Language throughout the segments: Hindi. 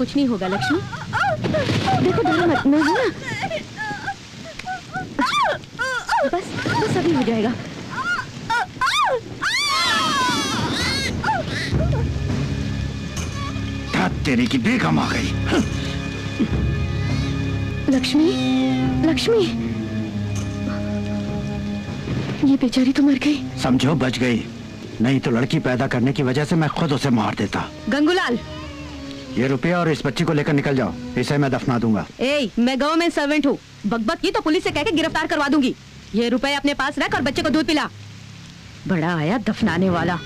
कुछ नहीं होगा लक्ष्मी। देखो डरो मत, मैं हूं ना। बस बस अभी हो जाएगा। तेरे की बेगम आ गई। लक्ष्मी, लक्ष्मी, ये बेचारी तो मर गई। समझो बच गई, नहीं तो लड़की पैदा करने की वजह से मैं खुद उसे मार देता। गंगूलाल, ये रुपया और इस बच्ची को लेकर निकल जाओ, इसे मैं दफना दूंगा। ए, मैं गांव में सर्वेंट हूँ, बकबक की तो पुलिस से कहकर गिरफ्तार करवा दूंगी। ये रुपया अपने पास रख और बच्चे को दूध पिला। बड़ा आया दफनाने वाला।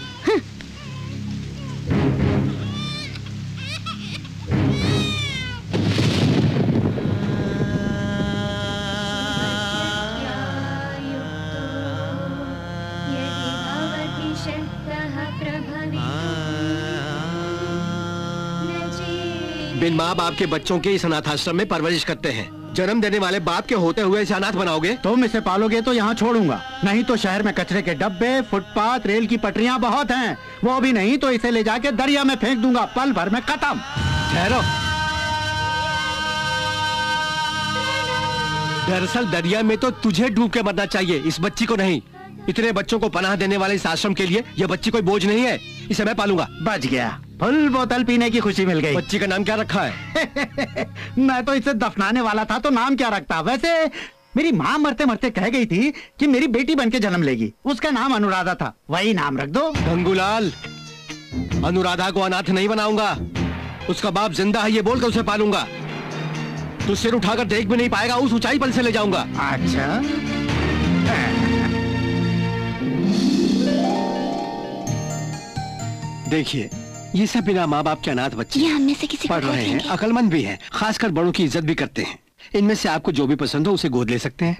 बिन माँ बाप के बच्चों के इस अनाथाश्रम में परवरिश करते हैं। जन्म देने वाले बाप के होते हुए इसे अनाथ बनाओगे? तुम इसे पालोगे तो यहाँ छोड़ूंगा, नहीं तो शहर में कचरे के डब्बे, फुटपाथ, रेल की पटरियाँ बहुत हैं। वो भी नहीं तो इसे ले जाके दरिया में फेंक दूंगा, पल भर में खत्म। ठहरो। दरअसल दरिया में तो तुझे डूब के मरना चाहिए, इस बच्ची को नहीं। इतने बच्चों को पनाह देने वाले इस आश्रम के लिए यह बच्ची कोई बोझ नहीं है, इसे मैं पालूंगा। बच गया, फुल बोतल पीने की खुशी मिल गई। बच्ची का नाम क्या रखा है? मैं तो इसे दफनाने वाला था तो नाम क्या रखता। वैसे मेरी माँ मरते मरते कह गई थी कि मेरी बेटी बनके जन्म लेगी, उसका नाम अनुराधा था, वही नाम रख दो। गंगूलाल, अनुराधा को अनाथ नहीं बनाऊंगा। उसका बाप जिंदा है ये बोलकर उसे पालूंगा। तू सिर उठाकर देख भी नहीं पाएगा, उस ऊंचाई पर से ले जाऊंगा। अच्छा देखिए, ये सब बिना माँ बाप के अनाथ बच्चे पढ़ रहे हैं, अकलमंद भी हैं, खासकर बड़ों की इज्जत भी करते हैं। इनमें से आपको जो भी पसंद हो उसे गोद ले सकते हैं।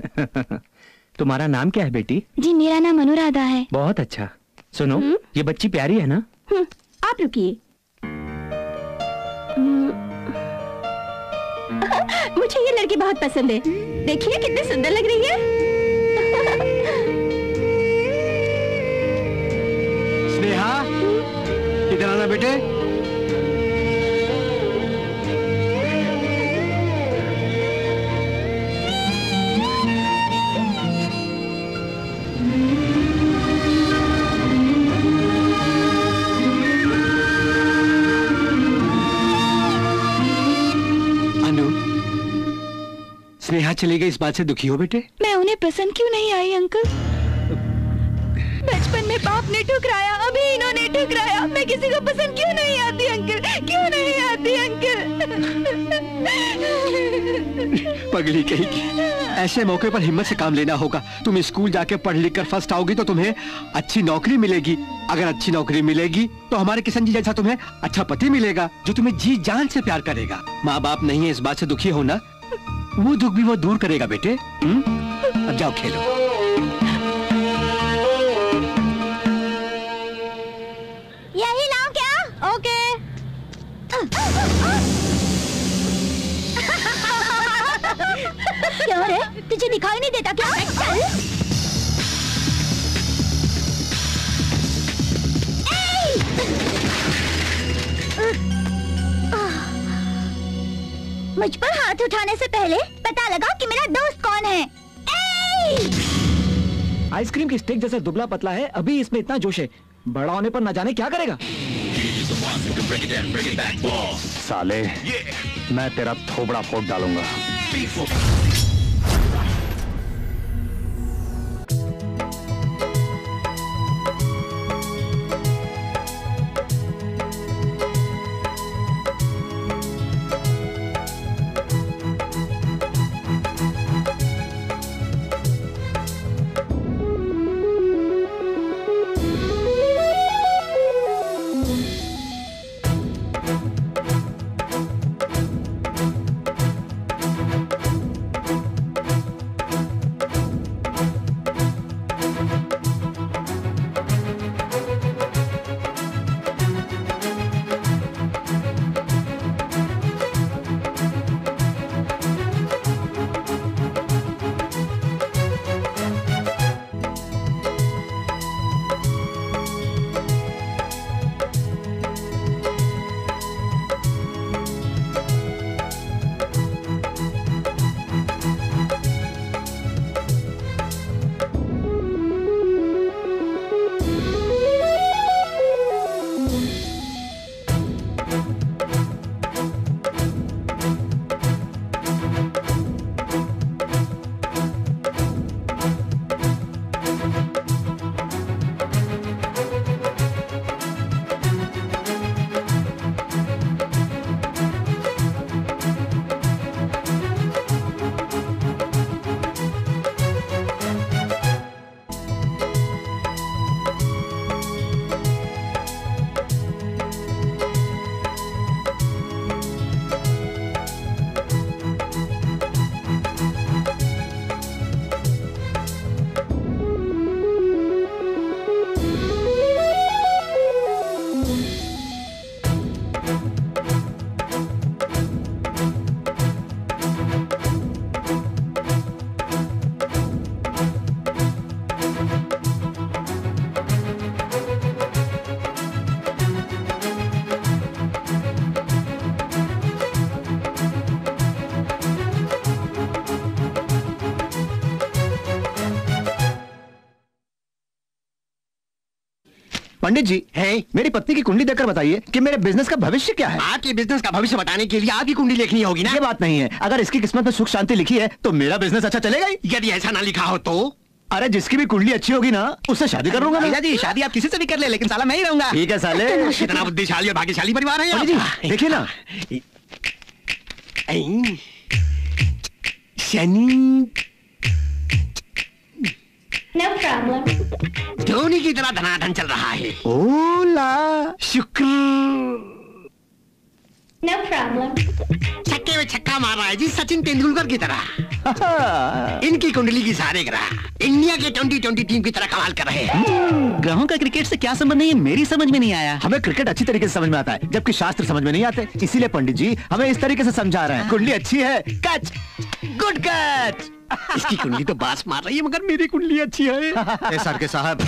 तुम्हारा नाम क्या है बेटी? जी मेरा नाम अनुराधा है। बहुत अच्छा। सुनो, ये बच्ची प्यारी है ना? आप रुकिए, मुझे ये लड़की बहुत पसंद है। देखिए कितनी सुंदर लग रही है। स्नेहा इधर आना बेटे। अनु, स्नेहा चली गई इस बात से दुखी हो बेटे? मैं उन्हें पसंद क्यों नहीं आई अंकल? बचपन में बाप ने ठुकराया, अभी इन्होंने ठुकराया। मैं किसी को पसंद क्यों नहीं आती अंकल? क्यों नहीं आती अंकल? पगली कहेगी। ऐसे मौके पर हिम्मत से काम लेना होगा। तुम स्कूल जाके पढ़ लिख कर फर्स्ट आओगी तो तुम्हें अच्छी नौकरी मिलेगी। अगर अच्छी नौकरी मिलेगी तो हमारे किशन जी जैसा तुम्हें अच्छा पति मिलेगा जो तुम्हें जी जान से प्यार करेगा। माँ बाप नहीं है इस बात से दुखी होना, वो दुख भी वो दूर करेगा बेटे। अब जाओ खेलो। यही लाओ क्या? ओके। क्या हो रहा है? तुझे दिखाई नहीं देता क्या? चल। मुझ पर हाथ उठाने से पहले पता लगाओ कि मेरा दोस्त कौन है। आइसक्रीम की स्टिक जैसा दुबला पतला है, अभी इसमें इतना जोश है, बड़ा होने पर न जाने क्या करेगा। साले, मैं तेरा थोबड़ा फोड़ डालूंगा। पंडित जी है, मेरी पत्नी की कुंडली देखकर बताइए कि मेरे बिजनेस का भविष्य क्या है। आपके बिजनेस का भविष्य बताने के लिए आपकी कुंडली देखनी होगी ना। ये बात नहीं है, अगर इसकी किस्मत में सुख शांति लिखी है तो मेरा बिजनेस अच्छा चलेगा ही। यदि ऐसा ना लिखा हो तो? अरे जिसकी भी कुंडली अच्छी होगी ना उससे शादी कर लूंगा। शादी आप किसी से भी कर ले, लेकिन साला मैं ही रहूंगा। ठीक है साले, इतना बुद्धिशाली और भाग्यशाली परिवार है। देखिए ना, शनि धोनी की तरह धनाधन चल रहा है। ओला शुक्र छक्के में छक्का मार रहा है जी, सचिन तेंदुलकर की तरह। इनकी कुंडली की सारे ग्रह इंडिया के 2020 टीम की तरह कमाल कर रहे हैं। ग्रहों का क्रिकेट से क्या संबंध है ये मेरी समझ में नहीं आया। हमें क्रिकेट अच्छी तरीके से समझ में आता है, जबकि शास्त्र समझ में नहीं आते, इसीलिए पंडित जी हमें इस तरीके से समझा रहे हैं। कुंडली अच्छी है, कैच, गुड कैच। इसकी कुंडली तो बास मार रही है मगर मेरी कुंडली अच्छी है। एसआर के साहब,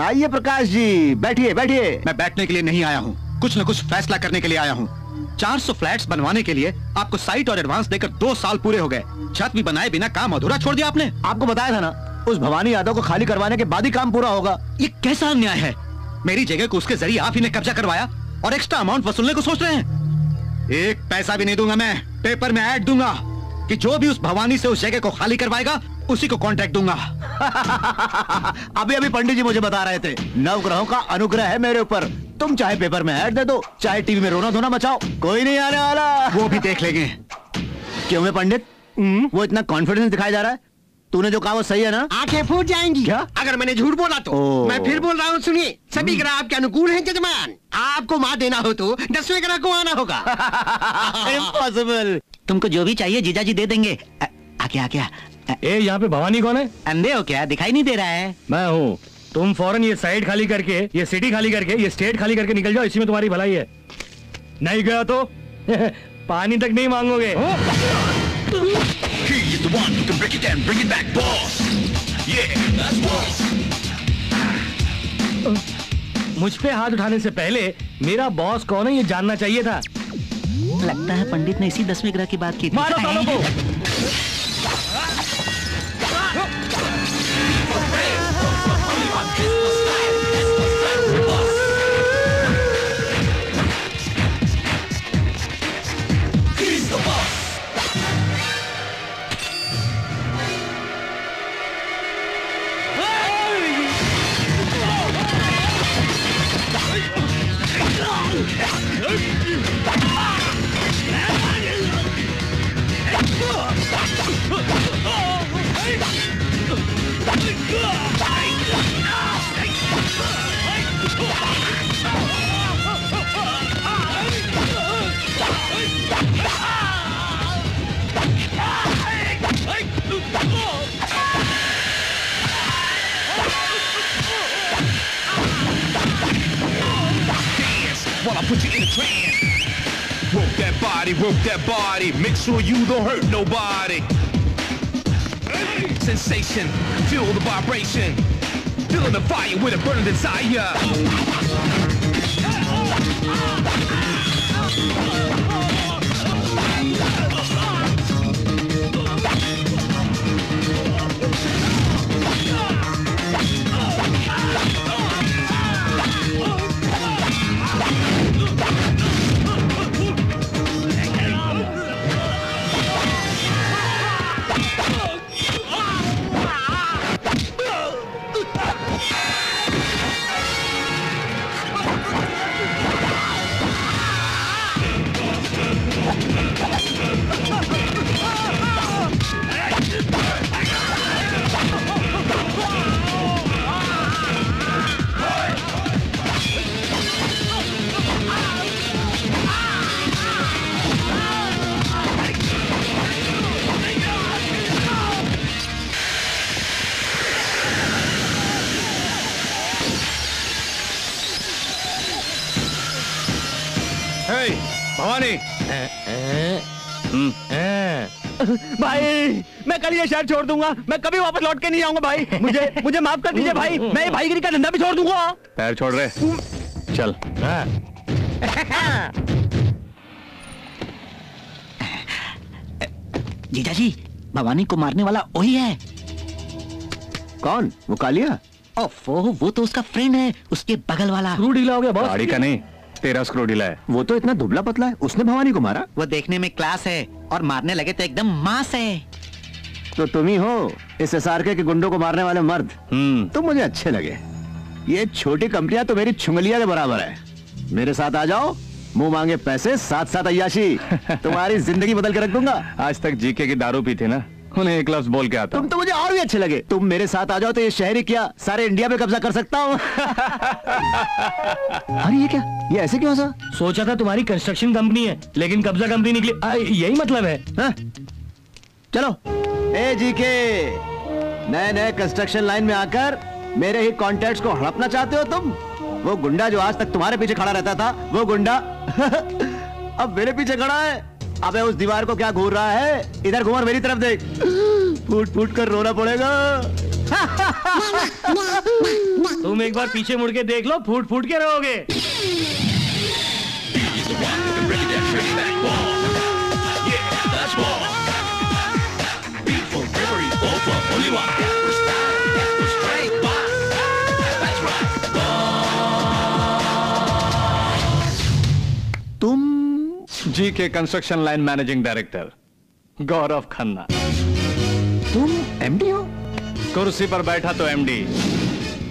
आइए प्रकाश जी, बैठिए बैठिए। मैं बैठने के लिए नहीं आया हूँ, कुछ न कुछ फैसला करने के लिए आया हूँ। 400 फ्लैट्स बनवाने के लिए आपको साइट और एडवांस देकर 2 साल पूरे हो गए, छत भी बनाए बिना काम अधूरा छोड़ दिया आपने। आपको बताया था ना, उस भवानी यादव को खाली करवाने के बाद ही काम पूरा होगा। ये कैसा अन्याय है, मेरी जगह को उसके जरिए आप ही ने कब्जा करवाया और एक्स्ट्रा अमाउंट वसूलने को सोच रहे हैं। एक पैसा भी नहीं दूंगा मैं, पेपर में ऐड दूंगा कि जो भी उस भवानी से उस जगह को खाली करवाएगा उसी को कॉन्ट्रैक्ट दूंगा। अभी अभी पंडित जी मुझे बता रहे थे, नवग्रहों का अनुग्रह है मेरे ऊपर, तुम चाहे पेपर में ऐड दे दो, चाहे टीवी में रोना धोना मचाओ, कोई नहीं आने वाला। वो भी देख लेंगे। क्यों है पंडित, वो इतना कॉन्फिडेंस दिखाया जा रहा है? तूने जो कहा वो सही है ना? आंखें फूट जाएंगी क्या? अगर मैंने झूठ बोला तो? मैं फिर बोल रहा हूँ, सुनिए, सभी ग्रह आपके अनुकूल हैं जजमान। आपको माँ देना हो तो 10वें ग्रह को आना होगा। इम्पॉसिबल। तुमको जो भी चाहिए जीजा जी दे देंगे। ए, यहाँ पे भवानी कौन है? अंधे हो क्या, दिखाई नहीं दे रहा है? मैं हूँ। तुम फौरन ये साइड खाली करके, ये सिटी खाली करके, ये स्टेट खाली करके निकल जाओ, इसी में तुम्हारी भलाई है। नहीं गया तो पानी तक नहीं मांगोगे। मुझ पे हाथ उठाने से पहले मेरा बॉस कौन है ये जानना चाहिए था। लगता है पंडित ने इसी 10वें ग्रह की बात की थी। While I put you in a trance, rope that body, make sure you don't hurt nobody. Sensation, feel the vibration, feeling the fire with a burning desire. भाई मैं कल ये शहर छोड़ दूंगा, मैं कभी वापस लौट के नहीं आऊंगा भाई, मुझे माफ कर दीजिए भाई, मैं ये भाईगिरी का धंधा भी छोड़ दूंगा। पैर छोड़ रहे, चल। जीजा जी, भवानी को मारने वाला वही है। कौन? वो कालिया। ओफो, वो तो उसका फ्रेंड है, उसके बगल वाला। स्क्रू ढीला हो गया बॉस। गाड़ी का नहीं, तेरा स्क्रू ढीला है। वो तो इतना दुबला पतला है, उसने भवानी को मारा। वो देखने में क्लास है और मारने लगे तो एकदम मांस है। तो तुम ही हो इस एसआरके के गुंडों को मारने वाले मर्द। तुम मुझे अच्छे लगे। ये छोटी कंपनियां तो मेरी छुंगलिया के बराबर है। मेरे साथ आ जाओ, मुंह मांगे पैसे, साथ साथ अय्याशी। तुम्हारी जिंदगी बदल के रख दूंगा। आज तक जीके की दारू पी थी ना, उन्हें एक लफ्ज बोल के आता। तुम तो मुझे और भी अच्छे लगे। तुम मेरे साथ आ जाओ तो ये शहरी क्या, सारे इंडिया पे कब्जा कर सकता हूँ। अरे ये क्या, ये ऐसे क्यों? सोचा था तुम्हारी कंस्ट्रक्शन कंपनी है, लेकिन कब्जा कंपनी निकली। यही मतलब है हा? चलो ए जीके, नए नए कंस्ट्रक्शन लाइन में आकर मेरे ही कॉन्टैक्ट्स को हड़पना चाहते हो तुम? वो गुंडा जो आज तक तुम्हारे पीछे खड़ा रहता था, वो गुंडा अब मेरे पीछे खड़ा है। अबे उस दीवार को क्या घूर रहा है? इधर घूम और मेरी तरफ देख। फूट फूट कर रोना पड़ेगा। तुम एक बार पीछे मुड़ के देख लो, फूट फूट के रहोगे। तुम G K construction line managing director Gaurav Khanna. तुम एमडी हो? कुर्सी पर बैठा तो एमडी,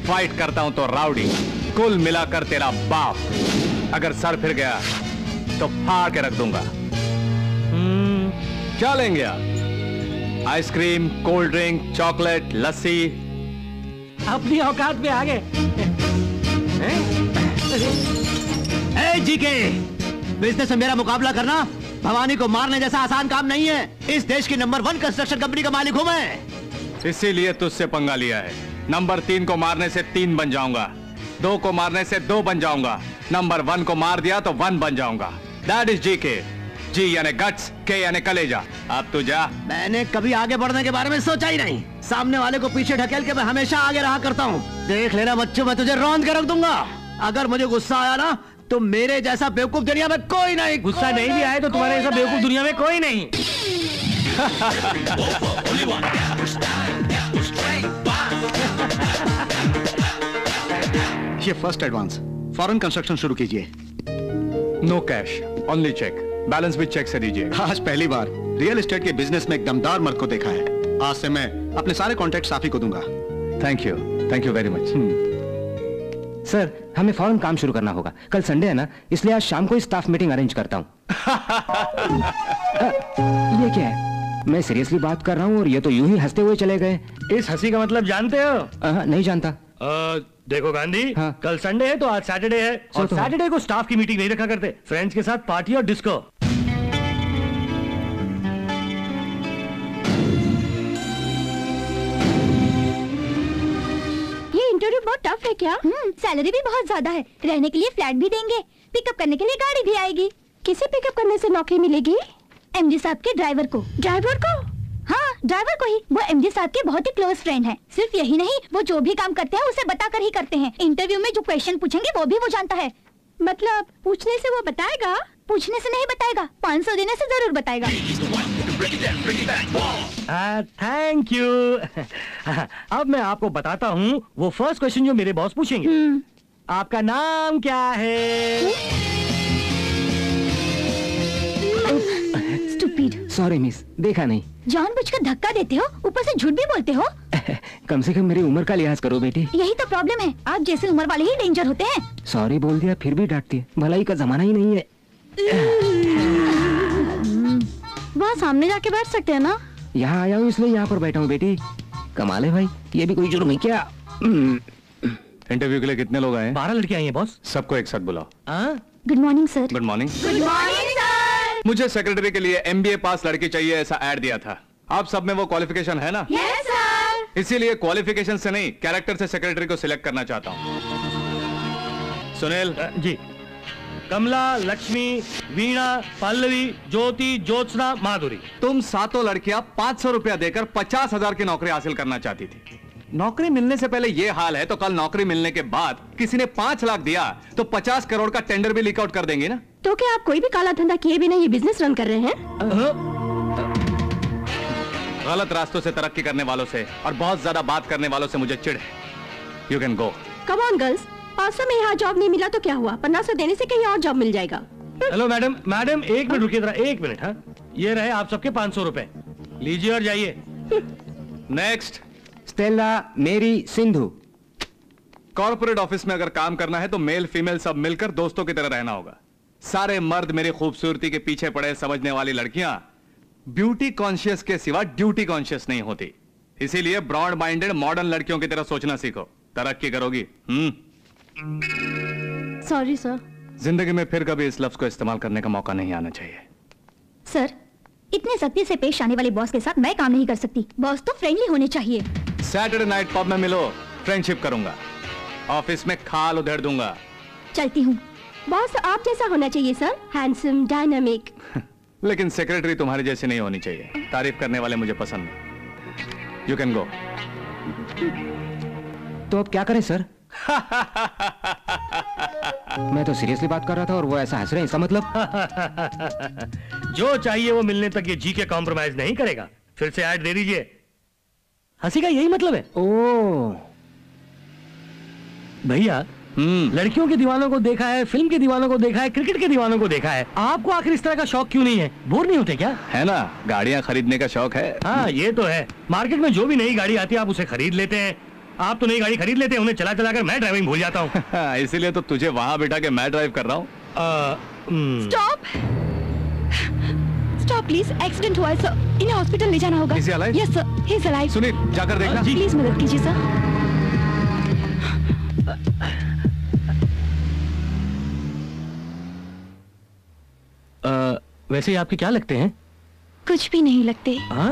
फाइट करता हूं तो राउडी। कुल मिलाकर तेरा बाप। अगर सर फिर गया तो फाड़ के रख दूंगा। क्या लेंगे आप? आइसक्रीम, कोल्ड ड्रिंक, चॉकलेट, लस्सी? अपनी औकात में आ गए जी के। बिजनेस से मेरा मुकाबला करना भवानी को मारने जैसा आसान काम नहीं है। इस देश की नंबर 1 कंस्ट्रक्शन कंपनी का मालिक हूँ मैं। इसीलिए तुझसे पंगा लिया है। नंबर 3 को मारने से 3 बन जाऊंगा, 2 को मारने से 2 बन जाऊंगा, नंबर 1 को मार दिया तो 1 बन जाऊंगा। That is GK. जी यानी गट्स, के यानी कलेजा। आप तो जा। मैंने कभी आगे बढ़ने के बारे में सोचा ही नहीं। सामने वाले को पीछे ढकेल के मैं हमेशा आगे रहा करता हूँ। देख लेना बच्चों, मैं तुझे रौंद के रख दूंगा। अगर मुझे गुस्सा आया ना तो मेरे जैसा बेवकूफ दुनिया में कोई नहीं। गुस्सा नहीं भी आए तो तुम्हारे जैसा बेवकूफ दुनिया में कोई नहीं। ये फर्स्ट एडवांस, फॉरेन कंस्ट्रक्शन शुरू कीजिए। No cash, only cheque. Balance भी चेक से दीजिए। आज पहली बार रियल एस्टेट के बिजनेस में एक दमदार मर्द को देखा है। आज से मैं अपने सारे कॉन्टैक्ट साफी को दूंगा। Thank you very much. Sir, हमें फौरन काम शुरू करना होगा। कल संडे है ना, इसलिए आज शाम को ही स्टाफ मीटिंग अरेंज करता हूँ। ये क्या है? मैं सीरियसली बात कर रहा हूँ और ये तो यूं ही हंसते हुए चले गए। इस हंसी का मतलब जानते हो? नहीं जानता। देखो गांधी, हाँ? कल संडे है तो आज सैटरडे है, और सैटरडे को स्टाफ की मीटिंग नहीं रखा करते। फ्रेंड्स के साथ पार्टी और डिस्को। इंटरव्यू बहुत टफ है क्या? सैलरी भी बहुत ज्यादा है। रहने के लिए फ्लैट भी देंगे, पिकअप करने के लिए गाड़ी भी आएगी। किसे पिकअप करने से नौकरी मिलेगी? एमडी साहब के ड्राइवर को। ड्राइवर को? हाँ, ड्राइवर को ही। वो एमडी साहब के बहुत ही क्लोज फ्रेंड है। सिर्फ यही नहीं, वो जो भी काम करते हैं उसे बताकर ही करते हैं। इंटरव्यू में जो क्वेश्चन पूछेंगे वो भी वो जानता है। मतलब पूछने से वो बताएगा, पूछने से नहीं बताएगा। 500 देने से जरूर बताएगा। Thank you. अब मैं आपको बताता हूँ वो फर्स्ट क्वेश्चन जो मेरे बॉस पूछेंगे। आपका नाम क्या है? स्टूपिड। सॉरी मिस, देखा नहीं। जानबूझकर धक्का देते हो, ऊपर से झूठ भी बोलते हो। कम से कम मेरी उम्र का लिहाज करो बेटी। यही तो प्रॉब्लम है, आप जैसे उम्र वाले ही डेंजर होते हैं। सॉरी बोल दिया फिर भी डांटती है, भलाई का जमाना ही नहीं है। वहाँ सामने जाके बैठ सकते हैं ना? यहाँ आया हूँ इसलिए यहाँ पर बैठा हूँ बेटी। कमाल है भाई, ये भी कोई जुर्म है क्या? इंटरव्यू के लिए कितने लोग आए हैं? 12 लड़के आई हैं बॉस। सबको एक साथ बुलाओ। Good morning sir. Good morning. Good morning sir. मुझे सेक्रेटरी के लिए MBA पास लड़की चाहिए ऐसा ऐड दिया था। आप सब में वो क्वालिफिकेशन है ना? Yes sir. इसीलिए क्वालिफिकेशन से नहीं, कैरेक्टर से सेक्रेटरी को सिलेक्ट करना चाहता हूँ। सुनील जी। कमला, लक्ष्मी, वीणा, पल्लवी, ज्योति, ज्योत्सना, माधुरी। तुम सातों लड़कियां 500 रुपया देकर 50,000 की नौकरी हासिल करना चाहती थी। नौकरी मिलने से पहले ये हाल है तो कल नौकरी मिलने के बाद किसी ने 5 लाख दिया तो 50 करोड़ का टेंडर भी लीक आउट कर देंगे ना। तो क्या आप कोई भी काला धंधा किए बिना ये बिजनेस रन कर रहे हैं? गलत रास्तों से तरक्की करने वालों से और बहुत ज्यादा बात करने वालों से मुझे चिढ़ है। You can go. Come on girls. 500 में यहाँ जॉब नहीं मिला तो क्या हुआ? 1500 देने से कहीं और जॉब मिल जाएगा। हेलो मैडम, मैडम एक मिनट रुकिए जरा, एक मिनट। हाँ, ये रहे आप सबके 500 रुपए, लीजिए और जाइए। नेक्स्ट, स्टेला मेरी सिंधु। कॉर्पोरेट ऑफिस में अगर काम करना है तो मेल फीमेल सब मिलकर दोस्तों की तरह रहना होगा। सारे मर्द मेरी खूबसूरती के पीछे पड़े समझने वाली लड़कियां ब्यूटी कॉन्शियस के सिवा ड्यूटी कॉन्शियस नहीं होती। इसीलिए ब्रॉड माइंडेड मॉडर्न लड़कियों की तरह सोचना सीखो, तरक्की करोगी। सॉरी सर, जिंदगी में फिर कभी इस लफ्ज को इस्तेमाल करने का मौका नहीं आना चाहिए। सर, इतने सख्ती से पेश आने वाले बॉस के साथ मैं काम नहीं कर सकती। बॉस तो फ्रेंडली होने चाहिए। सैटरडे नाइट पब में मिलो, फ्रेंडशिप करूंगा, ऑफिस में खाल उधेड़ दूंगा। चलती हूँ। बॉस आप जैसा होना चाहिए सर, हैंडसम, डायनामिक। लेकिन सेक्रेटरी तुम्हारे जैसी नहीं होनी चाहिए। तारीफ करने वाले मुझे पसंद नहीं। You can go. तो अब क्या करें सर? मैं तो सीरियसली बात कर रहा था और वो ऐसा हंस रहे हैं, इसका मतलब जो चाहिए वो मिलने तक ये जी के कॉम्प्रोमाइज नहीं करेगा। फिर से ऐड दे दीजिए। हंसी का यही मतलब है। ओ भैया, लड़कियों के दीवानों को देखा है, फिल्म के दीवानों को देखा है, क्रिकेट के दीवानों को देखा है, आपको आखिर इस तरह का शौक क्यों नहीं है? बोर नहीं होते क्या? है ना, गाड़ियाँ खरीदने का शौक है। हाँ ये तो है, मार्केट में जो भी नई गाड़ी आती है आप उसे खरीद लेते हैं। आप तो नई गाड़ी खरीद लेते हैं, उन्हें चला चला कर मैं ड्राइविंग भूल जाता हूँ। इसीलिए तो तुझे वहाँ बिठा के मैं ड्राइव कर रहा हूँ। स्टॉप स्टॉप प्लीज, एक्सीडेंट हुआ है सर, इन्हें हॉस्पिटल ले जाना होगा। Yes sir, he is alive. Sunil जाकर देखना, प्लीज मदद कीजिए सर। वैसे आपके क्या लगते हैं? कुछ भी नहीं लगते। हाँ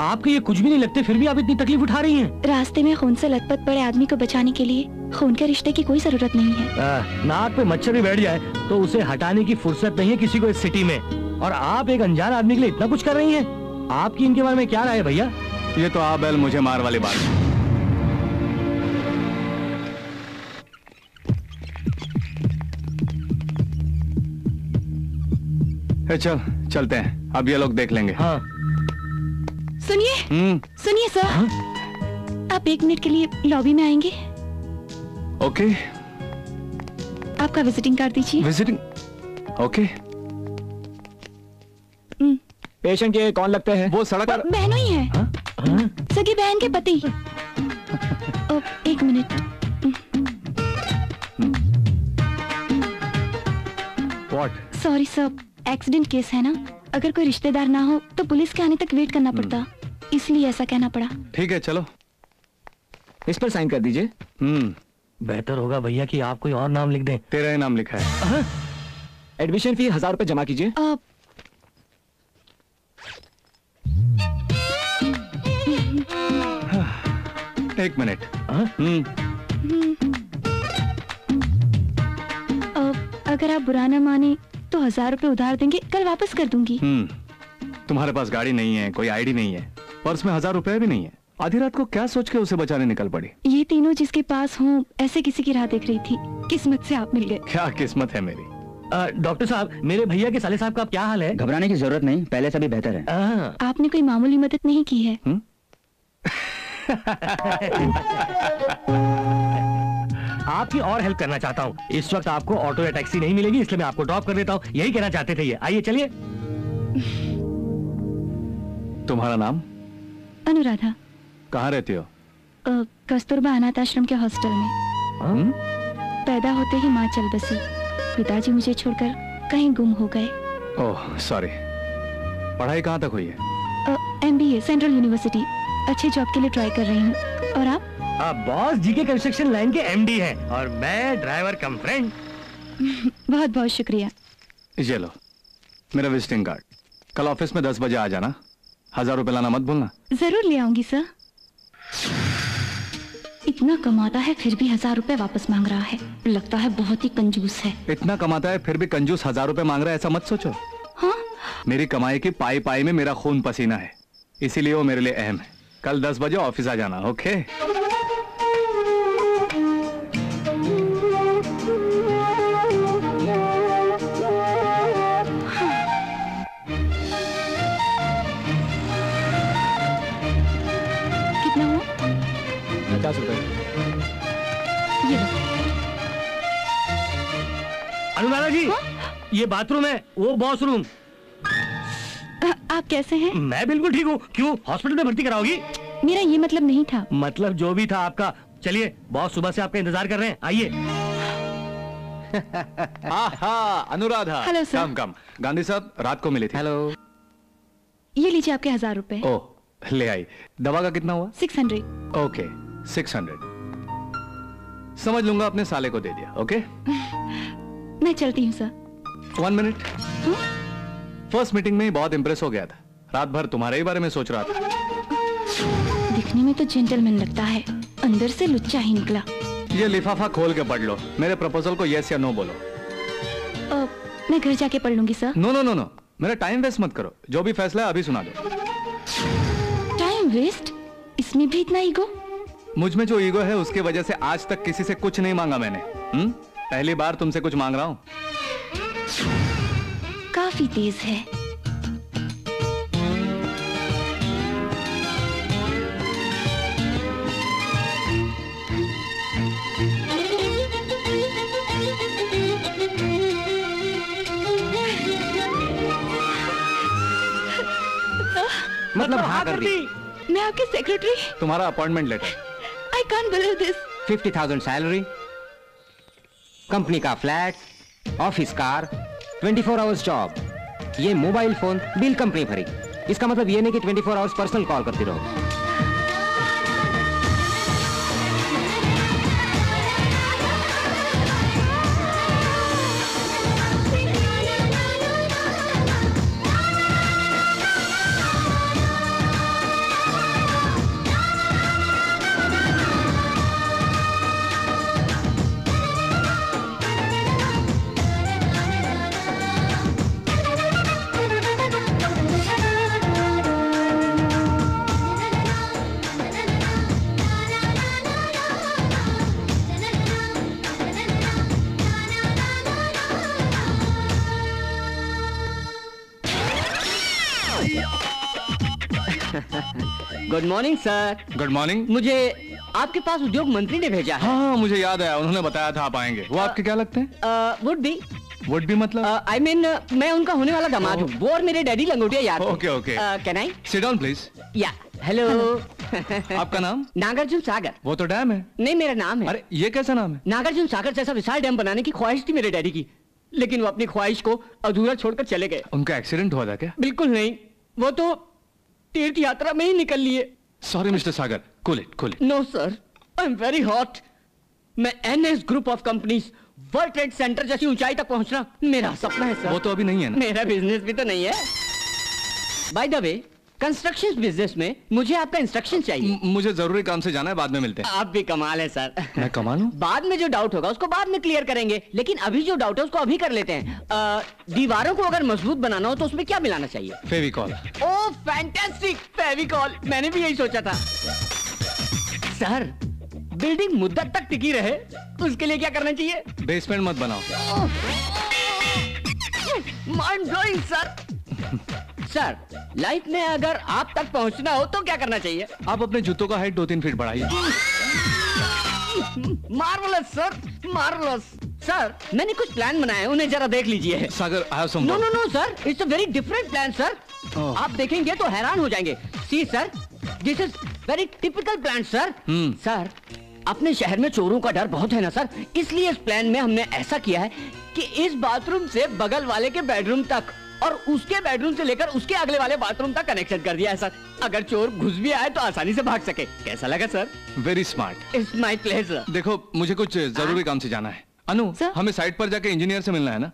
आपके ये कुछ भी नहीं लगते, फिर भी आप इतनी तकलीफ उठा रही हैं। रास्ते में खून से लथपथ पड़े आदमी को बचाने के लिए खून के रिश्ते की कोई जरूरत नहीं है। नाक पे मच्छर भी बैठ जाए तो उसे हटाने की फुर्सत नहीं है किसी को इस सिटी में, और आप एक अनजान आदमी के लिए इतना कुछ कर रही हैं। आपकी इनके बारे में क्या राय है भैया? ये तो आप बैल मुझे मार वाली बात है। चल चलते हैं, अब ये लोग देख लेंगे। हाँ सुनिए सुनिए सर। हाँ? आप एक मिनट के लिए लॉबी में आएंगे? ओके। आपका विजिटिंग कार्ड दीजिए। विजिटिंग? ओके। पेशेंट ये कौन लगते हैं? वो सड़क बहनों ही है। हाँ? हाँ? सगी बहन के पति। एक minute. What? Sorry sir, accident case है ना, अगर कोई रिश्तेदार ना हो तो पुलिस के आने तक वेट करना पड़ता, इसलिए ऐसा कहना पड़ा। ठीक है चलो, इस पर साइन कर दीजिए। बेहतर होगा भैया कि आप कोई और नाम लिख दें। तेरा ही नाम लिखा है। एडमिशन फी 1000 रुपए जमा कीजिए। एक मिनट। अगर आप बुरा ना माने तो 1000 रुपए उधार देंगे, कल वापस कर दूंगी। तुम्हारे पास गाड़ी नहीं है, कोई आईडी नहीं है, पर्स में 1000 रुपए भी नहीं है। आधी रात को क्या सोच के उसे बचाने निकल पड़ी। ये तीनों जिसके पास हों ऐसे किसी की राह देख रही थी, किस्मत से आप मिल गए। क्या किस्मत है मेरी। डॉक्टर साहब, मेरे भैया के साले साहब का क्या हाल है? घबराने की जरूरत नहीं, पहले से भी बेहतर है। आपने कोई मामूली मदद नहीं की है। आपकी और हेल्प करना चाहता हूँ। इस वक्त आपको ऑटो या टैक्सी नहीं मिलेगी, इसलिए मैं आपको ड्रॉप कर देता हूँ। यही कहना चाहते थे ये। आइए चलिए। तुम्हारा नाम? अनुराधा। कहाँ रहती हो? कस्तूरबा अनाथ आश्रम के हॉस्टल में। पैदा होते ही माँ चल बसी, पिताजी मुझे छोड़कर कहीं गुम हो गए। Oh sorry. पढ़ाई कहाँ तक हुई है? MBA central university. अच्छे जॉब के लिए ट्राई कर रही हूँ। और आप? बॉस जी के कंस्ट्रक्शन लाइन के MD हैं और मैं ड्राइवर कम फ्रेंड। बहुत बहुत शुक्रिया। ये लो मेरा विजिटिंग कार्ड, कल ऑफिस में 10 बजे आ जाना। 1000 रुपए लाना मत भूलना। जरूर ले आऊंगी सर। इतना कमाता है फिर भी 1000 रुपए वापस मांग रहा है, लगता है बहुत ही कंजूस है। इतना कमाता है फिर भी कंजूस 1000 रुपए मांग रहा है, ऐसा मत सोचो। हाँ? मेरी कमाई की पाई पाई में मेरा खून पसीना है, इसीलिए वो मेरे लिए अहम है। कल 10 बजे ऑफिस आ जाना। ओके। अनुराधा जी, ये बाथरूम है, वो वॉशरूम। आप कैसे हैं? मैं बिल्कुल ठीक हूँ। क्यों, हॉस्पिटल में भर्ती कराओगी? मेरा ये मतलब नहीं था। मतलब जो भी था आपका। चलिए, बहुत सुबह से आपका इंतजार कर रहे हैं, आइए। Anuradha. Hello sir. Come Gandhi साहब रात को मिले थे। हेलो, ये लीजिए आपके 1000 रुपए। ओह, ले आई। दवा का कितना हुआ? 600। ओके, 600 समझ लूंगा, अपने साले को दे दिया। ओके, मैं चलती हूँ सर। 1 मिनट। फर्स्ट मीटिंग में ही बहुत इंप्रेस हो गया था। रात भर तुम्हारे ही बारे में सोच रहा था। दिखने में तो जेंटलमैन लगता है, अंदर से लुच्चा ही निकला। ये लिफाफा खोल के पढ़ लो, मेरे प्रपोजल को यस या नो बोलो। मैं घर जाके पढ़ लूंगी sir. No no no no, मेरा टाइम वेस्ट मत करो। जो भी फैसला है अभी सुना दो। Time waste? इसमें भी इतना ईगो? मुझ में जो ईगो है उसकी वजह से आज तक किसी से कुछ नहीं मांगा मैंने। पहली बार तुमसे कुछ मांग रहा हूँ। काफी तेज है। मतलब हाँ कर दी। मैं आपके सेक्रेटरी। तुम्हारा appointment letter. I can't believe this. 50,000 salary, company का flat, office car, 24 hours job, ये मोबाइल फोन बिल कंपनी भरी। इसका मतलब ये नहीं कि 24 आवर्स पर्सनल कॉल करती रहो। Good morning sir. Good morning. मुझे आपके पास उद्योग मंत्री ने भेजा है। हाँ, मुझे याद आया, उन्होंने बताया था आप आएंगे। वो आपके क्या लगते हैं? वुड बी मतलब आई मीन मैं उनका होने वाला दामाद हूँ। वो और मेरे डैडी लंगोटिया यार। Okay okay, can I sit down please? या हेलो। आपका नाम? नागार्जुन सागर। वो तो डैम है। नहीं, मेरा नाम है। अरे ये कैसा नाम है? नागार्जुन सागर जैसा विशाल डैम बनाने की ख्वाहिश थी मेरे डैडी की, लेकिन वो अपनी ख्वाहिश को अधूरा छोड़कर चले गए। उनका एक्सीडेंट हुआ था क्या? बिल्कुल नहीं, वो तो तीर्थ यात्रा में ही निकल लिए। Sorry mister Sagar. Cool it. No sir, I am very hot. मैं NS group of companies, world trade centre जैसी ऊंचाई तक पहुंचना मेरा सपना है सर। वो तो अभी नहीं है ना। मेरा बिजनेस भी तो नहीं है। By the way, construction business में मुझे आपका इंस्ट्रक्शन चाहिए। मुझे जरूरी काम से जाना है, बाद में मिलते हैं। आप भी कमाल है सर। मैं कमाल हूँ? बाद में जो डाउट होगा उसको बाद में क्लियर करेंगे, लेकिन अभी जो डाउट है उसको अभी कर लेते हैं। दीवारों को अगर मजबूत बनाना हो तो उसमें क्या मिलाना चाहिए? फेविकॉल। Oh fantastic, Fevicol. मैंने भी यही सोचा था सर। बिल्डिंग मुद्दत तक टिकी रहे उसके लिए क्या करना चाहिए? बेसमेंट मत बनाओ। Mind blowing sir. Sir, life में अगर आप तक पहुंचना हो तो क्या करना चाहिए? आप अपने जूतों का हाइट 2-3 फीट बढ़ाइए। Marvellous sir, marvellous sir. मैंने कुछ प्लान बनाए हैं, उन्हें जरा देख लीजिए। Sagar, no no no sir, it's a very different plan sir. आप देखेंगे तो हैरान हो जाएंगे। See sir, this is very typical plan sir. Sir, अपने शहर में चोरों का डर बहुत है ना सर, इसलिए इस प्लान में हमने ऐसा किया है कि इस बाथरूम से बगल वाले के बेडरूम तक और उसके बेडरूम से लेकर उसके अगले वाले बाथरूम तक कनेक्शन कर दिया है सर। अगर चोर घुस भी आए तो आसानी से भाग सके। कैसा लगा sir? Very smart. It's my pleasure. देखो, मुझे कुछ जरूरी काम से जाना है। अनु सर? हमें साइट पर जाके इंजीनियर से मिलना है ना।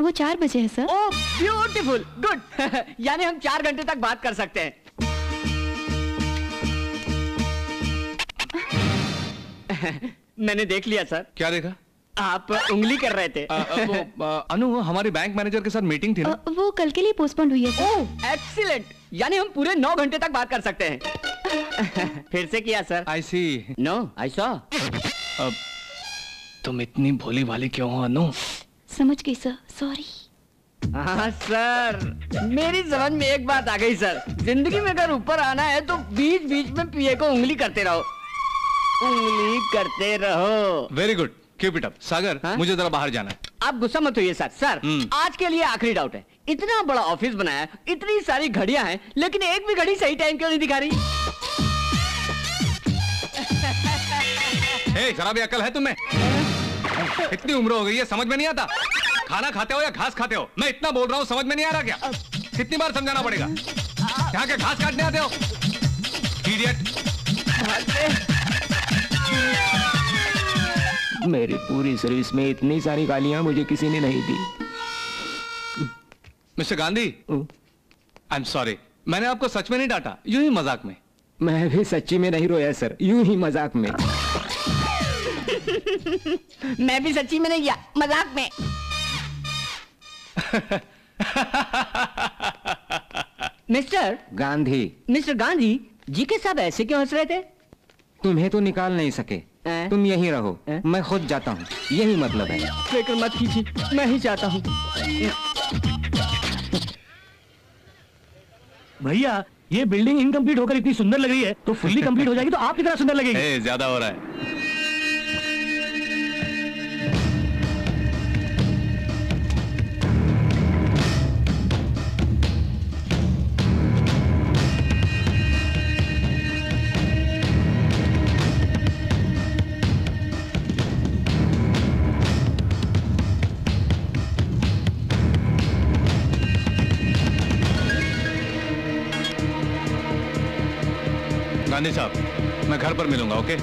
वो 4 बजे है सर। Oh beautiful, good. यानी हम 4 घंटे तक बात कर सकते हैं। मैंने देख लिया सर। क्या देखा? आप उंगली कर रहे थे। अनु, हमारी बैंक मैनेजर के साथ मीटिंग थी ना। वो कल के लिए पोस्टपोन हुई है सर। ओह एक्सीलेंट, यानी हम पूरे 9 घंटे तक बात कर सकते हैं। फिर से किया sir. I see. No I saw. तुम इतनी भोली भाली क्यों हो अनु? समझ गई सर, सॉरी। हाँ सर, मेरी समझ में एक बात आ गई सर। जिंदगी में अगर ऊपर आना है तो बीच बीच में पीए को उंगली करते रहो, उंगली करते रहो। Very good, keep it up. Sagar, मुझे जरा बाहर जाना है। आप गुस्सा मत होइए सर। सर आज के लिए आखिरी डाउट है, इतना बड़ा ऑफिस बनाया, इतनी सारी घड़ियां हैं, लेकिन एक भी घड़ी सही टाइम क्यों नहीं दिखा रही? ए, जरा भी अकल है तुम्हें? इतनी उम्र हो गई है, समझ में नहीं आता खाना खाते हो या घास खाते हो? मैं इतना बोल रहा हूँ समझ में नहीं आ रहा क्या? कितनी बार समझाना पड़ेगा? यहाँ के घास काटने आते हो इडियट। मेरी पूरी सर्विस में इतनी सारी गालियां मुझे किसी ने नहीं दी। Mister Gandhi, I am sorry, मैंने आपको सच में नहीं डांटा, यूं ही मजाक में। मैं भी सच्ची में नहीं रोया सर, यूं ही मजाक में। मैं भी सच्ची में नहीं गया, मजाक में। मिस्टर गांधी जी के साहब ऐसे क्यों हंस रहे थे? तुम्हें तो निकाल नहीं सके, तुम यहीं रहो, मैं खुद जाता हूँ, यही मतलब है। फिक्र मत कीजिए, मैं ही जाता हूँ। भैया ये बिल्डिंग इनकम्प्लीट होकर इतनी सुंदर लग रही है, तो फुल्ली कंप्लीट हो जाएगी तो आप कितना सुंदर लगेगी। ज्यादा हो रहा है। गांधी साहब, मैं घर पर मिलूंगा, ओके?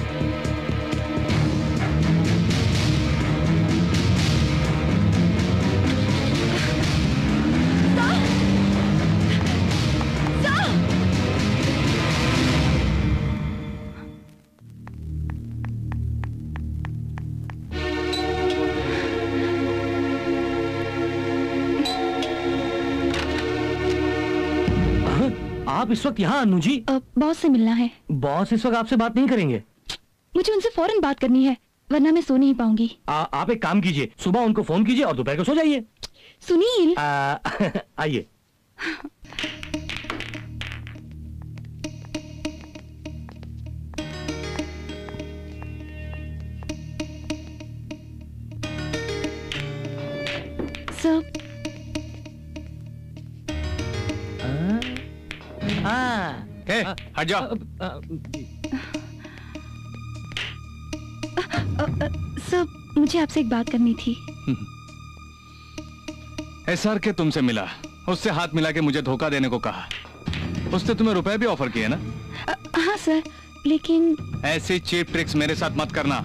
आप इस वक्त यहाँ? अनुजी बॉस से मिलना है। बॉस इस वक्त आपसे बात नहीं करेंगे? मुझे उनसे फौरन बात करनी है, वरना मैं सो नहीं पाऊंगी। आप एक काम कीजिए, सुबह उनको फोन कीजिए और दोपहर को सो जाइए। सुनील आइए। सर हट जाओ। सर मुझे आपसे एक बात करनी थी। एसआर के तुमसे मिला, उससे हाथ मिला के मुझे धोखा देने को कहा। उसने तुम्हें रुपए भी ऑफर किए ना? हाँ सर, लेकिन ऐसे चीप ट्रिक्स मेरे साथ मत करना।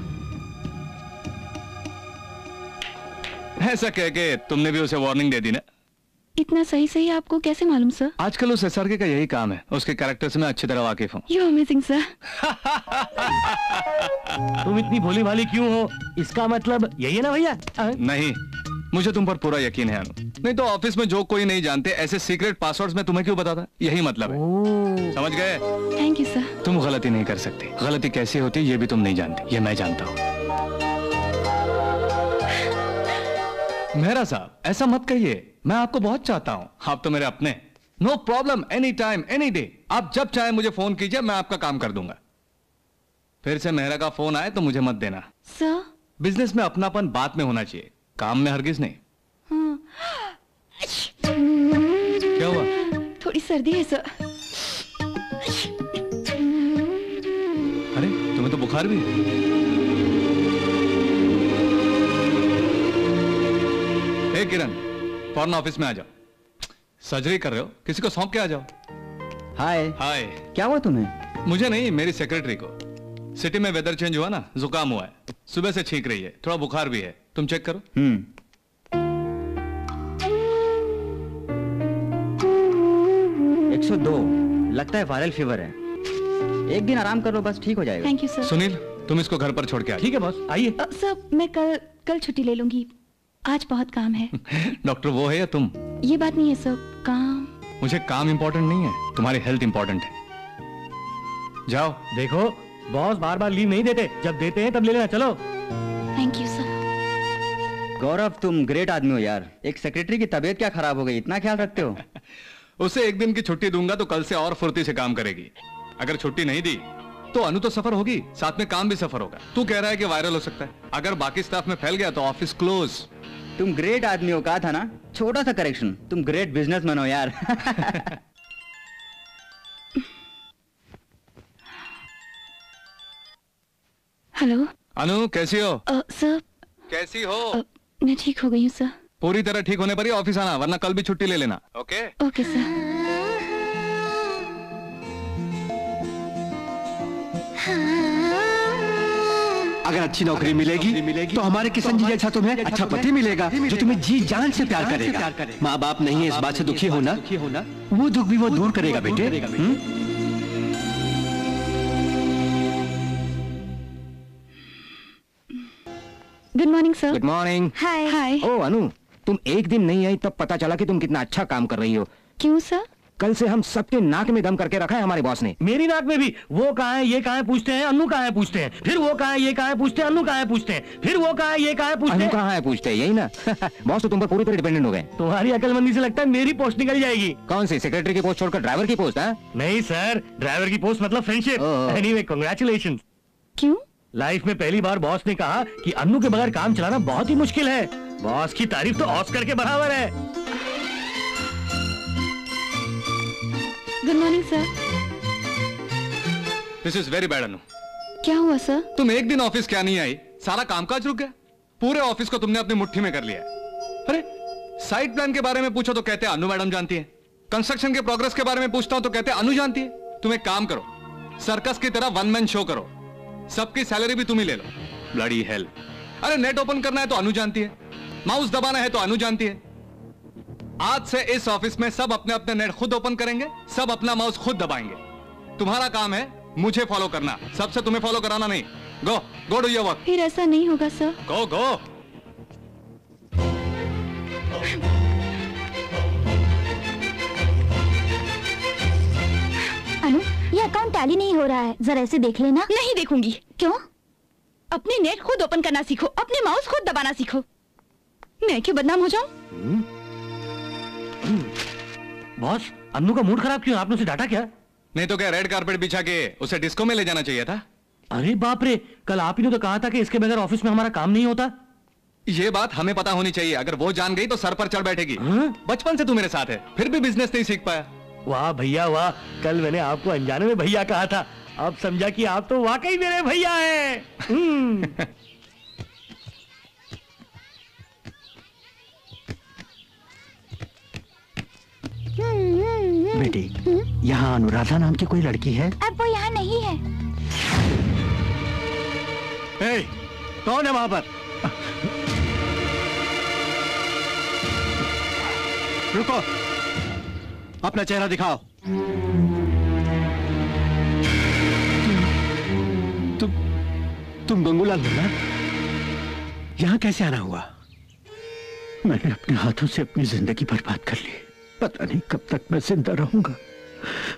ऐसा कह के तुमने भी उसे वार्निंग दे दी ना? इतना सही सही आपको कैसे मालूम सर? आजकल उस एसआरके का यही काम है, उसके कैरेक्टर से मैं अच्छी तरह वाकिफ हूँ। You amazing sir. तुम इतनी भोली भाली क्यों हो? इसका मतलब यही है ना भैया? नहीं, मुझे तुम पर पूरा यकीन है अनु। नहीं तो ऑफिस में जो कोई नहीं जानते ऐसे सीक्रेट पासवर्ड्स में तुम्हें क्यों बताता? यही मतलब है, समझ गए? Thank you sir. तुम गलती नहीं कर सकते, गलती कैसे होती ये भी तुम नहीं जानते, ये मैं जानता हूँ। मेहरा साहब ऐसा मत कहिए, मैं आपको बहुत चाहता हूँ, आप तो मेरे अपने। No problem, any time any day, आप जब चाहे मुझे फोन कीजिए, मैं आपका काम कर दूंगा। फिर से मेहरा का फोन आए तो मुझे मत देना सर। बिजनेस में अपनापन बात में होना चाहिए, काम में हरगिज नहीं। हाँ। क्या हुआ? थोड़ी सर्दी है सर। अरे तुम्हें तो बुखार भी है। हे किरण, फॉरन ऑफिस में आ जाओ। सर्जरी कर रहे हो, किसी को सौंप के आ जाओ। हाय हाय, क्या हुआ तुम्हें? मुझे नहीं, मेरी सेक्रेटरी को। सिटी में वेदर चेंज हुआ ना, जुकाम हुआ है, सुबह से छींक रही है, थोड़ा बुखार भी है, तुम चेक करो। हम्म, 102 लगता है, वायरल फीवर है। एक दिन आराम कर लो, बस ठीक हो जाएगा। Thank you sir. सुनील तुम इसको घर पर छोड़ के आओ। ठीक है बॉस, आइए। सर मैं कल छुट्टी ले लूंगी, आज बहुत काम है। डॉक्टर वो है या तुम? ये बात नहीं है सर, काम। मुझे काम इम्पोर्टेंट नहीं है, तुम्हारी हेल्थ इम्पोर्टेंट है। जाओ। देखो बॉस बार बार लीव नहीं देते, जब देते हैं तब ले लेना। चलो। Thank you sir. गौरव तुम ग्रेट आदमी हो यार, एक सेक्रेटरी की तबीयत क्या खराब हो गई, इतना ख्याल रखते हो। उसे एक दिन की छुट्टी दूंगा तो कल से और फुर्ती से काम करेगी। अगर छुट्टी नहीं दी तो अनु तो सफर होगी, साथ में काम भी सफर होगा। तू कह रहा है कि वायरल हो सकता है, अगर बाकी स्टाफ में फैल गया तो ऑफिस क्लोज। तुम ग्रेट आदमी हो, कहा था ना। छोटा सा करेक्शन, तुम ग्रेट बिजनेसमैन हो यार। हेलो अनु, कैसी हो? सर कैसी हो? मैं ठीक हो गई हूँ सर। पूरी तरह ठीक होने पर ही ऑफिस आना, वरना कल भी छुट्टी ले लेना। Okay okay sir. अगर अच्छी नौकरी मिलेगी तो हमारे किशन जी जैसा तुम्हें अच्छा पति मिलेगा जो तुम्हें जी जान से प्यार करेगा। माँ बाप नहीं है इस बात से दुखी होना, वो दुख भी वो दूर करेगा बेटे। Good morning sir. Good morning. Hi hi. Oh Anu, तुम एक दिन नहीं आई तब पता चला कि तुम कितना अच्छा काम कर रही हो। क्यों सर? कल से हम सबके नाक में दम करके रखा है हमारे बॉस ने। मेरी नाक में भी। वो कहाँ है ये कहाँ है पूछते हैं, अनु कहाँ है पूछते हैं, फिर वो कहाँ है ये कहाँ है पूछते हैं, अनु कहाँ है पूछते हैं, फिर वो कहाँ है ये कहाँ है पूछते हैं, अनु कहाँ है पूछते हैं, यही ना। बॉस तो तुम पर पूरी तरह डिपेंडेंट हो गए। तुम्हारी अकलमंदी से लगता है मेरी पोस्ट निकल जाएगी। कौन सी, सेक्रेटरी की पोस्ट छोड़कर ड्राइवर की पोस्ट? नहीं सर, ड्राइवर की पोस्ट मतलब फ्रेंडशिप। Anyway congratulations. क्यों? लाइफ में पहली बार बॉस ने कहा कि अनु के बगैर काम चलाना बहुत ही मुश्किल है। बॉस की तारीफ तो ऑस्कर के बराबर है। Good morning sir. This is very bad Anu. क्या हुआ सर? तुम एक दिन ऑफिस क्या नहीं आई, सारा कामकाज रुक गया। पूरे ऑफिस को तुमने अपनी मुट्ठी में कर लिया। अरे साइट प्लान के बारे में पूछो तो कहते हैं अनु मैडम जानती है, कंस्ट्रक्शन के प्रोग्रेस के बारे में पूछता हूँ तो कहते हैं अनु जानती है। तुम एक काम करो, सर्कस की तरह वन मैन शो करो, सबकी सैलरी भी तुम ही ले लो। Bloody hell. अरे नेट ओपन करना है तो अनु जानती है, माउस दबाना है तो अनु जानती है। आज से इस ऑफिस में सब अपने अपने नेट खुद ओपन करेंगे, सब अपना माउस खुद दबाएंगे। तुम्हारा काम है मुझे फॉलो करना, सबसे तुम्हें फॉलो कराना नहीं। Go go do your work. फिर ऐसा नहीं होगा सर। गो गो। अनु, ये अकाउंट टैली नहीं हो रहा है, जरा ऐसे देख लेना। नहीं देखूंगी। क्यों? अपने नेट खुद ओपन करना सीखो, अपने माउस खुद दबाना सीखो। मैं क्यों बदनाम हो जाऊं? बॉस, अन्नू का मूड खराब क्यों? आपने उसे डांटा क्या? नहीं तो क्या रेड कार्पेट बिछा के उसे डिस्को में ले जाना चाहिए था। अरे बाप रे, कल आप ही ने तो कहा था कि इसके बगैर ऑफिस में हमारा काम नहीं होता। ये बात हमें पता होनी चाहिए, अगर वो जान गई तो सर पर चढ़ बैठेगी। बचपन से तू मेरे साथ है, फिर भी बिजनेस नहीं सीख पाया। वाह भैया वाह, कल मैंने आपको अनजाने में भैया कहा था, अब समझा कि आप तो वाकई मेरे भैया है। बेटी, यहाँ अनुराधा नाम की कोई लड़की है? अब वो यहाँ नहीं है। ए, कौन है वहाँ पर? रुको, अपना चेहरा दिखाओ। तुम गंगूलाल हो ना? यहाँ कैसे आना हुआ? मैंने अपने हाथों से अपनी जिंदगी बर्बाद कर ली, पता नहीं कब तक मैं जिंदा रहूंगा।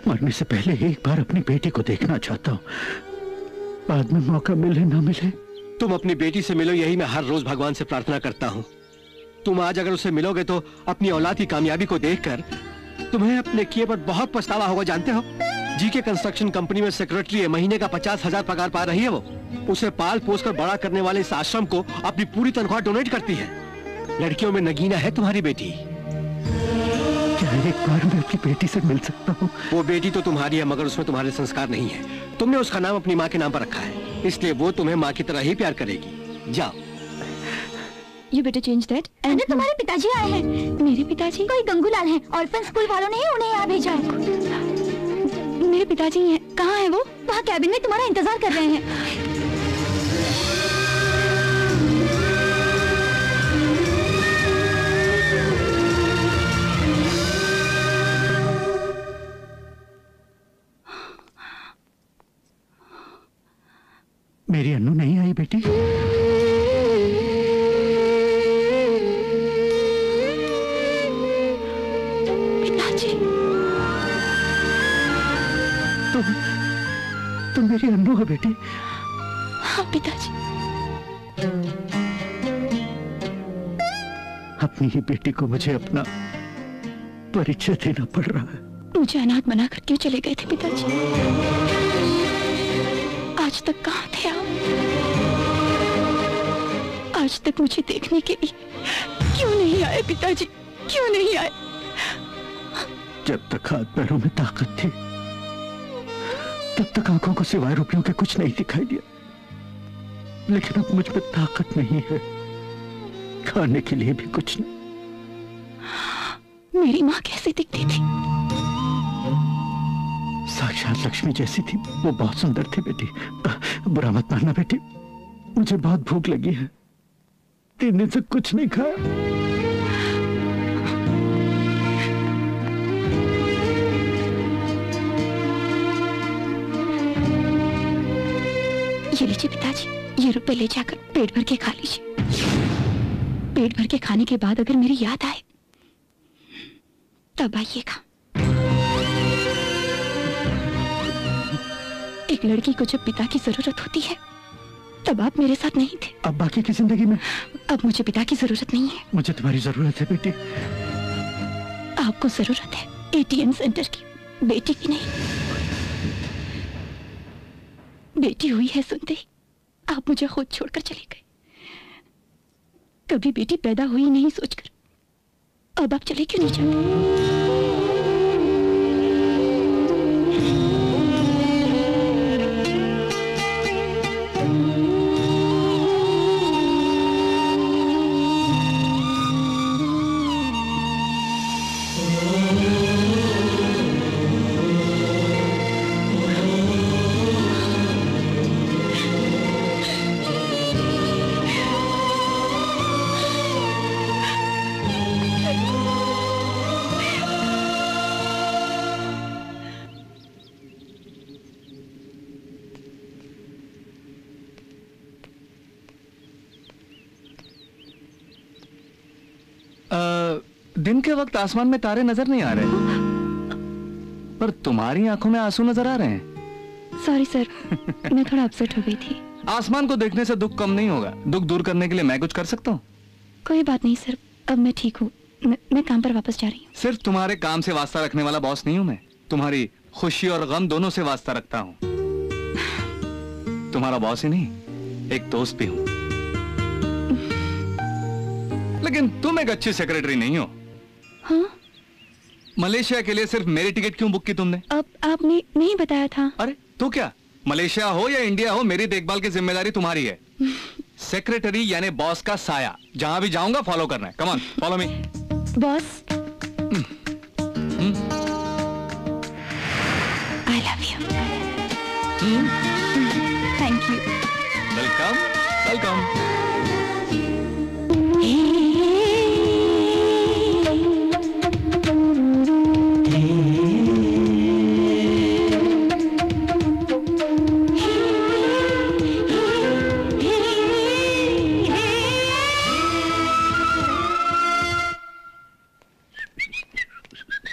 मरने से पहले एक बार अपनी बेटी को देखना चाहता हूँ, बाद में मौका मिले ना मिले। तुम अपनी बेटी से मिलो, यही मैं हर रोज भगवान से प्रार्थना करता हूँ। तुम आज अगर उसे मिलोगे तो अपनी औलाद की कामयाबी को देखकर तुम्हें अपने किए पर बहुत पछतावा होगा। जानते हो, जी के कंस्ट्रक्शन कंपनी में सेक्रेटरी है, महीने का 50,000 पगार पा रही है वो। उसे पाल पोस कर बड़ा करने वाले इस आश्रम को अपनी पूरी तनख्वाह डोनेट करती है। लड़कियों में नगीना है तुम्हारी बेटी। एक बार मैं अपनी बेटी से मिल सकता हूँ? वो बेटी तो तुम्हारी है, मगर उसमें तुम्हारे संस्कार नहीं है। तुमने उसका नाम अपनी माँ के नाम पर रखा है, इसलिए वो तुम्हें माँ की तरह ही प्यार करेगी। जाओ। You better change that. अरे तुम्हारे पिताजी आए हैं। मेरे पिताजी? कोई गंगूलाल हैं, ऑर्फन स्कूल वालों ने उन्हें यहाँ भेजा है। मेरे पिताजी हैं। कहाँ है वो? वहाँ कैबिन में तुम्हारा इंतजार कर रहे हैं। मेरी अन्नू नहीं आई बेटी? पिताजी, तुम मेरी अन्नू हो बेटी? हाँ पिताजी। अपनी ही बेटी को मुझे अपना परिचय देना पड़ रहा है। मुझे अनाथ बना कर क्यों चले गए थे पिताजी? आज तक कहाँ थे आप? आज तक मुझे देखने के लिए क्यों नहीं आए पिताजी, क्यों नहीं आए? जब तक हाथ पैरों में ताकत थी तब तक आंखों को सिवाय रुपयों के कुछ नहीं दिखाई दिया, लेकिन अब मुझ में ताकत नहीं है, खाने के लिए भी कुछ नहीं। मेरी माँ कैसी दिखती थी? साक्षात लक्ष्मी जैसी थी। वो बहुत सुंदर थी बेटी, बुरा मत मानना बेटी, मुझे बहुत भूख लगी है, 3 दिन से कुछ नहीं खाया। ये लीजिए पिताजी, ये रुपए ले जाकर पेट भर के खा लीजिए। पेट भर के खाने के बाद अगर मेरी याद आए तब आइएगा। एक लड़की को जब पिता की जरूरत होती है तब आप मेरे साथ नहीं थे। अब बाकी की जिंदगी में अब मुझे पिता की जरूरत नहीं है। मुझे तुम्हारी जरूरत है बेटी। आपको जरूरत है एटीएम सेंटर की, बेटी की नहीं। बेटी हुई है सुनते ही आप मुझे खुद छोड़कर चले गए, कभी बेटी पैदा हुई नहीं सोचकर। अब आप चले क्यों नहीं जाते? दिन के वक्त आसमान में तारे नजर नहीं आ रहे पर तुम्हारी आंखों में आंसू नजर आ रहे हैं। सॉरी सर, मैं थोड़ा अपसेट हो गई थी। आसमान को देखने से दुख कम नहीं होगा। दुख दूर करने के लिए मैं कुछ कर सकता हूँ। कोई बात नहीं सर, अब मैं ठीक हूँ। मैं काम पर वापस जा रही हूँ। सिर्फ तुम्हारे काम से वास्ता रखने वाला बॉस नहीं हूँ मैं, तुम्हारी खुशी और गम दोनों से वास्ता रखता हूँ। तुम्हारा बॉस ही नहीं, एक दोस्त भी हूँ। लेकिन तुम एक अच्छी सेक्रेटरी नहीं हो। हाँ? मलेशिया के लिए सिर्फ मेरी टिकट क्यों बुक की तुमने? अब आपने नहीं बताया था। अरे तो क्या, मलेशिया हो या इंडिया हो, मेरी देखभाल की जिम्मेदारी तुम्हारी है। सेक्रेटरी यानी बॉस का साया, जहां भी जाऊंगा फॉलो करना है। Come on, follow me. Boss, I love you. Thank you. Welcome, welcome.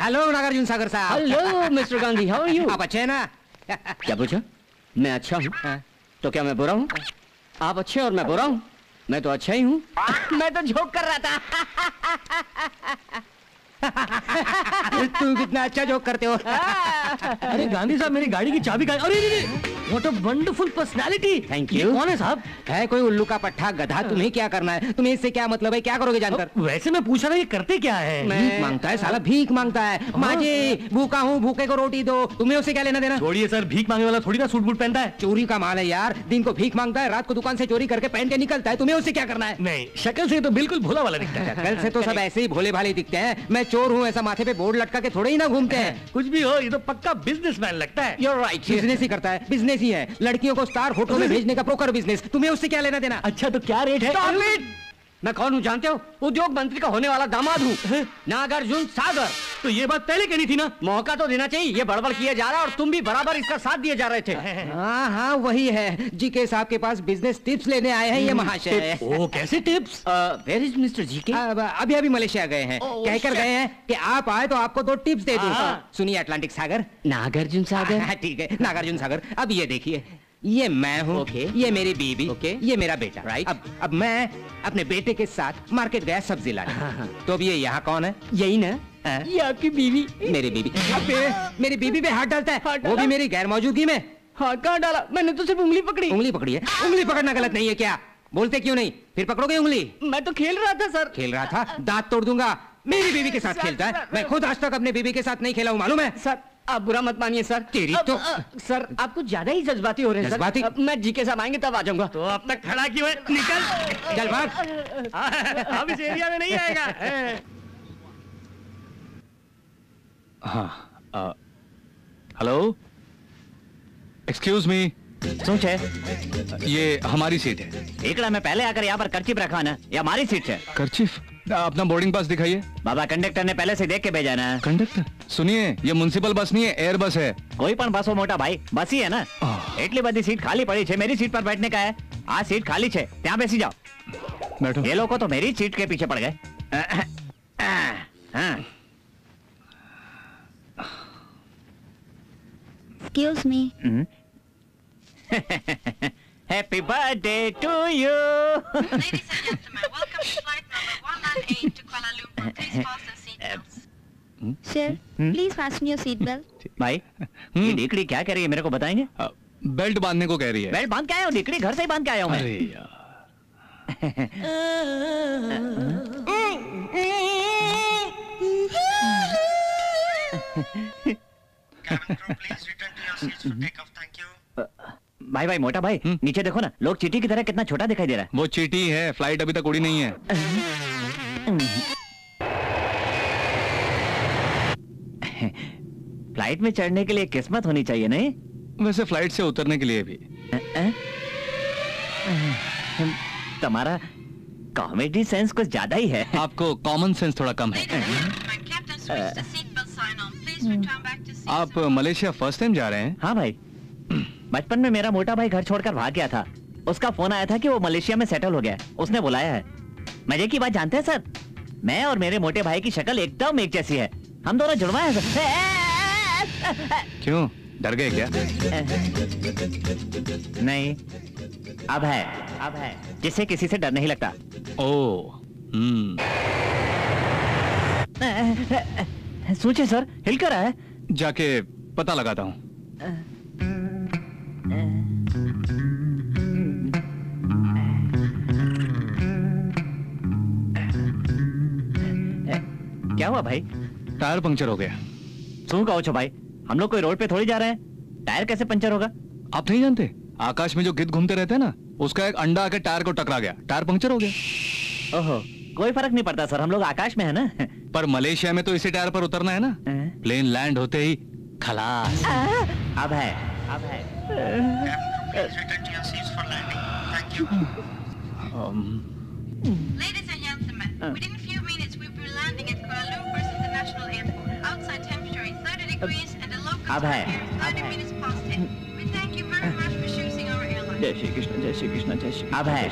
Hello Nagarjuna Sagar साहब। Hello mister Gandhi, how are you? आप अच्छे हैं ना? क्या पूछा? मैं अच्छा हूँ। तो क्या मैं बुरा हूँ? आप अच्छे और मैं बुरा हूँ? मैं तो अच्छा ही हूँ। मैं तो जोक कर रहा था। तुम कितना अच्छा जोक करते हो। अरे गांधी साहब, मेरी गाड़ी की चाबी का। अरे what a wonderful personality. Thank you. कौन है साहब? है कोई उल्लू का पट्टा गधा। तुम्हें क्या करना है? तुम्हें इससे क्या मतलब है? क्या करोगे जानकर? वैसे मैं पूछ रहा, ये करते क्या है? भीख मांगता है साला, भीख मांगता है। माँ जी भूखा हूँ, भूखे को रोटी दो। तुम्हें उसे क्या लेना देना? छोड़िए सर, भीख मांगने वाला थोड़ी ना सूट बूट पहनता है। चोरी का माल है यार, दिन को भीख मांगता है, रात को दुकान से चोरी करके पहन के निकलता है। तुम्हें उससे क्या करना है? नहीं, शक्ल से तो बिल्कुल भोला वाला दिखता है। शक्ल से तो सब ऐसे ही भोले भाले दिखते हैं। मैं चोर हूँ ऐसा माथे पे बोर्ड लटका के थोड़े ही ना घूमते हैं। कुछ भी हो, ये तो पक्का बिजनेसमैन लगता है। You're right, बिजनेस ही करता है, बिजनेस ही है। लड़कियों को स्टार होटल में भेजने का प्रोकर बिजनेस। तुम्हें उससे क्या लेना देना? अच्छा तो क्या रेट है? मैं कौन हूँ जानते हो? उद्योग मंत्री का होने वाला दामाद हूँ, नागार्जुन सागर। तो ये बात पहले कहनी थी ना। मौका तो देना चाहिए। ये बड़बड़ किया जा रहा है और तुम भी बराबर इसका साथ दिए जा रहे थे। हाँ हाँ वही है, जीके साहब के पास बिजनेस टिप्स लेने आए हैं ये महाशय। ओ कैसे tips? Where is mister GK? अभी अभी मलेशिया गए हैं, कहकर गए हैं कि आप आए तो आपको 2 टिप्स दे दूंगा। सुनिए, अटलांटिक सागर, नागार्जुन सागर, ठीक है नागार्जुन सागर। अब ये देखिए, ये मैं हूँ, ये मेरी बीबी, ये मेरा बेटा। राइट। अब मैं अपने बेटे के साथ मार्केट गया सब्जी लाने। तो अब ये यहाँ कौन है? यही ना, ये आपकी बीवी। मेरी बीवी? मेरी बीवी पे हाथ डालता है। हाथ वो भी मेरी गैर मौजूदगी में? हाथ कहाँ डाला? मैंने तो सिर्फ उंगली पकड़ी। उंगली पकड़ी है? उंगली पकड़ना गलत नहीं है क्या? बोलते क्यों नहीं? फिर पकड़ोगे उंगली? मैं तो खेल रहा था सर। खेल रहा था? दांत तोड़ दूंगा। मेरी बीवी के साथ खेलता है, मैं खुद आज तक अपने बीवी के साथ नहीं खेला हूँ, मालूम है सर। आप बुरा मत मानिए सर, तेरी तो सर आप कुछ ज्यादा ही जज्बाती हो रहे हैं सर। मैं जी के साथ आएंगे तब आ जाऊंगा। तो अब तक खड़ा क्यों है, निकल। चल भाग, अब इस एरिया में नहीं आएगा। हाँ हेलो, एक्सक्यूज मी। सोच है ये हमारी सीट है। एकड़ा मैं पहले आकर यहाँ पर कर्चिप रखा ना, ये हमारी सीट है। कर्चिफ? अपना बोर्डिंग पास दिखाइए। बाबा कंडक्टर ने पहले से देख के भेजा ना। कंडक्टर सुनिए, ये म्युनिसिपल बस नहीं है, एयर बस है। कोई पण बस हो मोटा भाई, बस ही है ना। एटली बड़ी सीट खाली पड़ी है, मेरी सीट पर बैठने का है। आज सीट खाली है, त्यां बेसी जाओ। बैठो। ये लोग तो मेरी सीट के पीछे पड़ गए। Excuse me. Happy birthday to you. Ladies and gentlemen, welcome to flight number 198 to Kuala Lumpur. Please fasten seat belts. Sir, please fasten your seat belt. भाई, ये निकड़ी क्या कह रही है, मेरे को बताएंगे? बेल्ट बांधने को कह रही है। बेल्ट बांध के आया हूँ, निकड़ी घर से ही बांध के आया हूँ मैं। अरे यार। Cabin crew, please return to your seats for takeoff. Thank you. भाई भाई मोटा भाई नीचे देखो ना, लोग चीटी की तरह कितना छोटा दिखाई दे रहा है। वो चीटी है, फ्लाइट अभी तक उड़ी नहीं है। फ्लाइट में चढ़ने के लिए किस्मत होनी चाहिए। नहीं वैसे फ्लाइट से उतरने के लिए भी। तुम्हारा कॉमेडी सेंस कुछ ज्यादा ही है, आपको कॉमन सेंस थोड़ा कम है। आप मलेशिया फर्स्ट टाइम जा रहे हैं? हाँ भाई, बचपन में मेरा मोटा भाई घर छोड़कर भाग गया था। उसका फोन आया था कि वो मलेशिया में सेटल हो गया, उसने बुलाया है। मजे की बात जानते हैं सर, मैं और मेरे मोटे भाई की शक्ल एकदम एक जैसी है, हम दोनों जुड़वा हैं सर। क्यों डर गए क्या? नहीं अब है, अब है, जिसे किसी से डर नहीं लगता। ओ सोचे सर, हिलकर आया। जाके पता लगाता हूँ। क्या हुआ भाई? टायर पंक्चर हो गया। तुम कहो छो भाई, हम लोग कोई रोड पे थोड़ी जा रहे हैं, टायर कैसे पंक्चर होगा? आप नहीं जानते, आकाश में जो गिद्ध घूमते रहते हैं ना, उसका एक अंडा आके टायर को टकरा गया, टायर पंक्चर हो गया। ओहो, कोई फर्क नहीं पड़ता सर, हम लोग आकाश में है ना। पर मलेशिया में तो इसी टायर पर उतरना है ना। प्लेन लैंड होते ही खलास। अब है, अब है। अब है। जय श्री कृष्ण, जय श्री कृष्ण, जय श्री। अब है।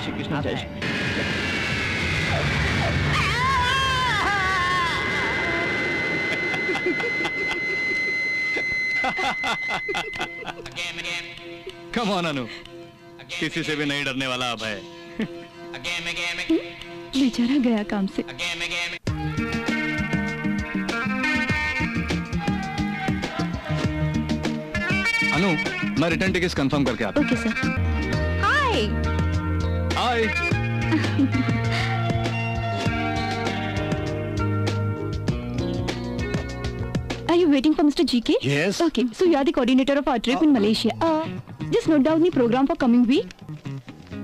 कम ऑन अनु, किसी से भी नहीं डरने वाला अब है। बेचारा गया काम से। अनु मैं रिटर्न टिकट कंफर्म करके आता हूँ। Okay sir. Hi hi. Are you waiting for Mr. GK? Yes. Okay, so you are the coordinator of our trip in Malaysia. Just note down the program for coming week.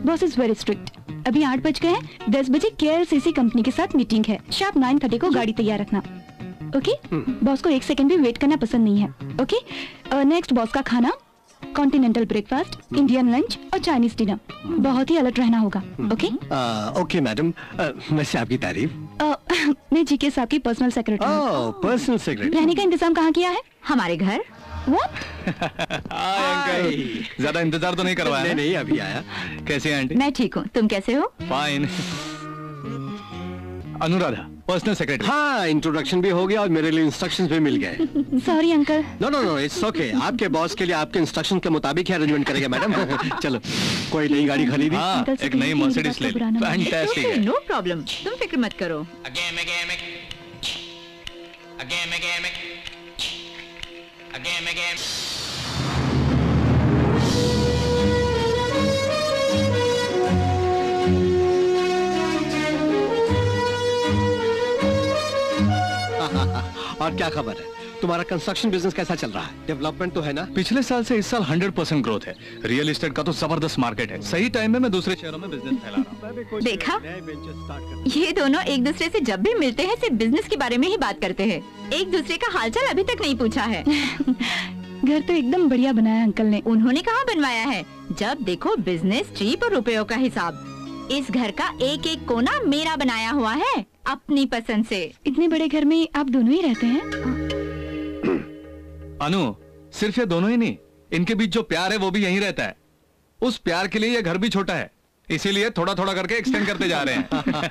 Boss is very strict. अभी 8 बज गए हैं, 10 बजे KLCC कंपनी के साथ मीटिंग है। शार्प 9:30 को गाड़ी तैयार रखना। ओके बॉस को 1 सेकंड भी वेट करना पसंद नहीं है। ओके नेक्स्ट बॉस का खाना कॉन्टिनेंटल ब्रेकफास्ट, इंडियन लंच और चाइनीज डिनर। बहुत ही अलर्ट रहना होगा। ओके ओके मैडम, वैसे आपकी तारीफ। मैं जीके साहब की personal secretary. Oh personal secretary. रहने का इंतजाम कहाँ किया है? हमारे घर। अंकल ज्यादा इंतजार तो नहीं करवाया? नहीं नहीं अभी आया। कैसे आंटी? मैं ठीक हूँ, तुम कैसे हो? फाइन। Anuradha personal secretary. हाँ इंट्रोडक्शन भी हो गया और मेरे लिए इंस्ट्रक्शंस भी मिल गए। Sorry uncle. No no no it's okay, आपके बॉस के लिए आपके इंस्ट्रक्शन के मुताबिक ही अरेंजमेंट करेंगे मैडम। चलो कोई नई गाड़ी खरीदी। हाँ, एक नई मर्सिडीज ले ली। फैंटास्टिक है। नो प्रॉब्लम, तुम फिक्र मत करो। और क्या खबर है? तुम्हारा कंस्ट्रक्शन बिजनेस कैसा चल रहा है? डेवलपमेंट तो है ना? पिछले साल से इस साल 100% ग्रोथ है। रियल एस्टेट का तो जबरदस्त मार्केट है। सही टाइम में मैं दूसरे शहरों में बिजनेस फैला रहा हूँ। देखा, ये दोनों एक दूसरे से जब भी मिलते हैं सिर्फ बिजनेस के बारे में ही बात करते हैं। एक दूसरे का हालचाल अभी तक नहीं पूछा है। घर तो एकदम बढ़िया बनाया अंकल ने। उन्होंने कहाँ बनवाया है? जब देखो बिजनेस ट्रिप और रुपयों का हिसाब। इस घर का एक एक कोना मेरा बनाया हुआ है अपनी पसंद से। इतने बड़े घर में आप दोनों ही रहते हैं? अनु, सिर्फ ये दोनों ही नहीं, इनके बीच जो प्यार है वो भी यहीं रहता है। उस प्यार के लिए ये घर भी छोटा है, इसीलिए थोड़ा थोड़ा करके एक्सटेंड करते जा रहे हैं।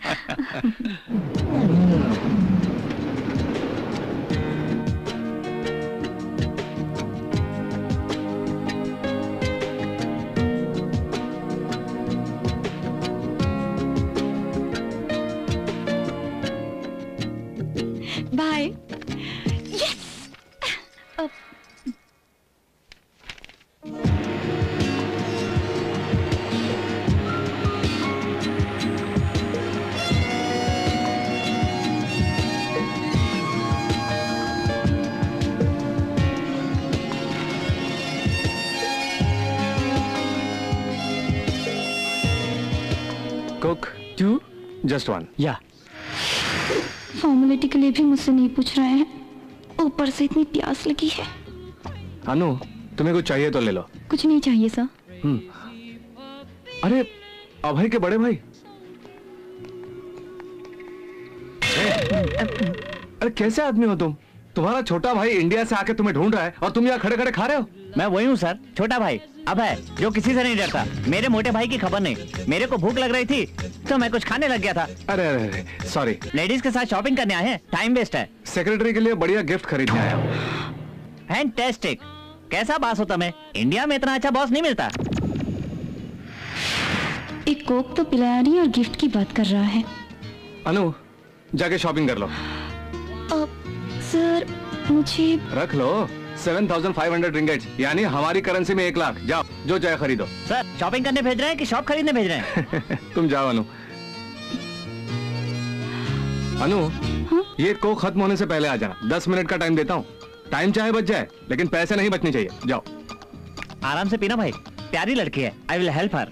Bye. Two? Just one. Yeah. Formality के लिए भी मुझसे नहीं पूछ रहे हैं, ऊपर से इतनी प्यास लगी है। अनु, तुम्हें कुछ चाहिए तो ले लो। कुछ नहीं चाहिए सर। अरे अभय के बड़े भाई, अरे कैसे आदमी हो तुम? तुम्हारा छोटा भाई इंडिया से आके तुम्हें ढूंढ रहा है और तुम यहाँ खड़े खड़े खा रहे हो। मैं वही हूँ सर, छोटा भाई अभय, जो किसी से नहीं डरता। मेरे मोटे भाई की खबर नहीं। मेरे को भूख लग रही थी तो मैं कुछ खाने लग गया था। अरे अरे सॉरी। लेडीज के साथ शॉपिंग करने आए हैं, टाइम वेस्ट है। सेक्रेटरी के लिए बढ़िया गिफ्ट खरीदने आया हूँ। फैंटास्टिक, कैसा बॉस होता मैं, इंडिया में इतना अच्छा बॉस नहीं मिलता। एक कोक तो पिला रही और गिफ्ट की बात कर रहा है। अनु, जाके शॉपिंग कर लो। सर मुझे रख लो 7,500 रिंगेट, यानी हमारी करेंसी में 1 लाख। जाओ जो चाहे खरीदो। सर शॉपिंग करने भेज रहे हैं कि शॉप खरीदने भेज रहे हैं? तुम जाओ अनु। अनु हा? ये कोक खत्म होने से पहले आ जाना। 10 मिनट का टाइम देता हूँ। टाइम चाहे बच जाए लेकिन पैसे नहीं बचने चाहिए। जाओ आराम से पीना भाई, प्यारी लड़की है। I will help her.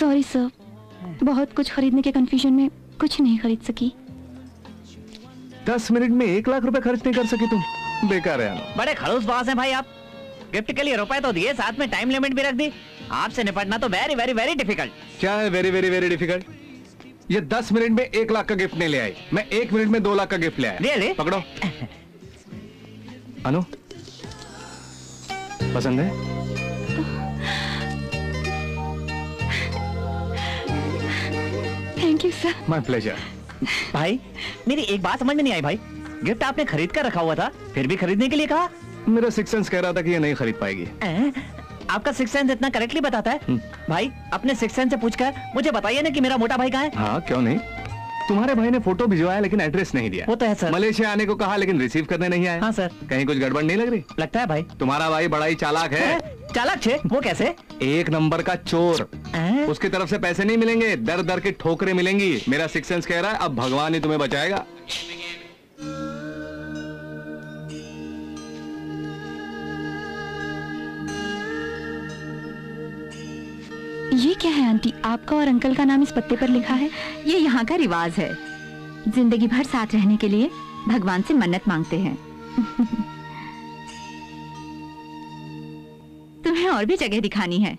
Sorry sir, बहुत कुछ खरीदने के कंफ्यूजन में कुछ नहीं खरीद सकी। 10 मिनट में 1 लाख रुपए खर्च नहीं कर सकी तुम, बेकार है। बड़े खड़ूस बॉस हैं भाई आप। गिफ्ट के लिए रुपए तो दिए, साथ में टाइम लिमिट भी रख दी। आपसे निपटना तो वेरी वेरी वेरी डिफिकल्ट। क्या है वेरी वेरी वेरी डिफिकल्ट? ये 10 मिनट में 1 लाख का गिफ्ट नहीं ले आई, मैं 1 मिनट में 2 लाख का गिफ्ट ले आया। ले पकड़ो। अनु पसंद है? Thank you sir. My pleasure. भाई मेरी एक बात समझ में नहीं आई भाई, गिफ्ट आपने खरीद कर रखा हुआ था फिर भी खरीदने के लिए कहा? मेरा सिक्स सेंस कह रहा था कि ये नहीं खरीद पाएगी। आपका सिक्स सेंस इतना करेक्टली बताता है भाई। अपने सिक्स सेंस से पूछकर मुझे बताइए ना कि मेरा मोटा भाई कहाँ है। हाँ क्यों नहीं, तुम्हारे भाई ने फोटो भिजवाया लेकिन एड्रेस नहीं दिया। वो तो है सर। मलेशिया आने को कहा लेकिन रिसीव करने नहीं आया। हाँ सर। कहीं कुछ गड़बड़ नहीं लग रही? लगता है भाई। तुम्हारा भाई बड़ा ही चालाक है। चालाक छे? वो कैसे? एक नंबर का चोर। उसकी तरफ से पैसे नहीं मिलेंगे, दर दर के ठोकरें मिलेंगी। मेरा सिक्स सेंस कह रहा है अब भगवान ही तुम्हें बचाएगा। ये क्या है आंटी, आपका और अंकल का नाम इस पत्ते पर लिखा है? ये यहाँ का रिवाज है, जिंदगी भर साथ रहने के लिए भगवान से मन्नत मांगते हैं। तुम्हें और भी जगह दिखानी है।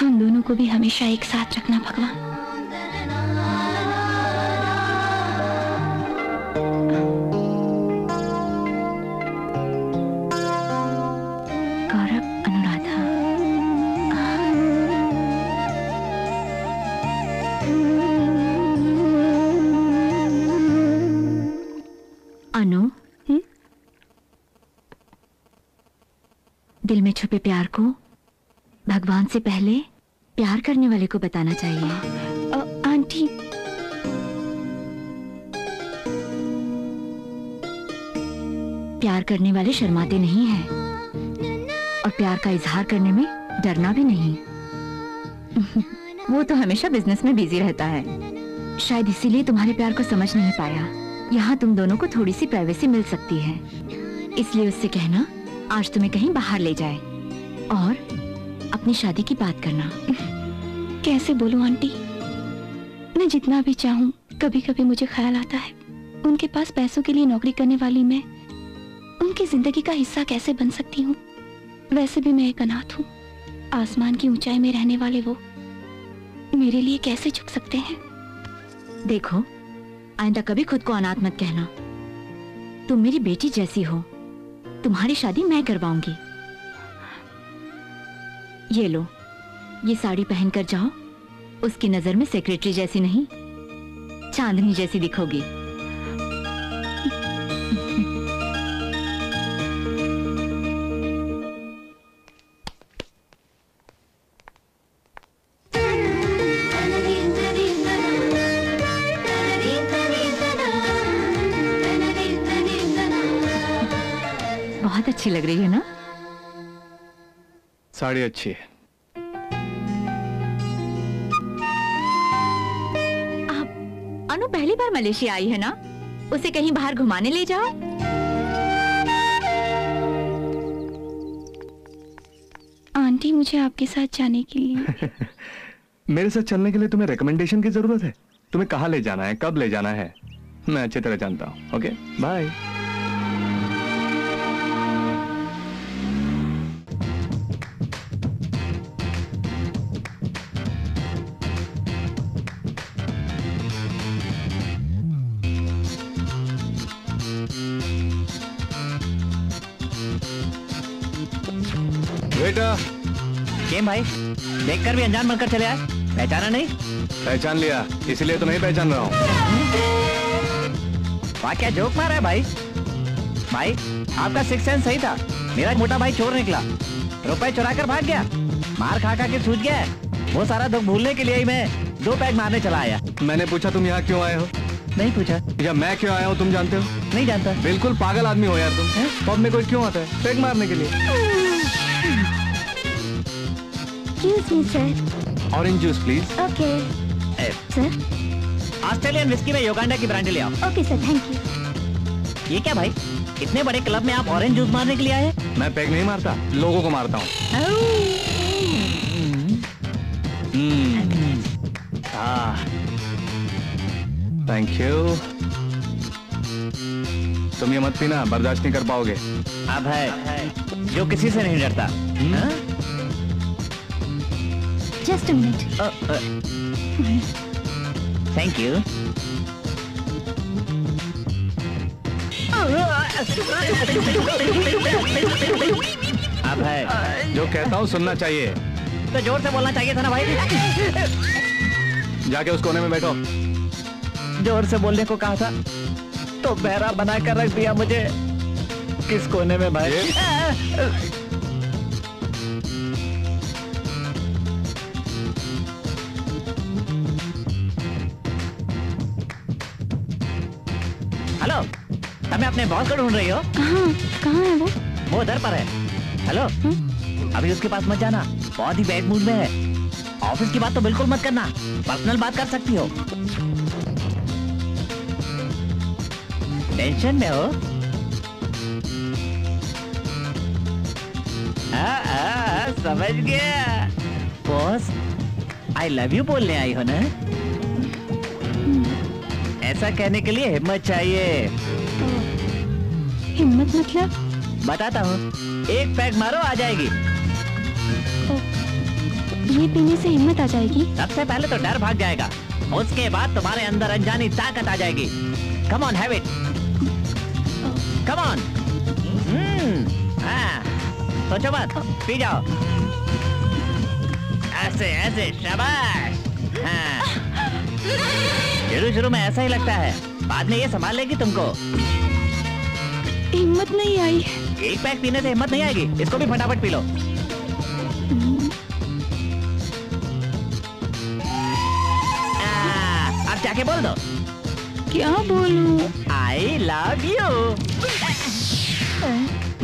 हम हम दोनों को भी हमेशा एक साथ रखना भगवान। गौरव, अनुराधा, अनु, दिल में छुपे प्यार को भगवान से पहले प्यार करने वाले को बताना चाहिए। आंटी, प्यार करने वाले शर्माते नहीं हैं और प्यार का इजहार करने में डरना भी नहीं। वो तो हमेशा बिजनेस में बिजी रहता है, शायद इसीलिए तुम्हारे प्यार को समझ नहीं पाया। यहाँ तुम दोनों को थोड़ी सी प्राइवेसी मिल सकती है, इसलिए उससे कहना आज तुम्हें कहीं बाहर ले जाए और अपनी शादी की बात करना। कैसे बोलूं आंटी, मैं जितना भी चाहूं कभी कभी मुझे ख्याल आता है उनके पास पैसों के लिए नौकरी करने वाली मैं उनकी जिंदगी का हिस्सा कैसे बन सकती हूं। वैसे भी मैं एक अनाथ हूं, आसमान की ऊंचाई में रहने वाले वो मेरे लिए कैसे झुक सकते हैं। देखो, आइंदा कभी खुद को अनाथ मत कहना। तुम मेरी बेटी जैसी हो, तुम्हारी शादी मैं करवाऊंगी। ये लो, ये साड़ी पहनकर जाओ, उसकी नजर में सेक्रेटरी जैसी नहीं, चांदनी जैसी दिखोगी। बहुत अच्छी लग रही है ना साड़ी, अच्छी है। आप, अनु पहली बार मलेशिया आई है ना, उसे कहीं बाहर घुमाने ले जाओ। आंटी, मुझे आपके साथ जाने के लिए मेरे साथ चलने के लिए तुम्हें रिकमेंडेशन की जरूरत है? तुम्हें कहाँ ले जाना है, कब ले जाना है, मैं अच्छी तरह जानता हूँ। Okay, bye. भाई देखकर भी अनजान बनकर चले आए, पहचाना नहीं? पहचान लिया, इसलिए तो नहीं पहचान रहा हूँ। वाह, क्या जोक मारा है भाई। भाई आपका सिक्स सेंस सही था, मेरा मोटा भाई चोर निकला, रुपए चुरा कर भाग गया, मार खा खा के सूझ गया है। वो सारा दुख भूलने के लिए ही मैं दो पैक मारने चला आया। मैंने पूछा तुम यहाँ क्यों आए हो? नहीं पूछा। या मैं क्यों आया हूँ तुम जानते हो? नहीं जानता। बिल्कुल पागल आदमी हो यार तुम, पब में कोई क्यों आता है पैक मारने के लिए? Orange juice please. Okay sir. Australian whisky में युगांडा की ब्रांड ले आओ। Okay sir, thank you. ये क्या भाई, इतने बड़े क्लब में आप ऑरेंज जूस मारने के लिए आए? मैं पैग नहीं मारता, लोगों को मारता हूँ। Thank you. तुम ये मत पीना, बर्दाश्त नहीं कर पाओगे। अब है जो किसी से नहीं डरता। Just a minute. Thank you. अब है जो कहता हूँ सुनना चाहिए। तो जोर से बोलना चाहिए था ना भाई। जाके उस कोने में बैठो। जोर से बोलने को कहा था तो बहरा बना कर रख दिया मुझे। किस कोने में भाई? अपने बॉस को ढूंढ रही हो? कहाँ है वो उधर पर है। हेलो, अभी उसके पास मत जाना, बहुत ही बैड मूड में है। ऑफिस की बात तो बिल्कुल मत करना, पर्सनल बात कर सकती हो। टेंशन में हो? समझ गया। बॉस आई लव यू बोलने आई हो ना? ऐसा कहने के लिए हिम्मत चाहिए। हिम्मत मतलब? बताता हूँ, एक पैक मारो आ जाएगी। ये पीने से हिम्मत आ जाएगी? सबसे पहले तो डर भाग जाएगा, उसके बाद तुम्हारे अंदर अनजानी ताकत आ जाएगी। Come on, have it. Come on. हाँ, सोचो मत, पी जाओ। ऐसे ऐसे, शाबाश। हाँ। शुरू शुरू में ऐसा ही लगता है, बाद में ये संभाल लेगी तुमको। हिम्मत नहीं आई। एक पैक पीने से हिम्मत नहीं आएगी, इसको भी फटाफट पी लो। अब जाके बोल दो। क्या बोलूं? I love you.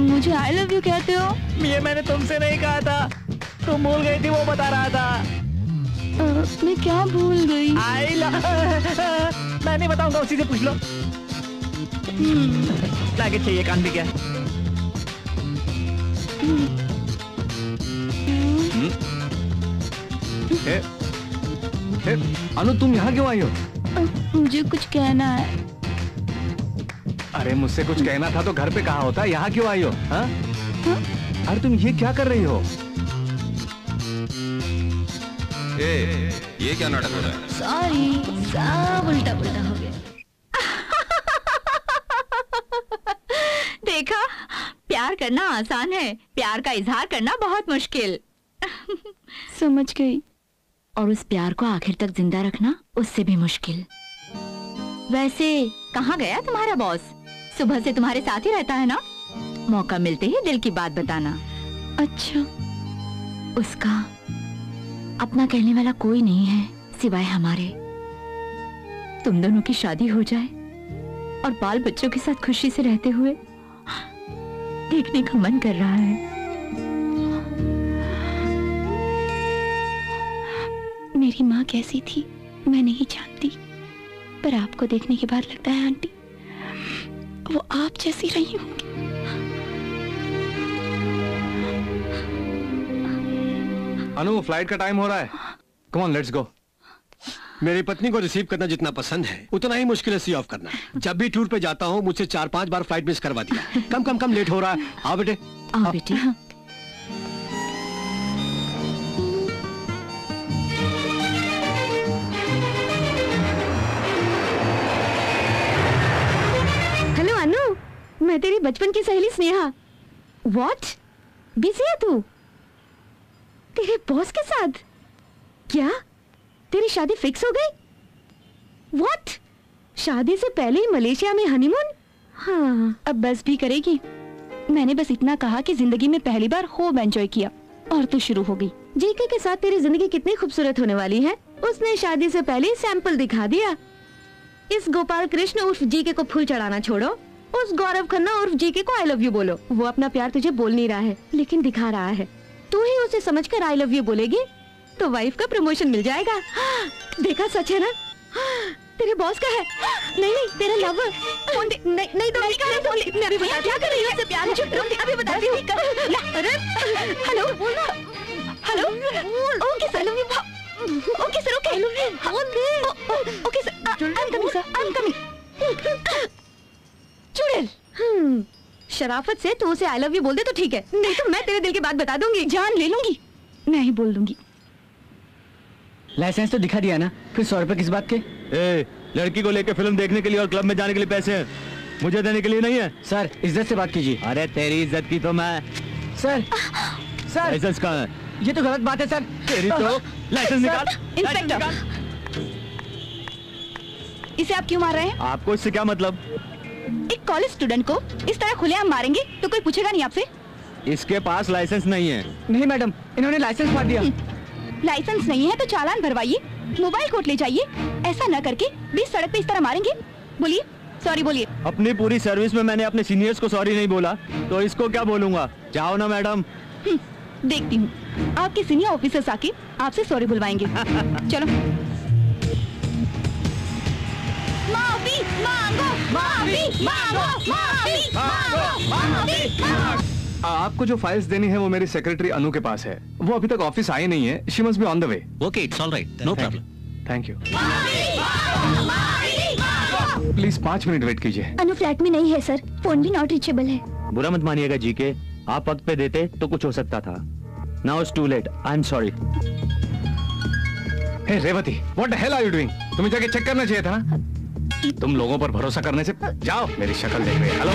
मुझे आई लव यू कहते हो? ये मैंने तुमसे नहीं कहा था, तुम भूल गई थी, वो बता रहा था। मैं क्या भूल गई? आई लव, मैं नहीं बताऊंगा, उसी से पूछ लो। लागे चाहिए कान भी क्या? अनु, तुम यहाँ क्यों आई हो? मुझे कुछ कहना है। अरे मुझसे कुछ कहना था तो घर पे कहा होता, यहाँ क्यों आई हो? हाँ? अरे तुम ये क्या कर रही हो? ये क्या नाटक हो रहा है? सॉरी, सब उल्टा पुल्टा हो गया। देखा, प्यार करना आसान है, प्यार का इजहार करना बहुत मुश्किल। समझ गई। और उस प्यार को आखिर तक जिंदा रखना उससे भी मुश्किल। वैसे कहाँ गया तुम्हारा बॉस? सुबह से तुम्हारे साथ ही रहता है ना? मौका मिलते ही दिल की बात बताना। अच्छा, उसका अपना कहने वाला कोई नहीं है सिवाय हमारे। तुम दोनों की शादी हो जाए और बाल बच्चों के साथ खुशी से रहते हुए देखने का मन कर रहा है। मेरी माँ कैसी थी मैं नहीं जानती, पर आपको देखने के बाद लगता है आंटी वो आप जैसी रही होंगी। अनु, फ्लाइट का टाइम हो रहा है। Come on, let's go. मेरी पत्नी को रिसीव करना जितना पसंद है उतना ही मुश्किल है सी ऑफ करना। जब भी टूर पे जाता हूँ मुझसे 4-5 बार फ्लाइट मिस करवा दिया। कम लेट हो रहा है। आओ बेटे, आओ बेटे। हेलो अनु, मैं तेरी बचपन की सहेली स्नेहा। What? बिजी है तू? तेरे बॉस के साथ? क्या तेरी शादी फिक्स हो गई? What? शादी से पहले ही मलेशिया में हनीमून? हाँ, अब बस भी करेगी। मैंने बस इतना कहा कि जिंदगी में पहली बार खूब एंजॉय किया और तू शुरू हो गई। जीके के साथ तेरी जिंदगी कितनी खूबसूरत होने वाली है, उसने शादी से पहले सैंपल दिखा दिया। इस गोपाल कृष्ण उर्फ जीके को फूल चढ़ाना छोड़ो, उस गौरव खन्ना उर्फ जीके को आई लव यू बोलो। वो अपना प्यार तुझे बोल नहीं रहा है लेकिन दिखा रहा है। तू ही उसे समझकर आई लव यू बोलेगी तो वाइफ का प्रमोशन मिल जाएगा। हाँ, देखा, सच है ना? हाँ, तेरे बॉस का है। नहीं तेरा लवर। नहीं तो क्या कर रही हो? उससे प्यार छूट रहा है। अभी बता रही हूँ। Hello hello, okay sir, okay sir, okay okay sir, I am coming sir, I am coming. चुड़ैल, शराफत से तू उसे आई लव यू बोल दे तो ठीक है, नहीं तो मैं तेरे दिल की बात बता दूंगी, जान ले लूंगी। मैं ही बोल दूंगी। लाइसेंस तो दिखा दिया ना, फिर 100 रुपए किस बात के? ए, लड़की को लेके फिल्म देखने के लिए और क्लब में जाने के लिए पैसे हैं, मुझे देने के लिए नहीं है। सर, इज्जत से बात कीजिए। अरे तेरी इज्जत की तो मैं। सर सर, लाइसेंस कहाँ है? ये तो गलत बात है सर। तेरी तो लाइसेंस निकाल। इंस्पेक्टर, इसे आप क्यों मार रहे हैं? आपको इससे क्या मतलब? एक कॉलेज स्टूडेंट को इस तरह खुलेआम मारेंगे तो कोई पूछेगा नहीं आपसे? इसके पास लाइसेंस नहीं है। नहीं मैडम, इन्होंने लाइसेंस फाड़ दिया। लाइसेंस नहीं है तो चालान भरवाइए, मोबाइल कोर्ट ले जाइए। ऐसा ना करके बीच सड़क पे इस तरह मारेंगे। बोलिए, सॉरी बोलिए। अपनी पूरी सर्विस में मैंने अपने सीनियर्स को सॉरी नहीं बोला तो इसको क्या बोलूँगा? जाओ ना मैडम। देखती हूँ आपके सीनियर ऑफिसर्स आके आपसे सॉरी बुलवाएंगे। चलो। आपको जो फाइल्स देनी है वो मेरी सेक्रेटरी अनु के पास है, वो अभी तक ऑफिस आई नहीं है। She must be on the way. Okay, it's all right, no problem. Thank you. Please 5 minute wait कीजिए। अनु फ्लैट में नहीं है सर, फोन भी नॉट रीचेबल है। बुरा मत मानिएगा जीके, आप वक्त पे देते तो कुछ हो सकता था। Now it's too late, I am sorry. Hey Revati, what the hell are you doing? तुम्हें जाके चेक करना चाहिए था ना? तुम लोगों पर भरोसा करने से जाओ, मेरी शक्ल देख रहे। हेलो,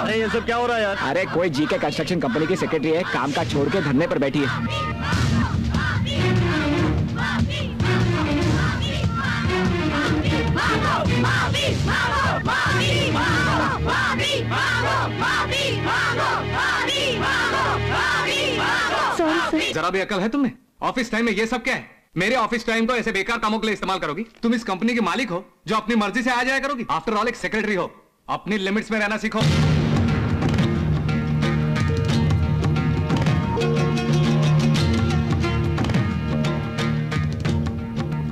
अरे ये सब क्या हो रहा है यार? अरे कोई जी के कंस्ट्रक्शन कंपनी की सेक्रेटरी है, काम काज छोड़ के धरने पर बैठी है। जरा भी अकल है तुम्हें? ऑफिस टाइम में ये सब क्या है? मेरे ऑफिस टाइम को ऐसे बेकार कामों के लिए इस्तेमाल करोगी? तुम इस कंपनी की मालिक हो जो अपनी मर्जी से आ जाया करोगी। आफ्टर ऑल एक सेक्रेटरी हो, अपनी लिमिट्स में रहना सीखो।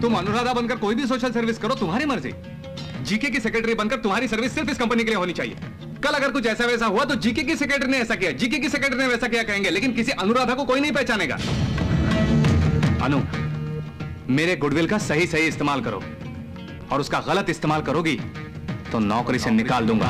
तुम अनुराधा बनकर कोई भी सोशल सर्विस करो, तुम्हारी मर्जी। जीके की सेक्रेटरी बनकर तुम्हारी सर्विस सिर्फ इस कंपनी के लिए होनी चाहिए। कल अगर कुछ ऐसा वैसा हुआ तो जीके की सेक्रेटरी ने ऐसा किया, जीके की सेक्रेटरी ने वैसा किया कहेंगे, लेकिन किसी अनुराधा को कोई नहीं पहचानेगा। अनु, मेरे गुडविल का सही सही इस्तेमाल करो, और उसका गलत इस्तेमाल करोगी तो नौकरी से निकाल दूंगा।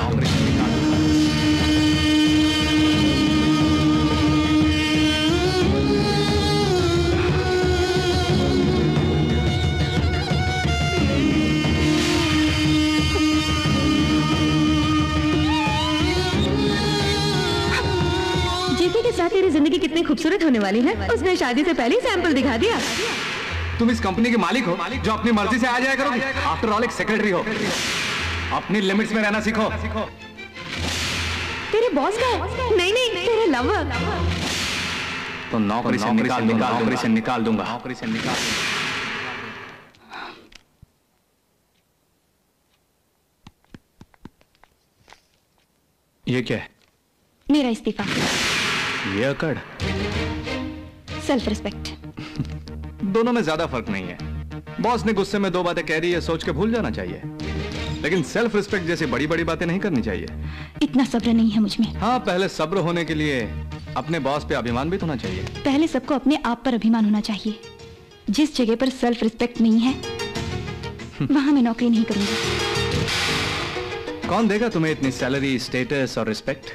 तेरी जिंदगी कितनी खूबसूरत होने वाली है, उसने शादी से पहले ही सैंपल दिखा दिया। तुम इस कंपनी के मालिक हो जो अपनी मर्जी से आ जाया करोगी। आफ्टर ऑल एक सेक्रेटरी हो, अपनी लिमिट्स में रहना सीखो। तेरे बॉस का नहीं, नहीं तेरे लवर। तो नौकरी से निकाल दूंगा, नौकरी से निकाल दूंगा, नौकरी से निकाल। ये क्या है? मेरा इस्तीफा। ये कर सेल्फ रिस्पेक्ट। दोनों में ज्यादा फर्क नहीं है। बॉस ने गुस्से में दो बातें कह दी है, सोच के भूल जाना चाहिए, लेकिन सेल्फ रिस्पेक्ट जैसी बड़ी बड़ी बातें नहीं करनी चाहिए। इतना सब्र नहीं है मुझ में। हाँ, पहले सब्र होने के लिए अपने बॉस पे अभिमान भी होना चाहिए। पहले सबको अपने आप पर अभिमान होना चाहिए। जिस जगह पर सेल्फ रिस्पेक्ट नहीं है वहां मैं नौकरी नहीं करूंगी। कौन देगा तुम्हें इतनी सैलरी, स्टेटस और रिस्पेक्ट?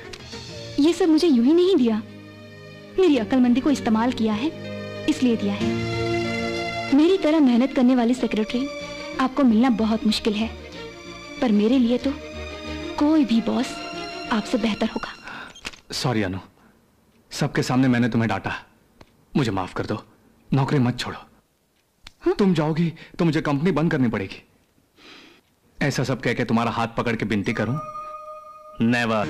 ये सब मुझे यूं ही नहीं दिया, मेरी अक्लमंदी को इस्तेमाल किया है, इसलिए दिया है। मेरी तरह मेहनत करने वाली सेक्रेटरी आपको मिलना बहुत मुश्किल है, पर मेरे लिए तो कोई भी बॉस आपसे बेहतर होगा। सॉरी अनु, सबके सामने मैंने तुम्हें डांटा, मुझे माफ कर दो। नौकरी मत छोड़ो। हा? तुम जाओगी तो मुझे कंपनी बंद करनी पड़ेगी। ऐसा सब कह के तुम्हारा हाथ पकड़ के विनती करूं, नेवर।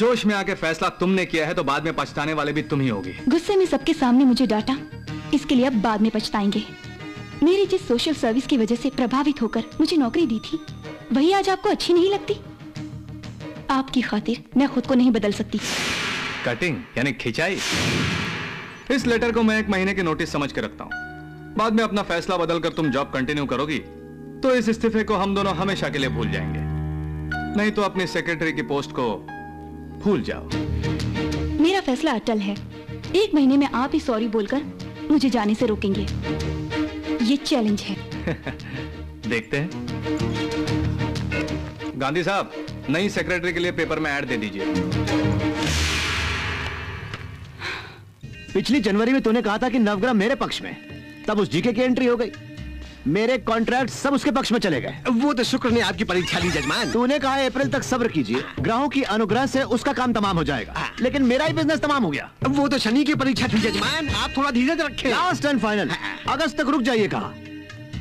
जोश में आके फैसला तुमने किया है तो बाद में पछताने वाले भी तुम ही होगी। गुस्से में सबके सामने मुझे डांटा, इसके लिए अब बाद में पछताएंगे। मेरी जिस सोशल सर्विस की वजह से प्रभावित होकर मुझे नौकरी दी थी, वही आज आपको अच्छी नहीं लगती। आपकी खातिर मैं खुद को नहीं बदल सकती। कटिंग यानी खिंचाई। इस लेटर को मैं एक महीने के नोटिस समझ के रखता हूँ। बाद में अपना फैसला बदल कर तुम जॉब कंटिन्यू करोगी तो इस इस्तीफे को हम दोनों हमेशा के लिए भूल जाएंगे, नहीं तो अपनी सेक्रेटरी की पोस्ट को भूल जाओ। मेरा फैसला अटल है। एक महीने में आप ही सॉरी बोलकर मुझे जाने से रोकेंगे, ये चैलेंज है। देखते हैं। गांधी साहब, नई सेक्रेटरी के लिए पेपर में ऐड दे दीजिए। पिछली जनवरी में तूने कहा था कि नवग्रह मेरे पक्ष में, तब उस जीके की एंट्री हो गई। मेरे कॉन्ट्रैक्ट सब उसके पक्ष में चले गए। वो तो शुक्र ने आपकी परीक्षा ली जजमान। तूने कहा अप्रैल तक सब्र कीजिए, ग्रहों की अनुग्रह से उसका काम तमाम हो जाएगा, लेकिन मेरा ही बिजनेस तमाम हो गया। वो तो शनि की परीक्षा थी जजमान, आप थोड़ा धीरज रखें। लास्ट एंड फाइनल अगस्त तक रुक जाइए कहा।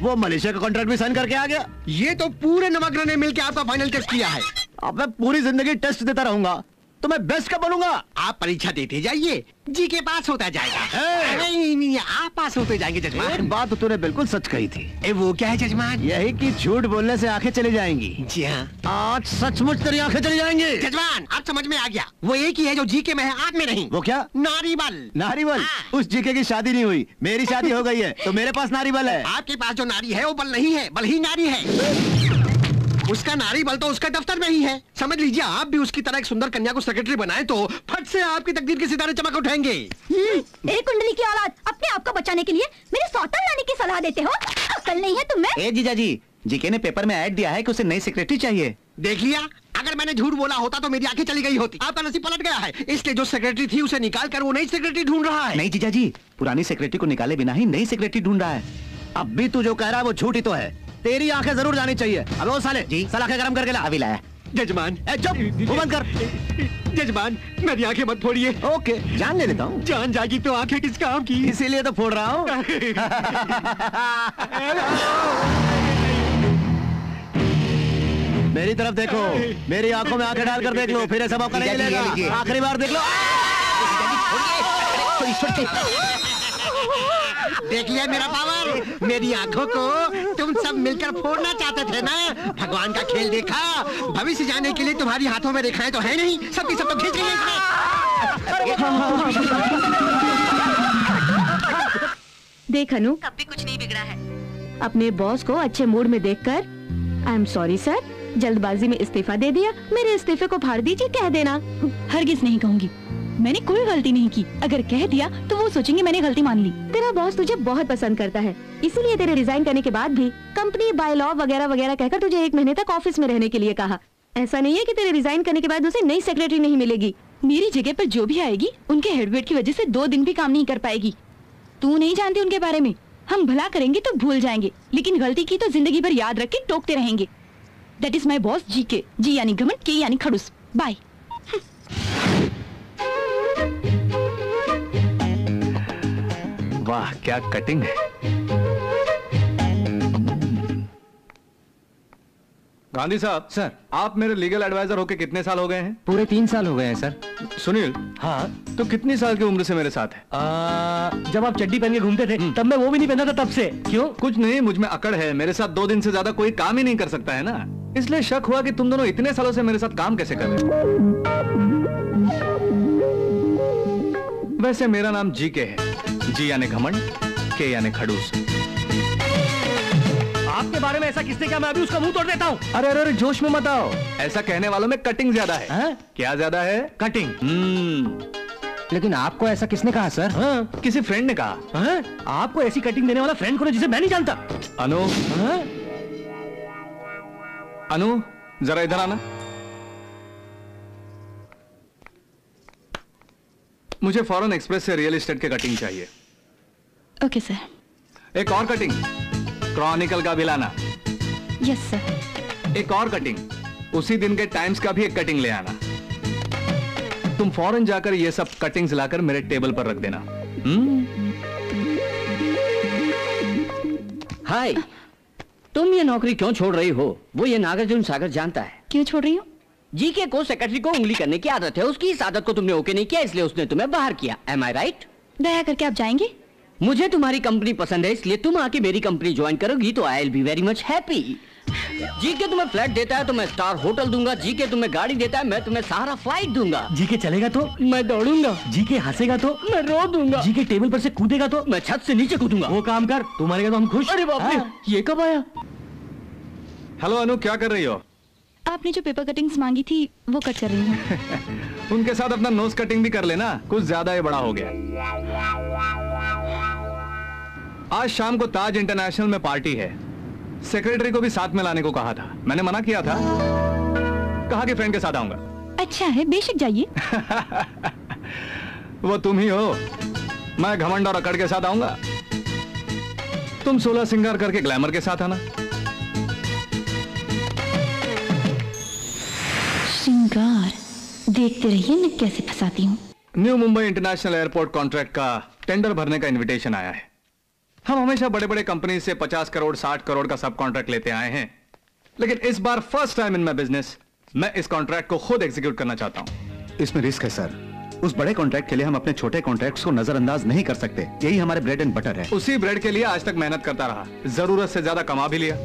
वो मलेशिया का कॉन्ट्रैक्ट भी साइन करके आ गया। ये तो पूरे नवग्रह ने मिलकर आपका फाइनल टेस्ट किया है। अब मैं पूरी जिंदगी टेस्ट देता रहूंगा तो मैं बेस्ट कब बनूंगा? आप परीक्षा देते जाइए, जी के पास होता जाएगा। नहीं नहीं, आप पास होते जाएंगे जजमान। एक बात तो तूने बिल्कुल सच कही थी। वो क्या है जजमान? यही कि झूठ बोलने से आंखें चली जाएंगी। जी हाँ, आज सचमुच तेरी आंखें चली जाएंगी जजमान। अब समझ में आ गया, वो एक ही है जो जी के में है, आप में नहीं। वो क्या? नारीबल। नारीबल? उस जी के की शादी नहीं हुई, मेरी शादी हो गई है तो मेरे पास नारीबल है। आपके पास जो नारी है वो बल नहीं है, बल ही नारी है। उसका नारी बल तो उसका दफ्तर में ही है। समझ लीजिए आप भी उसकी तरह एक सुंदर कन्या को सेक्रेटरी बनाएं तो फट से आपकी तकदीर के सितारे चमक उठेंगे। एक कुंडली की औलाद अपने आप को बचाने के लिए मेरे सौतन लाने की सलाह देते हो, अक्ल नहीं है तुम्हें। ए जीजा जी, जीके ने पेपर में ऐड दिया है कि उसे नई सेक्रेटरी चाहिए। देख लिया, अगर मैंने झूठ बोला होता तो मेरी आंखें चली गई होती। आपका नसीब पलट गया है, इसलिए जो सेक्रेटरी थी उसे निकाल कर वो नई सेक्रेटरी ढूंढ रहा है। नहीं जीजा जी, पुरानी सेक्रेटरी को निकाले बिना ही नई सेक्रेटरी ढूंढ रहा है। अब भी तू जो कह रहा है वो झूठी तो है, तेरी आंखें जरूर जानी चाहिए। अब वो साले जी सलाखें गरम करके ला। अभी लाया जजमान। बंद कर जजमान, मेरी आंखें मत फोड़िए। ओके, जान ले लेता हूँ। जान जाएगी तो आंखें किस काम की, इसीलिए तो फोड़ रहा हूँ। मेरी तरफ देखो, मेरी आंखों में आंखें डालकर देख लो, फिर ऐसा मौका नहीं मिलेगा। आखिरी बार देख लो। देख लिया मेरा पावर, मेरी आंखों को तुम सब मिलकर फोड़ना चाहते थे ना। भगवान का खेल देखा, भविष्य जाने के लिए तुम्हारी हाथों में रेखाएं तो है नहीं, सबकी सब तो खींच रही है। देख अनु, कभी कुछ नहीं बिगड़ा है। अपने बॉस को अच्छे मूड में देखकर आई एम सॉरी सर, जल्दबाजी में इस्तीफा दे दिया, मेरे इस्तीफे को फाड़ दीजिए कह देना। हरगिज नहीं कहूँगी, मैंने कोई गलती नहीं की। अगर कह दिया तो वो सोचेंगे मैंने गलती मान ली। तेरा बॉस तुझे बहुत पसंद करता है, इसीलिए तेरे रिजाइन करने के बाद भी कंपनी बाय लॉ वगैरह वगैरह कहकर तुझे 1 महीने तक ऑफिस में रहने के लिए कहा। ऐसा नहीं है कि तेरे रिजाइन करने के बाद उसे नई सेक्रेटरी नहीं मिलेगी। मेरी जगह पर जो भी आएगी उनके हेडवेट की वजह से 2 दिन भी काम नहीं कर पाएगी। तू नहीं जानती उनके बारे में, हम भला करेंगे तो भूल जाएंगे, लेकिन गलती की तो जिंदगी भर याद रख के टोकते रहेंगे। दैट इज माई बॉस जी के। जी यानी घमंड, के यानी खड़ूस। बाय। वाह क्या कटिंग है। गांधी साहब। सर, आप मेरे लीगल एडवाइजर होके कितने साल हो गए हैं? पूरे 3 साल हो गए हैं सर। सुनील। हाँ। तो कितनी साल की उम्र से मेरे साथ है? जब आप चड्डी पहन के घूमते थे तब मैं वो भी नहीं पहना था, तब से। क्यों? कुछ नहीं, मुझ में अकड़ है। मेरे साथ 2 दिन से ज्यादा कोई काम ही नहीं कर सकता है ना, इसलिए शक हुआ कि तुम दोनों इतने सालों से मेरे साथ काम कैसे कर रहे। वैसे मेरा नाम जी के है, जी यानी घमंड, के यानी खड़ूस। आपके बारे में ऐसा किसने कहा? मैं अभी उसका मुंह तोड़ देता हूँ। अरे अरे अरे, जोश में मत आओ। ऐसा कहने वालों में कटिंग ज्यादा है। हा? क्या ज्यादा है? कटिंग। लेकिन आपको ऐसा किसने कहा सर? हाँ, किसी फ्रेंड ने कहा। हाँ? आपको ऐसी कटिंग देने वाला फ्रेंड करो जिसे मैं नहीं जानता। अनु। हाँ? अनु जरा इधर आना। मुझे फॉरेन एक्सप्रेस से रियल एस्टेट के कटिंग चाहिए। Okay sir. एक और कटिंग क्रॉनिकल का भी लाना। Yes sir. एक और कटिंग उसी दिन के टाइम्स का भी एक कटिंग ले आना। तुम फॉरेन जाकर ये सब कटिंग्स लाकर मेरे टेबल पर रख देना। हाय, तुम ये नौकरी क्यों छोड़ रही हो? वो ये नागार्जुन सागर जानता है। क्यों छोड़ रही हो? जीके को सेक्रेटरी को उंगली करने की आदत है, उसकी इस आदत को तुमने ओके नहीं किया, इसलिए उसने तुम्हें बाहर किया। Am I right? दया करके आप जाएंगे? मुझे तुम्हारी कंपनी पसंद है, इसलिए तुम आके मेरी कंपनी ज्वाइन करोगी तो I will be very much happy. GK तुम्हें फ्लैट देता है तो मैं स्टार होटल दूंगा। जीके तुम्हें गाड़ी देता है, मैं तुम्हें सहारा फ्लाइट दूंगा। जीके चलेगा तो मैं दौड़ूंगा। जीके हंसेगा तो मैं रो दूंगा। जीके टेबल पर से कूदेगा तो मैं छत से नीचे कूदूंगा। वो काम कर, तुम्हारे तो हम खुश। अरे बाप रे, ये कब आया? हेलो अनु, क्या कर रही हो? आपने जो पेपर कटिंग्स मांगी थी वो कट कर रही हूँ। उनके साथ अपना नोज कटिंग भी कर लेना, कुछ ज्यादा ही बड़ा हो गया। आज शाम को ताज इंटरनेशनल में पार्टी है, सेक्रेटरी को भी साथ में लाने को कहा था। मैंने मना किया था, कहा कि फ्रेंड के साथ आऊंगा। अच्छा है, बेशक जाइए। वो तुम ही हो, मैं घमंड और अकड़ के साथ आऊंगा, तुम 16 सिंगार करके ग्लैमर के साथ आना। श्रृंगार, देखते रहिए मैं कैसे फंसाती हूँ। New Mumbai international airport contract का टेंडर भरने का इनविटेशन आया है। हम हमेशा बड़े बड़े कंपनी से 50 करोड़ 60 करोड़ का सब कॉन्ट्रैक्ट लेते आए हैं, लेकिन इस बार first time in my business मैं इस कॉन्ट्रैक्ट को खुद एग्जीक्यूट करना चाहता हूँ। इसमें रिस्क है सर, उस बड़े कॉन्ट्रैक्ट के लिए हम अपने छोटे कॉन्ट्रैक्ट्स को नजरअंदाज नहीं कर सकते, यही हमारे ब्रेड एंड बटर है। उसी ब्रेड के लिए आज तक मेहनत करता रहा, जरूरत से ज्यादा कमा भी लिया,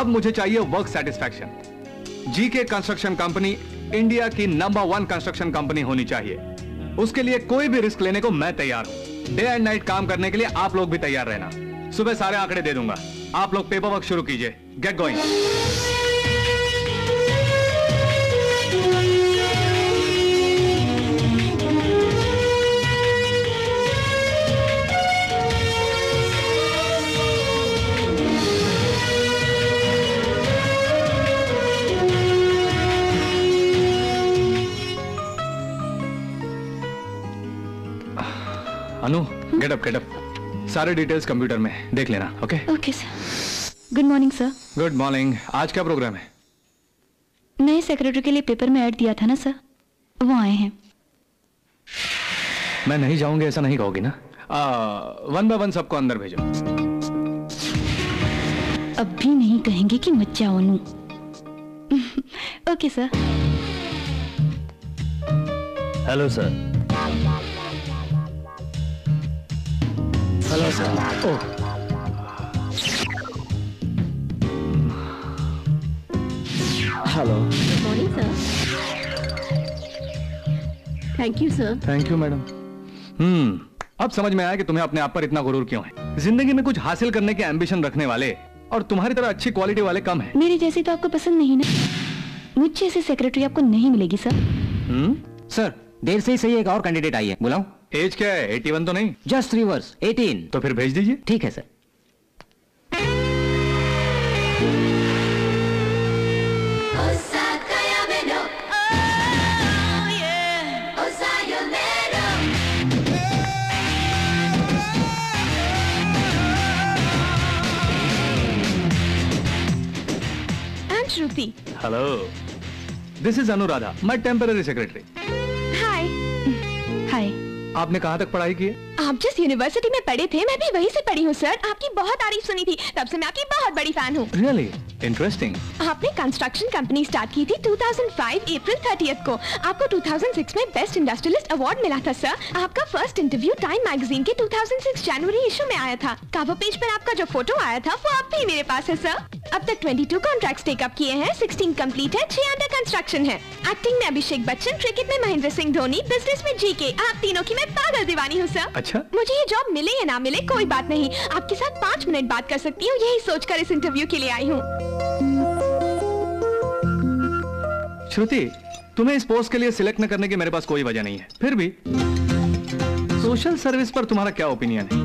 अब मुझे चाहिए work satisfaction. GK construction company India की नंबर 1 कंस्ट्रक्शन कंपनी होनी चाहिए, उसके लिए कोई भी रिस्क लेने को मैं तैयार हूँ। डे एंड नाइट काम करने के लिए आप लोग भी तैयार रहना। सुबह सारे आंकड़े दे दूंगा, आप लोग पेपर वर्क शुरू कीजिए। Get going. Anu get up सारे डिटेल्स कंप्यूटर में देख लेना okay okay sir. Good morning sir. Good morning. आज क्या प्रोग्राम है? नए सेक्रेटरी के लिए पेपर में ऐड दिया था ना सर, वो आए हैं। मैं नहीं जाऊंगी ऐसा नहीं कहोगी ना? वन बाय वन सबको अंदर भेजो। अब भी नहीं कहेंगे कि मत जाओ Anu. Okay sir. Hello sir. Hello sir. Hello. Good morning sir. Thank you sir. Thank you madam. अब समझ में आया कि तुम्हें अपने आप पर इतना गुरूर क्यों है। जिंदगी में कुछ हासिल करने के एम्बिशन रखने वाले और तुम्हारी तरह अच्छी क्वालिटी वाले कम है। मेरी जैसी तो आपको पसंद नहीं ना? मुझे ऐसी सेक्रेटरी आपको नहीं मिलेगी सर। सर देर से ही सही एक और कैंडिडेट आई है, बुलाऊं? एज क्या है? 81 तो नहीं? Just reverse 18। तो फिर भेज दीजिए। ठीक है sir. Shruti. Hello. This is Anuradha, my temporary secretary. Hi. Hi. आपने कहाँ तक पढ़ाई की है? आप जिस यूनिवर्सिटी में पढ़े थे मैं भी वहीं से पढ़ी हूँ सर। आपकी बहुत तारीफ सुनी थी, तब से मैं आपकी बहुत बड़ी फैन हूँ। Really? Interesting. आपने कंस्ट्रक्शन कंपनी स्टार्ट की थी 2005 अप्रैल 30th को। आपको 2006 में बेस्ट इंडस्ट्रियलिस्ट अवार्ड मिला था सर। आपका फर्स्ट इंटरव्यू टाइम मैगजीन के 2006 जनवरी इशू में आया था। कवर पेज पर आपका जो फोटो आया था वो अब भी मेरे पास है सर। अब तक 22 कॉन्ट्रैक्ट टेकअप किए हैं, 16 कम्प्लीट है, 6 अंडर कंस्ट्रक्शन है। एक्टिंग में अभिषेक बच्चन, क्रिकेट में महेंद्र सिंह धोनी, बिजनेस में जीके। आप तीनों की मैं पागल दीवानी हूँ सर। मुझे ये जॉब मिले या ना मिले कोई बात नहीं, आपके साथ 5 मिनट बात कर सकती हूँ, यही सोचकर इस इंटरव्यू के लिए आई हूँ। श्रुति, तुम्हें इस पोस्ट के लिए सिलेक्ट न करने की मेरे पास कोई वजह नहीं है। फिर भी सोशल सर्विस पर तुम्हारा क्या ओपिनियन है?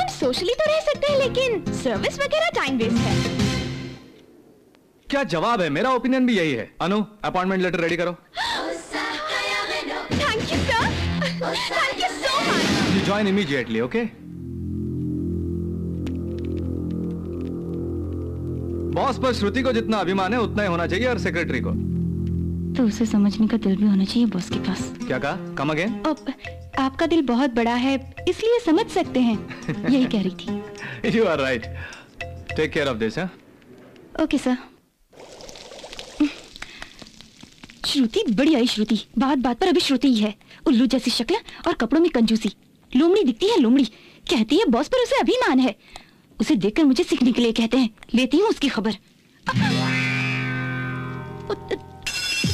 हम सोशली तो रह सकते हैं लेकिन सर्विस वगैरह टाइम वेस्ट है। क्या जवाब है? मेरा ओपिनियन भी यही है। अनु, अपॉइंटमेंट लेटर रेडी करो। Thank you sir. You join immediately, okay? Boss पर श्रुति को जितना अभिमान है उतना ही होना चाहिए और सेक्रेटरी को तो उसे समझने का दिल भी होना चाहिए बॉस के पास। क्या कहा? Come again. आपका दिल बहुत बड़ा है इसलिए समझ सकते हैं, यही कह रही थी। You are right. Take care of this, huh? Okay, sir. श्रुति बड़ी आई श्रुति, बात बात पर अभी श्रुति ही है। उल्लू जैसी शक्ल और कपड़ों में कंजूसी, लोमड़ी दिखती है लोमड़ी। कहती है बॉस पर उसे अभिमान है, उसे देखकर मुझे सीखने के लिए कहते हैं। लेती हूँ उसकी खबर।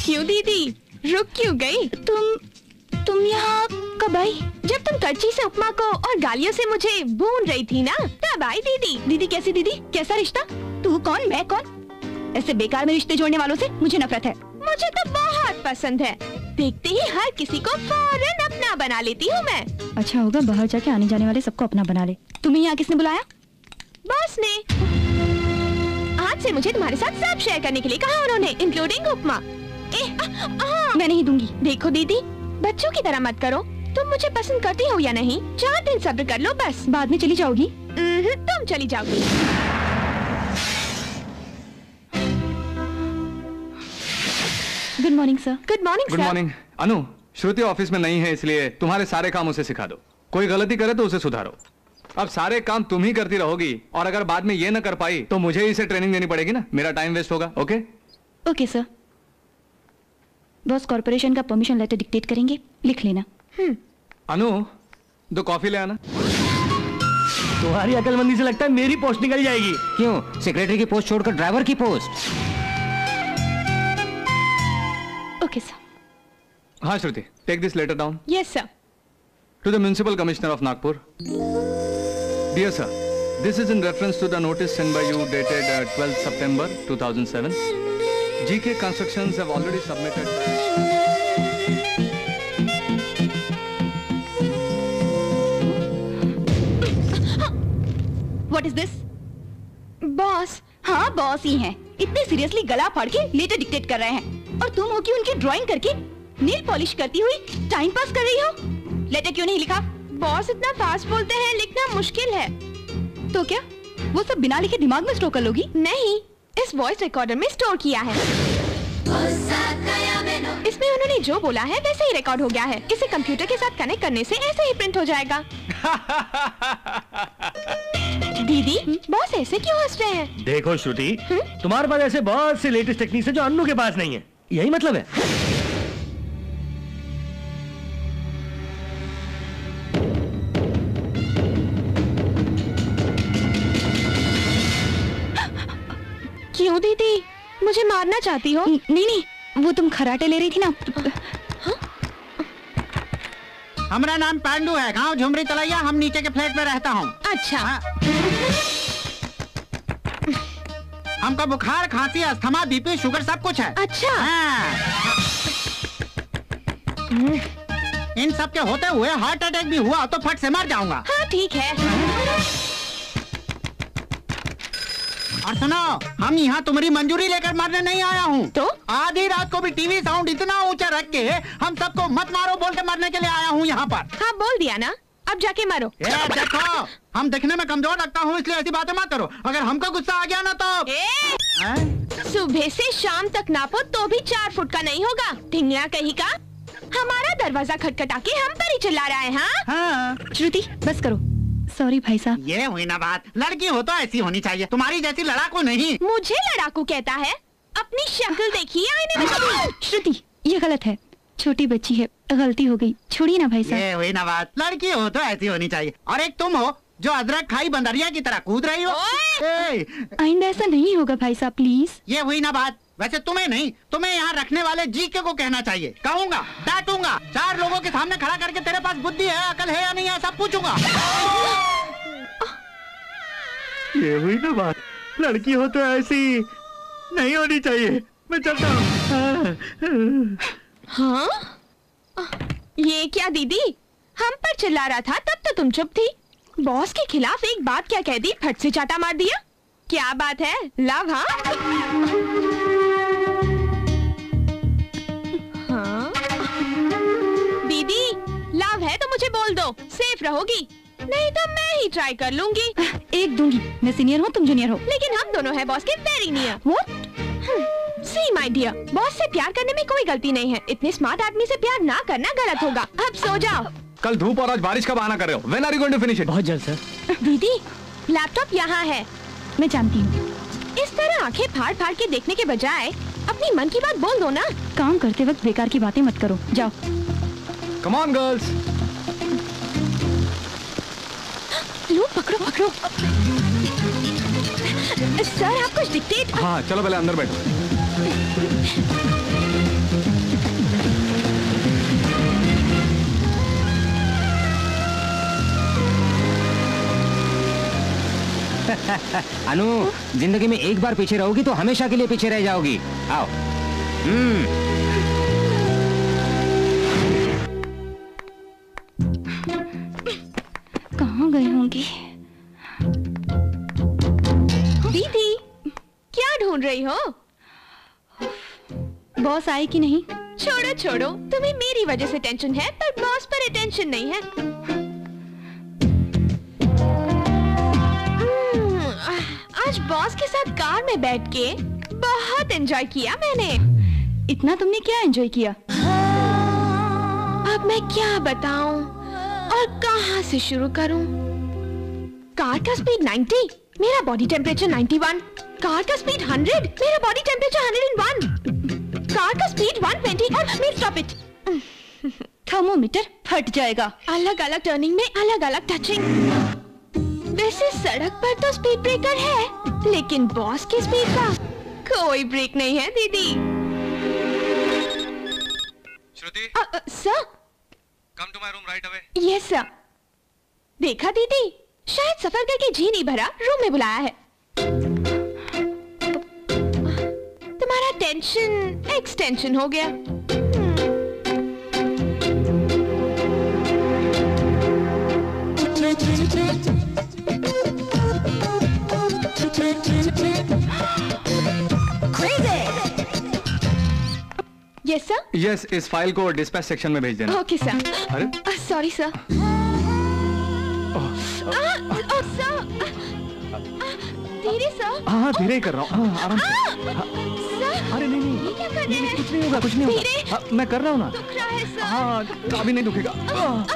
क्यों दीदी रुक क्यों गई? तुम यहाँ कब आई? जब तुम करछी से उपमा को और गालियों से मुझे भून रही थी ना तब आई दीदी। दीदी कैसी दीदी? कैसा रिश्ता? तू कौन मैं कौन? ऐसे बेकार में रिश्ते जोड़ने वालों से मुझे नफरत है। मुझे तो बहुत पसंद है, देखते ही हर किसी को फौरन अपना बना लेती हूँ मैं। अच्छा होगा बाहर जाके आने जाने वाले सबको अपना बना ले। तुम्हें यहाँ किसने बुलाया? बॉस ने। आज से मुझे तुम्हारे साथ सब शेयर करने के लिए कहा उन्होंने, इंक्लूडिंग उपमा। मैं नहीं दूंगी। देखो दीदी बच्चों की तरह मत करो, तुम मुझे पसंद करती हो या नहीं 4 दिन सब्र कर लो बस, बाद में चली जाओगी। तुम चली जाओगी। Good morning sir. Good morning. Good morning. Anu, Shruti office में नहीं है इसलिए तुम्हारे सारे काम उसे सिखा दो। कोई गलती करे तो उसे सुधारो। अब सारे काम तुम ही करती रहोगी और अगर बाद में ये न कर पाई तो मुझे इसे ट्रेनिंग देनी पड़ेगी ना, मेरा टाइम वेस्ट होगा। Okay okay sir. Boss corporation का परमिशन लेटर डिक्टेट करेंगे, लिख लेना। अनु 2 कॉफी ले आना। तुम्हारी अकलमंदी से लगता है मेरी पोस्ट निकल जाएगी। क्यों? सेक्रेटरी की पोस्ट छोड़कर ड्राइवर की पोस्ट। Okay, sir. हाँ Shruti, take this letter down. Yes, sir. To the Municipal Commissioner of Nagpur. Dear sir, this is in reference to the notice sent by you dated 12th September 2007. GK Constructions have already submitted. What is this? Boss. हाँ बॉस ही हैं। इतने सीरियसली गला फाड़ के लेटर डिक्टेट कर रहे हैं और तुम हो कि उनकी ड्राइंग करके नील पॉलिश करती हुई टाइम पास कर रही हो। लेटर क्यों नहीं लिखा? बॉस इतना फास्ट बोलते हैं, लिखना मुश्किल है। तो क्या वो सब बिना लिखे दिमाग में स्टोर कर लोगी? नहीं, इस वॉइस रिकॉर्डर में स्टोर किया है। इसमें उन्होंने जो बोला है वैसे ही रिकॉर्ड हो गया है। इसे कंप्यूटर के साथ कनेक्ट करने से ऐसे ही प्रिंट हो जाएगा। दीदी, बॉस ऐसे क्यों हंस रहे हैं? देखो श्रुति, तुम्हारे पास ऐसे बहुत से लेटेस्ट टेक्निक है जो अन्नू के पास नहीं है, यही मतलब है। क्यों दीदी, मुझे मारना चाहती हो? नहीं नहीं, वो तुम खराटे ले रही थी ना। हमारा नाम पांडू है, गांव झुमरी तलैया, हम नीचे के फ्लैट में रहता हूँ। अच्छा। हमका बुखार, खांसी, अस्थमा, बीपी, शुगर सब कुछ है। अच्छा। इन सब के होते हुए हार्ट अटैक भी हुआ तो फट से मर जाऊंगा। हाँ ठीक है। और सुनो, हम यहाँ तुम्हारी मंजूरी लेकर मारने नहीं आया हूँ। तो आधी रात को भी टीवी साउंड इतना ऊंचा रख के हम सबको मत मारो बोल के मारने के लिए आया हूँ यहाँ पर। हाँ बोल दिया ना, अब जाके मारो। देखो, हम दिखने में कमजोर लगता हूँ इसलिए ऐसी बातें मत करो। अगर हमको गुस्सा आ गया ना तो सुबह से शाम तक नापो तो भी 4 फुट का नहीं होगा। ढिंगना कहीं का, हमारा दरवाजा खटखटा के हम पर ही चिल्ला रहा है। हाँ श्रुति बस करो। सॉरी भाई साहब। ये हुई ना बात, लड़की हो तो ऐसी होनी चाहिए, तुम्हारी जैसी लड़ाकू नहीं। मुझे लड़ाकू कहता है, अपनी शक्ल देखिए आईने में। श्रुति ये गलत है, छोटी बच्ची है, गलती हो गई, छोड़िए ना भाई साहब। ये हुई ना बात, लड़की हो तो ऐसी होनी चाहिए, और एक तुम हो जो अदरक खाई बंदरिया की तरह कूद रही हो। आइंदा ऐसा नहीं होगा भाई साहब, प्लीज। ये हुई ना बात, वैसे तुम्हें नहीं, तुम्हें यहाँ रखने वाले जीके को कहना चाहिए। कहूँगा, डांटूंगा, 4 लोगों के सामने खड़ा करके तेरे पास बुद्धि है, अकल है या नहीं है सब पूछूंगा। ये हुई ना बात, लड़की हो तो ऐसी नहीं होनी चाहिए। मैं चलता हूँ। हाँ ये क्या दीदी, हम पर चिल्ला रहा था तब तो तुम चुप थी। बॉस के खिलाफ एक बात क्या कह दी, फट से चाटा मार दिया। क्या बात है लव। हाँ दीदी लव है तो मुझे बोल दो, सेफ रहोगी, नहीं तो मैं ही ट्राई कर लूंगी। एक दूंगी, मैं सीनियर हूँ तुम जूनियर हो, लेकिन हम दोनों हैं बॉस के very near. What? See my dear, boss से प्यार करने में कोई गलती नहीं है, इतने स्मार्ट आदमी से प्यार ना करना गलत होगा। अब सो जाओ। कल धूप और आज बारिश का बहाना कर रहे हो। When are you going to finish it? बहुत जल्द सर। दीदी लैपटॉप यहाँ है, मैं जानती हूँ। इस तरह आंखें फाड़ फाड़ के देखने के बजाय अपनी मन की बात बोल दो ना। काम करते वक्त बेकार की बातें मत करो, जाओ। Come on girls. लो पकड़ो पकड़ो। सर आप कुछ डिक्टेट। हाँ चलो पहले अंदर बैठो। अनु, जिंदगी में एक बार पीछे रहोगी तो हमेशा के लिए पीछे रह जाओगी। आओ। कहाँ गई होंगी? दीदी क्या ढूंढ रही हो? बॉस आए कि नहीं? छोड़ो छोड़ो, तुम्हें मेरी वजह से टेंशन है पर बॉस पर अटेंशन नहीं है। आज बॉस के साथ कार में बैठ के बहुत एंजॉय किया मैंने। इतना तुमने क्या एंजॉय किया? अब मैं क्या बताऊं और कहां से शुरू करूं? कार का स्पीड 90, मेरा बॉडी टेम्परेचर 91। कार का स्पीड 100, मेरा बॉडी टेम्परेचर 101। कार का स्पीड 120 और मेरा स्टॉप इट। थर्मोमीटर फट जाएगा। अलग अलग टर्निंग में अलग अलग टचिंग। वैसे सड़क पर तो स्पीड ब्रेकर है लेकिन बॉस की स्पीड का कोई ब्रेक नहीं है। दीदी Shruti. Sir come to my room right away. Yes sir. देखा दीदी, शायद सफर करके जी नहीं भरा, रूम में बुलाया है। तुम्हारा टेंशन एक्सटेंशन हो गया। Yes sir. यस, इस फाइल को डिस्पैच सेक्शन में भेज देना। Okay sir. अरे सॉरी सर। धीरे कर रहा हूँ, आराम से। अरे नहीं नहीं, कुछ नहीं होगा, कुछ नहीं होगा, मैं कर रहा हूँ ना। हाँ, अभी नहीं दुखेगा।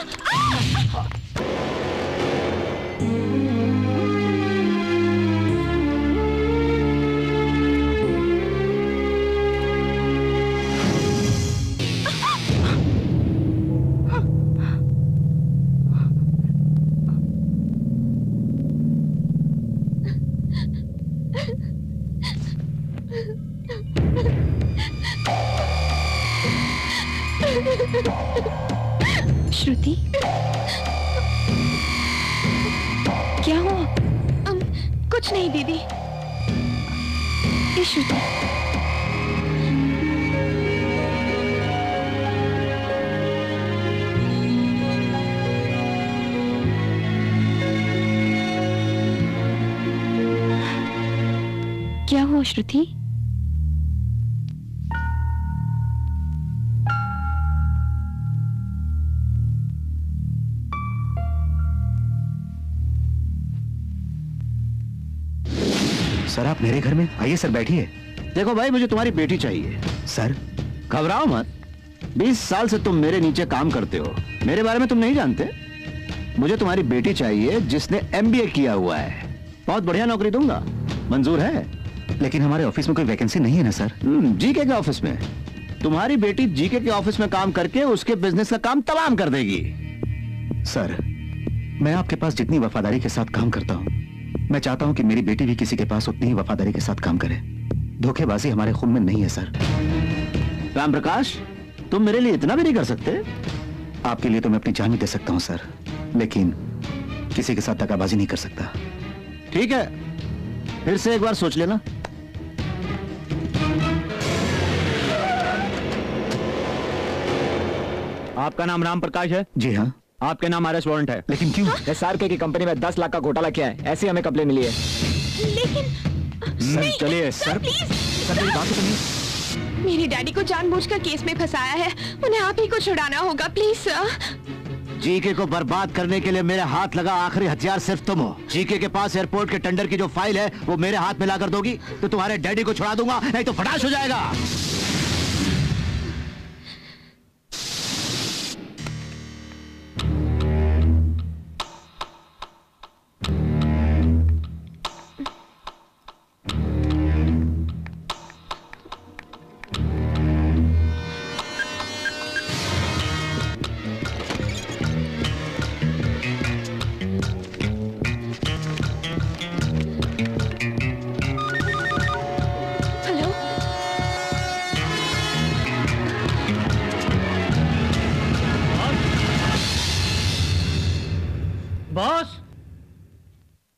श्रुति, क्या हुआ? कुछ नहीं दीदी। ये श्रुति, क्या हुआ श्रुति? सर आप मेरे घर में आइए, सर बैठिए। देखो भाई, मुझे तुम्हारी बेटी चाहिए। सर घबराओ मत, 20 साल से तुम मेरे नीचे काम करते हो, मेरे बारे में तुम नहीं जानते। मुझे तुम्हारी बेटी चाहिए जिसने MBA किया हुआ है। बहुत बढ़िया नौकरी दूंगा, मंजूर है? लेकिन हमारे ऑफिस में कोई वैकेंसी नहीं है ना सर। जीके के ऑफिस में तुम्हारी बेटी जीके के ऑफिस में काम करके उसके बिजनेस का काम तमाम कर देगी। सर मैं आपके पास जितनी वफादारी के साथ काम करता हूँ, मैं चाहता हूं कि मेरी बेटी भी किसी के पास उतनी ही वफादारी के साथ काम करे। धोखेबाजी हमारे खून में नहीं है सर। राम प्रकाश, तुम मेरे लिए इतना भी नहीं कर सकते? आपके लिए तो मैं अपनी जान भी दे सकता हूं सर, लेकिन किसी के साथ धोखेबाजी नहीं कर सकता। ठीक है, फिर से एक बार सोच लेना। आपका नाम राम प्रकाश है? जी हाँ। आपके नाम आरएस वारंट है। लेकिन क्यों? एसआरके की कंपनी में 10 लाख का घोटाला किया है, ऐसी हमें कंप्लेन मिली है। लेकिन चलिए सर, मेरी बात सुनिए। मेरे डैडी को जानबूझकर केस में फंसाया है, उन्हें आप ही को छुड़ाना होगा प्लीज सर। जीके को बर्बाद करने के लिए मेरे हाथ लगा आखिरी हथियार सिर्फ तुम हो। जीके के पास एयरपोर्ट के टेंडर की जो फाइल है वो मेरे हाथ में लाकर दोगी तो तुम्हारे डैडी को छुड़ा दूंगा, नहीं तो फटाश हो जाएगा।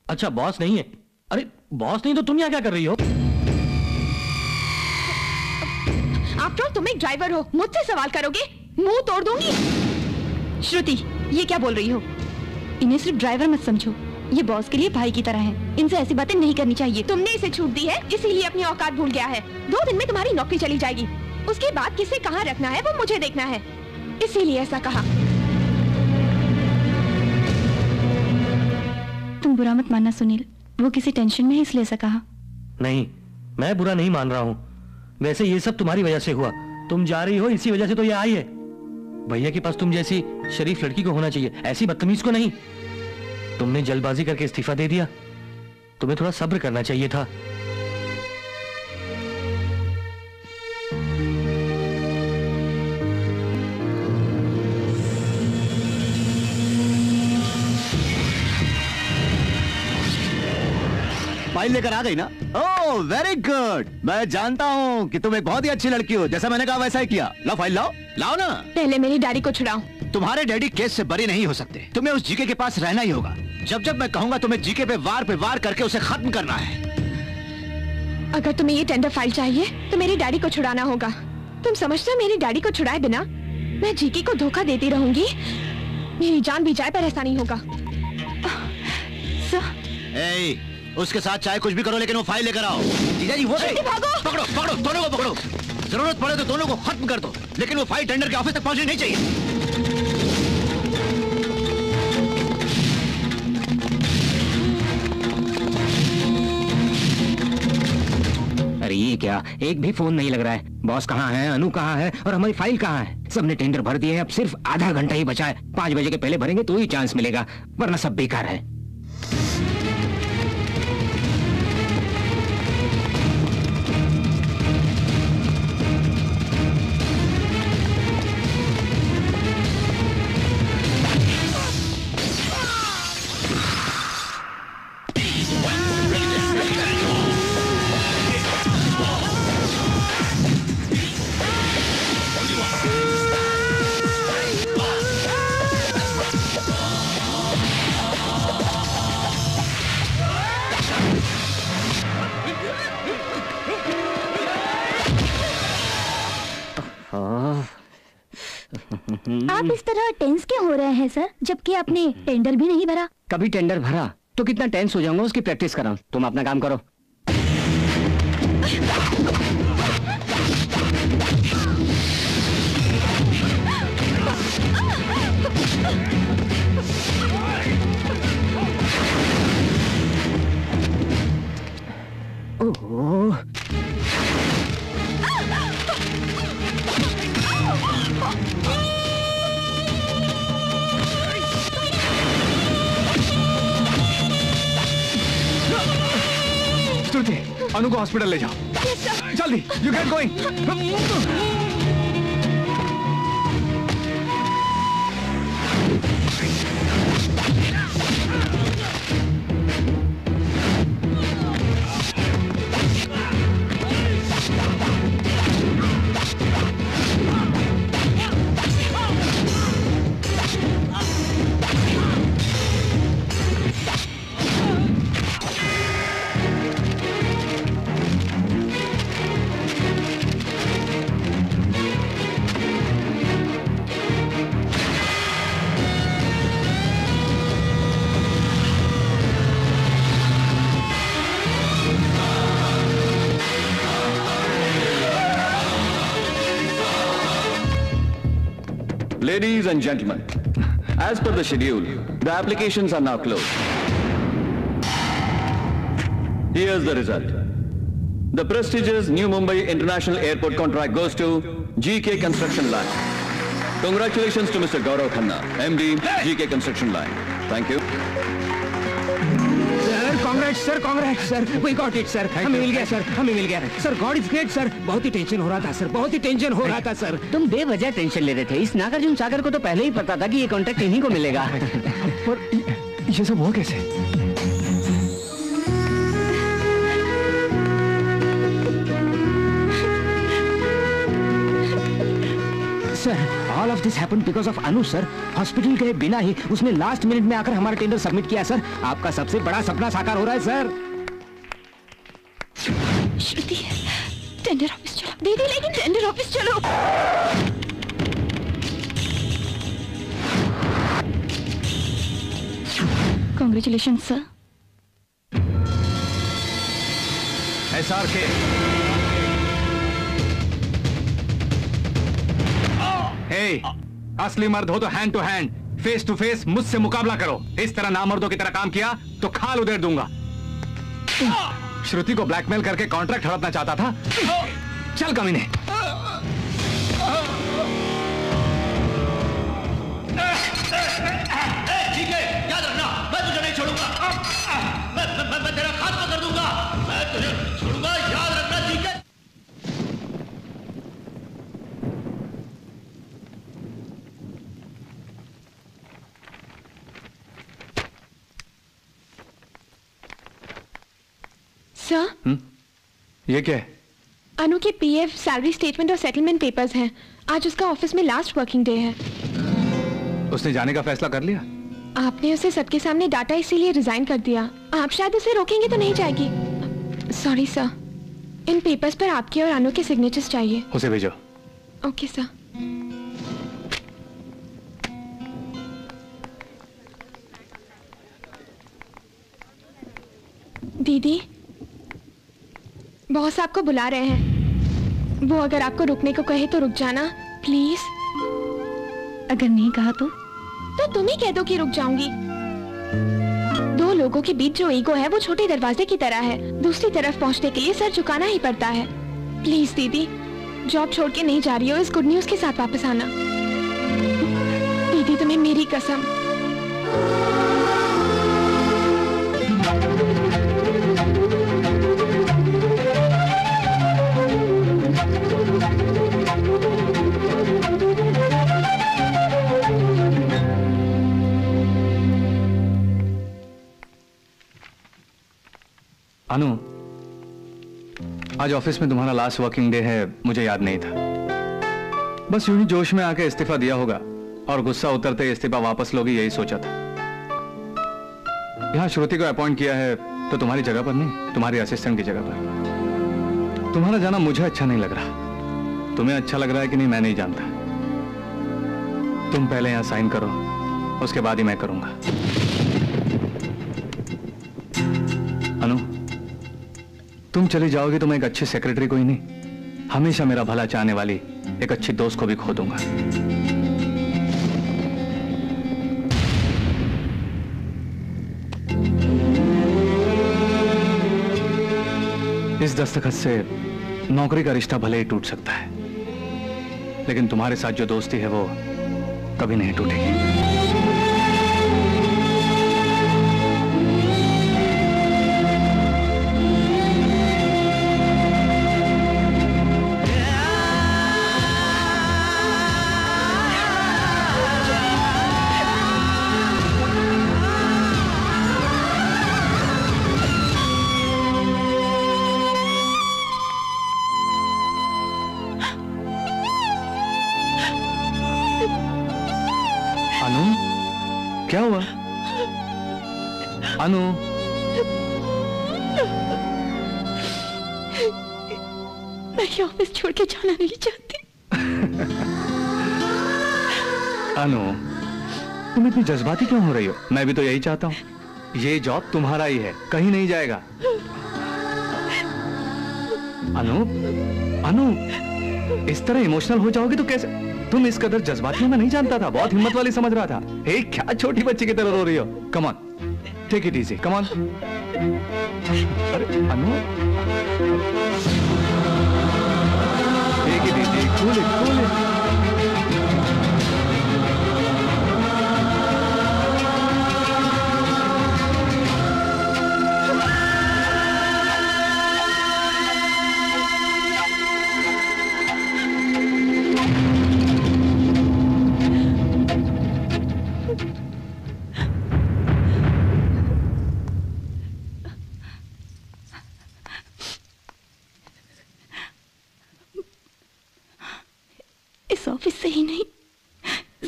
अच्छा बॉस नहीं है? अरे बॉस नहीं तो तुम यहाँ क्या कर रही हो? आफ्टर ऑल तुम एक ड्राइवर हो, मुझसे सवाल करोगे? मुंह तोड़ दूंगी। श्रुति ये क्या बोल रही हो? इन्हें सिर्फ ड्राइवर मत समझो, ये बॉस के लिए भाई की तरह है, इनसे ऐसी बातें नहीं करनी चाहिए। तुमने इसे छूट दी है इसीलिए अपनी औकात भूल गया है। 2 दिन में तुम्हारी नौकरी चली जाएगी, उसके बाद किसे कहाँ रखना है वो मुझे देखना है, इसीलिए ऐसा कहा। तुम बुरा मत मानना सुनील, वो किसी टेंशन में है इसलिए ऐसा कहा। नहीं, मैं बुरा नहीं मान रहा हूँ। वैसे ये सब तुम्हारी वजह से हुआ, तुम जा रही हो इसी वजह से तो ये आई है। भैया के पास तुम जैसी शरीफ लड़की को होना चाहिए, ऐसी बदतमीज को नहीं। तुमने जल्दबाजी करके इस्तीफा दे दिया, तुम्हें थोड़ा सब्र करना चाहिए था। फाइल लेकर आ गई ना? ओह वेरी गुड, मैं जानता हूँ कि तुम एक बहुत ही अच्छी लड़की हो, जैसा मैंने कहा वैसा ही किया। लाओ फाइल, लाओ लाओ ना। पहले मेरी डैडी को छुड़ाओ। तुम्हारे डैडी केस से बरी नहीं हो सकते, तुम्हें उस जीके के पास रहना ही होगा। जब जब मैं कहूँगा तुम्हें जीके पे वार करके उसे खत्म करना है। अगर तुम्हें ये टेंडर फाइल चाहिए तो मेरे डैडी को छुड़ाना होगा। तुम समझते हो मेरे डैडी को छुड़ाए बिना मैं जीके को धोखा देती रहूंगी? मेरी जान भी जाए पर ऐसा नहीं होगा। उसके साथ चाहे कुछ भी करो लेकिन वो फाइल लेकर आओ। जीजा जी वो भागो। पकड़ो पकड़ो, दोनों को पकड़ो, जरूरत पड़े तो दोनों को खत्म कर दो, लेकिन वो फाइल टेंडर के ऑफिस तक पहुंचनी नहीं चाहिए। गया, एक भी फोन नहीं लग रहा है। बॉस कहाँ है, अनु कहाँ है और हमारी फाइल कहाँ है? सबने टेंडर भर दिए हैं, अब सिर्फ आधा घंटा ही बचा है। 5 बजे के पहले भरेंगे तो ही चांस मिलेगा, वरना सब बेकार है। आप इस तरह टेंस क्यों हो रहे हैं सर, जबकि आपने टेंडर भी नहीं भरा? कभी टेंडर भरा तो कितना टेंस हो जाऊंगा, उसकी प्रैक्टिस कराऊं। तुम अपना काम करो। अनु को हॉस्पिटल ले जाओ। Yes, जल्दी। You can going. Ladies and gentlemen, as per the schedule, the applications are now closed. Here's the result. The prestigious New Mumbai International Airport contract goes to GK Construction Line. Congratulations to Mr. Gaurav Khanna, MD, GK Construction Line. Thank you. Sir, congrats, sir, congrats, sir. We got it, sir. हमें मिल गया, sir. हमें मिल गया. Sir, God is great, sir. बहुत ही टेंशन हो रहा था सर, बहुत ही टेंशन हो रहा था सर। तुम बेवजह टेंशन ले रहे थे। इस नागार्जुन सागर को तो पहले ही पता था कि ये कॉन्ट्रैक्ट इन्हीं को मिलेगा। पर ये सब हुआ कैसे? Sir, All of this happened because of Anu sir. Hospital के बिना ही उसने लास्ट मिनट में आकर हमारा टेंडर सबमिट किया सर। आपका सबसे बड़ा सपना साकार हो रहा है सर। श्रुति, टेंडर ऑफिस चलो। दीदी लेकिन टेंडर ऑफिस चलो। Congratulations sir. SRK. Hey, असली मर्द हो तो hand to hand, face to face मुझसे मुकाबला करो। इस तरह नामर्दों की तरह काम किया तो खाल उधेड़ दूंगा। श्रुति को ब्लैकमेल करके कॉन्ट्रैक्ट हड़पना चाहता था। चल कमीने। ठीक है, याद रखना, मैं तुझे नहीं छोड़ूंगा। मैं तेरा खात्मा कर दूंगा। मैं तुझे छोड़ूंगा, याद रखना ठीक है। सर, ये क्या है? अनु के पीएफ, सैलरी स्टेटमेंट और सेटलमेंट पेपर्स हैं। आज उसका ऑफिस में लास्ट वर्किंग डे है। उसने जाने का फैसला कर लिया? आपने उसे सबके सामने डांटा, इसीलिए रिजाइन कर दिया। आप शायद उसे रोकेंगे तो नहीं जाएगी। सॉरी सर, इन पेपर्स पर आपके और अनु के सिग्नेचर्स चाहिए। उसे भेजो। Okay sir. दीदी, बॉस आपको बुला रहे हैं। वो अगर आपको रुकने को कहे तो रुक जाना प्लीज। अगर नहीं कहा तो तुम ही कह दो कि रुक जाऊंगी। दो लोगों के बीच जो ईगो है वो छोटे दरवाजे की तरह है, दूसरी तरफ पहुंचने के लिए सर झुकाना ही पड़ता है। प्लीज दीदी, जॉब छोड़ के नहीं जा रही हो, इस गुड न्यूज के साथ वापस आना। दीदी तुम्हें मेरी कसम। अनु, आज ऑफिस में तुम्हारा लास्ट वर्किंग डे है, मुझे याद नहीं था। बस यूं ही जोश में आके इस्तीफा दिया होगा और गुस्सा उतरते इस्तीफा वापस लोगे, यही सोचा था। यहाँ श्रुति को अपॉइंट किया है तो तुम्हारी जगह पर नहीं, तुम्हारी असिस्टेंट की जगह पर। तुम्हारा जाना मुझे अच्छा नहीं लग रहा, तुम्हें अच्छा लग रहा है कि नहीं मैं नहीं जानता। तुम पहले यहाँ साइन करो, उसके बाद ही मैं करूंगा। अनु, तुम चली जाओगी तो मैं एक अच्छी सेक्रेटरी को ही नहीं, हमेशा मेरा भला चाहने वाली एक अच्छी दोस्त को भी खो दूंगा। इस दस्तखत से नौकरी का रिश्ता भले ही टूट सकता है, लेकिन तुम्हारे साथ जो दोस्ती है वो कभी नहीं टूटेगी। अनु, मैं ये ऑफिस छोड़ के जाना नहीं चाहती। अनु, तुम इतनी जज्बाती क्यों हो रही हो? मैं भी तो यही चाहता हूँ। ये जॉब तुम्हारा ही है, कहीं नहीं जाएगा। अनु, अनु, इस तरह इमोशनल हो जाओगे तो कैसे? तुम इस कदर जज्बाती हो मैं नहीं जानता था, बहुत हिम्मत वाली समझ रहा था। हे, क्या छोटी बच्ची की तरह रो रही हो? Come on, take it easy, come on. अरे अनु, take it easy, cool it, cool it.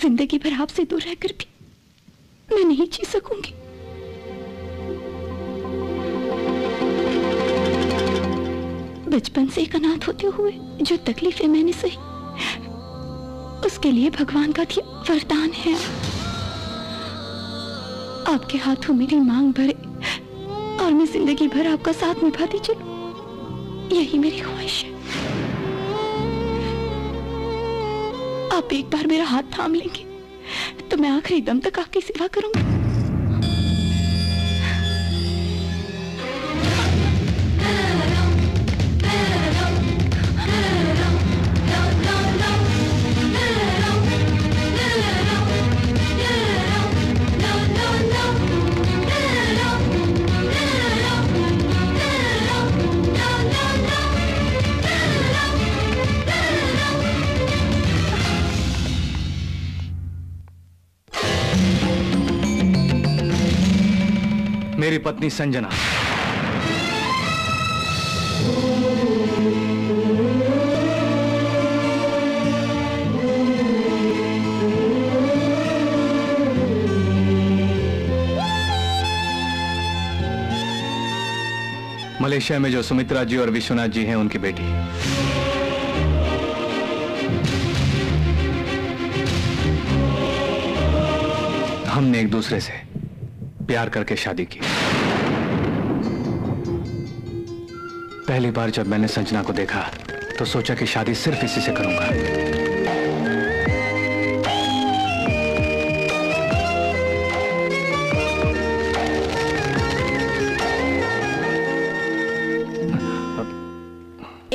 जिंदगी भर आपसे दूर रहकर भी मैं नहीं जी सकूंगी। बचपन से एक अनाथ होते हुए जो तकलीफें मैंने सही, उसके लिए भगवान का दिया वरदान है। आपके हाथों मेरी मांग भरे और मैं जिंदगी भर आपका साथ निभाती चलूं, यही मेरी ख्वाहिश है। आप एक बार मेरा हाथ थाम लेंगे तो मैं आखिरी दम तक आपकी सेवा करूंगी। मेरी पत्नी संजना, मलेशिया में जो सुमित्रा जी और विश्वनाथ जी हैं उनकी बेटी। हमने एक दूसरे से प्यार करके शादी की। पहली बार जब मैंने संजना को देखा तो सोचा कि शादी सिर्फ इसी से करूंगा।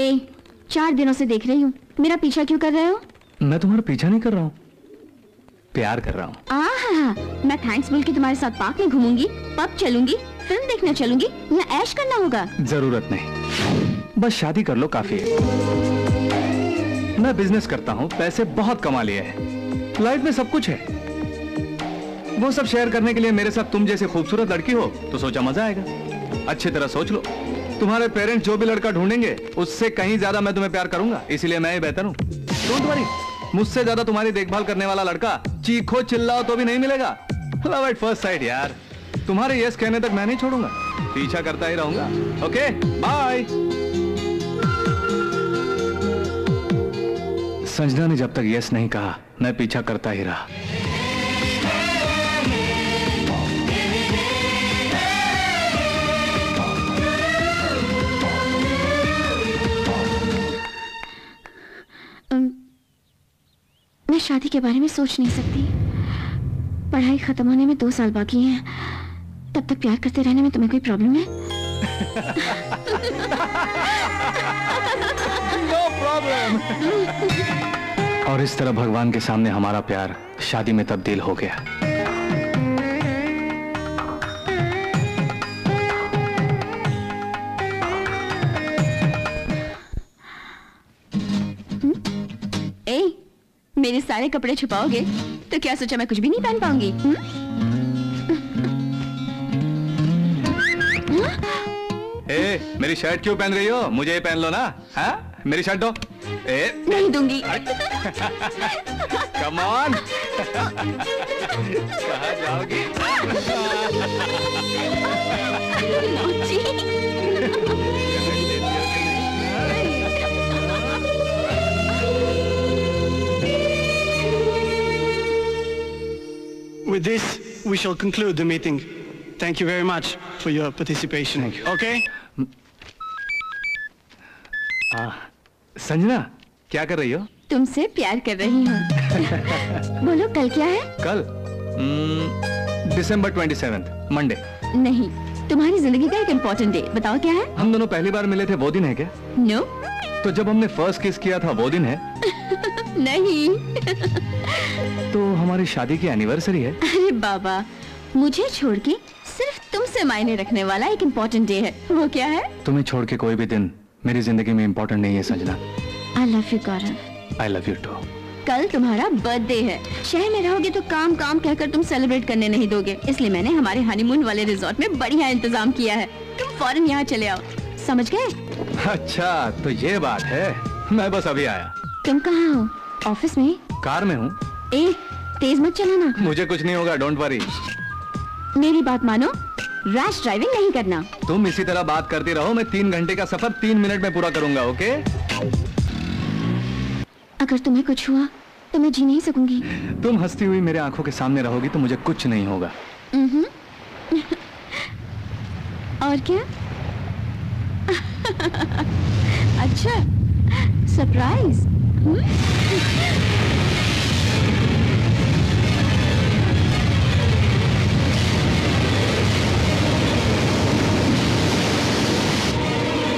ए, 4 दिनों से देख रही हूँ। मेरा पीछा क्यों कर रहे हो? मैं तुम्हारा पीछा नहीं कर रहा हूँ, प्यार कर रहा हूँ। आह, मैं थैंक्स बोल के तुम्हारे साथ पार्क में घूमूंगी, पब चलूंगी, फिल्म देखने चलूंगी या ऐश करना होगा? जरूरत नहीं, बस शादी कर लो काफी है। मैं बिजनेस करता हूँ, पैसे बहुत कमा लिए हैं, लाइफ में सब कुछ है। वो सब शेयर करने के लिए मेरे साथ तुम जैसे खूबसूरत लड़की हो तो सोचा मजा आएगा। अच्छी तरह सोच लो, तुम्हारे पेरेंट्स जो भी लड़का ढूंढेंगे उससे कहीं ज्यादा मैं तुम्हें प्यार करूंगा, इसलिए मैं ही बेहतर हूँ। डोंट वरी, मुझसे ज्यादा तुम्हारी देखभाल करने वाला लड़का चीखो चिल्लाओ तो भी नहीं मिलेगा। लव एट फर्स्ट साइट यार, तुम्हारे यस कहने तक मैं नहीं छोड़ूंगा, पीछा करता ही रहूंगा। Okay bye. संजना ने जब तक यस नहीं कहा मैं पीछा करता ही रहा। मैं शादी के बारे में सोच नहीं सकती। पढ़ाई खत्म होने में 2 साल बाकी हैं। तब तक प्यार करते रहने में तुम्हें कोई प्रॉब्लम है? No problem. और इस तरह भगवान के सामने हमारा प्यार शादी में तब्दील हो गया। मेरे सारे कपड़े छुपाओगे तो क्या सोचा मैं कुछ भी नहीं पहन पाऊंगी? ए, मेरी शर्ट क्यों पहन रही हो? मुझे ही पहन लो ना। हाँ? मेरी शर्ट दो। ए, नहीं दूंगी। Come on. कहाँ जाओगी? With this, we shall conclude the meeting. Thank you very much for your participation. Thank you. Okay? Sanjana, क्या कर रही हो? तुमसे प्यार कर रही हूँ। बोलो कल क्या है? कल? December 27th, Monday. नहीं, तुम्हारी जिंदगी का एक इम्पोर्टेंट डे। बताओ क्या है? हम दोनों पहली बार मिले थे वो दिन है क्या? No. तो जब हमने फर्स्ट किस किया था वो दिन है? नहीं। तो हमारी शादी की एनिवर्सरी है। अरे बाबा, मुझे छोड़ के सिर्फ तुमसे मायने रखने वाला एक इम्पोर्टेंट डे है। वो क्या है? तुम्हें छोड़ के कोई भी दिन मेरी जिंदगी में इम्पोर्टेंट नहीं है Sanjana. I love you Gaurav. I love you too. कल तुम्हारा बर्थडे है। शहर में रहोगे तो काम काम कहकर तुम सेलिब्रेट करने नहीं दोगे, इसलिए मैंने हमारे हनीमून वाले रिजॉर्ट में बढ़िया इंतजाम किया है। तुम फौरन यहाँ चले आओ, समझ गए? अच्छा तो ये बात है, मैं बस अभी आया। तुम कहाँ हो? ऑफिस में? कार में हूँ। ए, तेज मत चलाना। मुझे कुछ नहीं होगा, डोंट वरी। मेरी बात मानो, रैश ड्राइविंग नहीं करना। तुम इसी तरह बात करती रहो, मैं 3 घंटे का सफर 3 मिनट में पूरा करूँगा। ओके? अगर तुम्हें कुछ हुआ तो मैं जी नहीं सकूंगी। तुम हंसती हुई मेरे आंखों के सामने रहोगी तो मुझे कुछ नहीं होगा। और क्या? अच्छा सरप्राइज।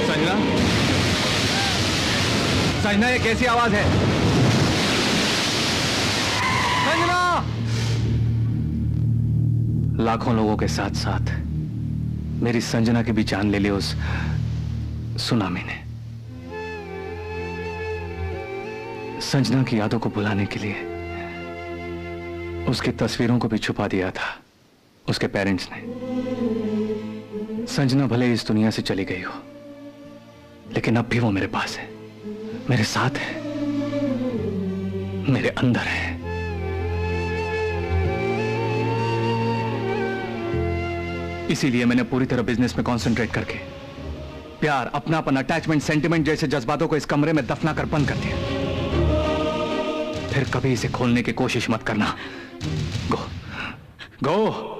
संजना, संजना ये कैसी आवाज है? संजना! लाखों लोगों के साथ साथ मेरी संजना की भी जान ले ली उस सुनामी ने। संजना की यादों को भुलाने के लिए उसकी तस्वीरों को भी छुपा दिया था उसके पेरेंट्स ने। संजना भले इस दुनिया से चली गई हो, लेकिन अब भी वो मेरे पास है, मेरे साथ है, मेरे अंदर है। इसीलिए मैंने पूरी तरह बिजनेस में कंसंट्रेट करके प्यार, अपनापन, अटैचमेंट, सेंटिमेंट जैसे जज्बातों को इस कमरे में दफना कर बंद कर दिया। फिर कभी इसे खोलने की कोशिश मत करना। गो गो।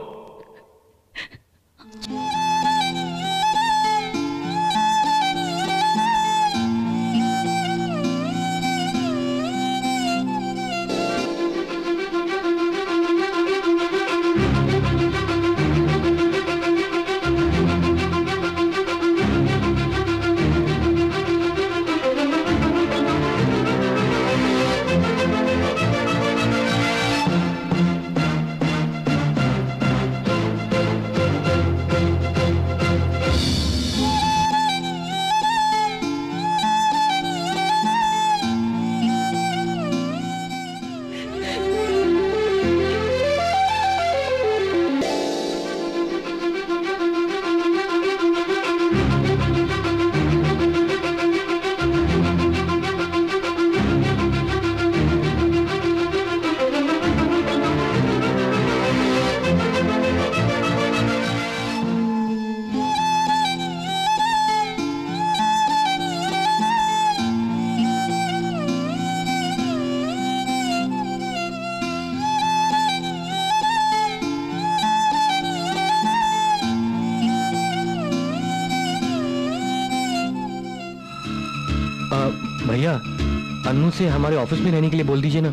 भैया, अन्नू से हमारे ऑफिस में रहने के लिए बोल दीजिए ना।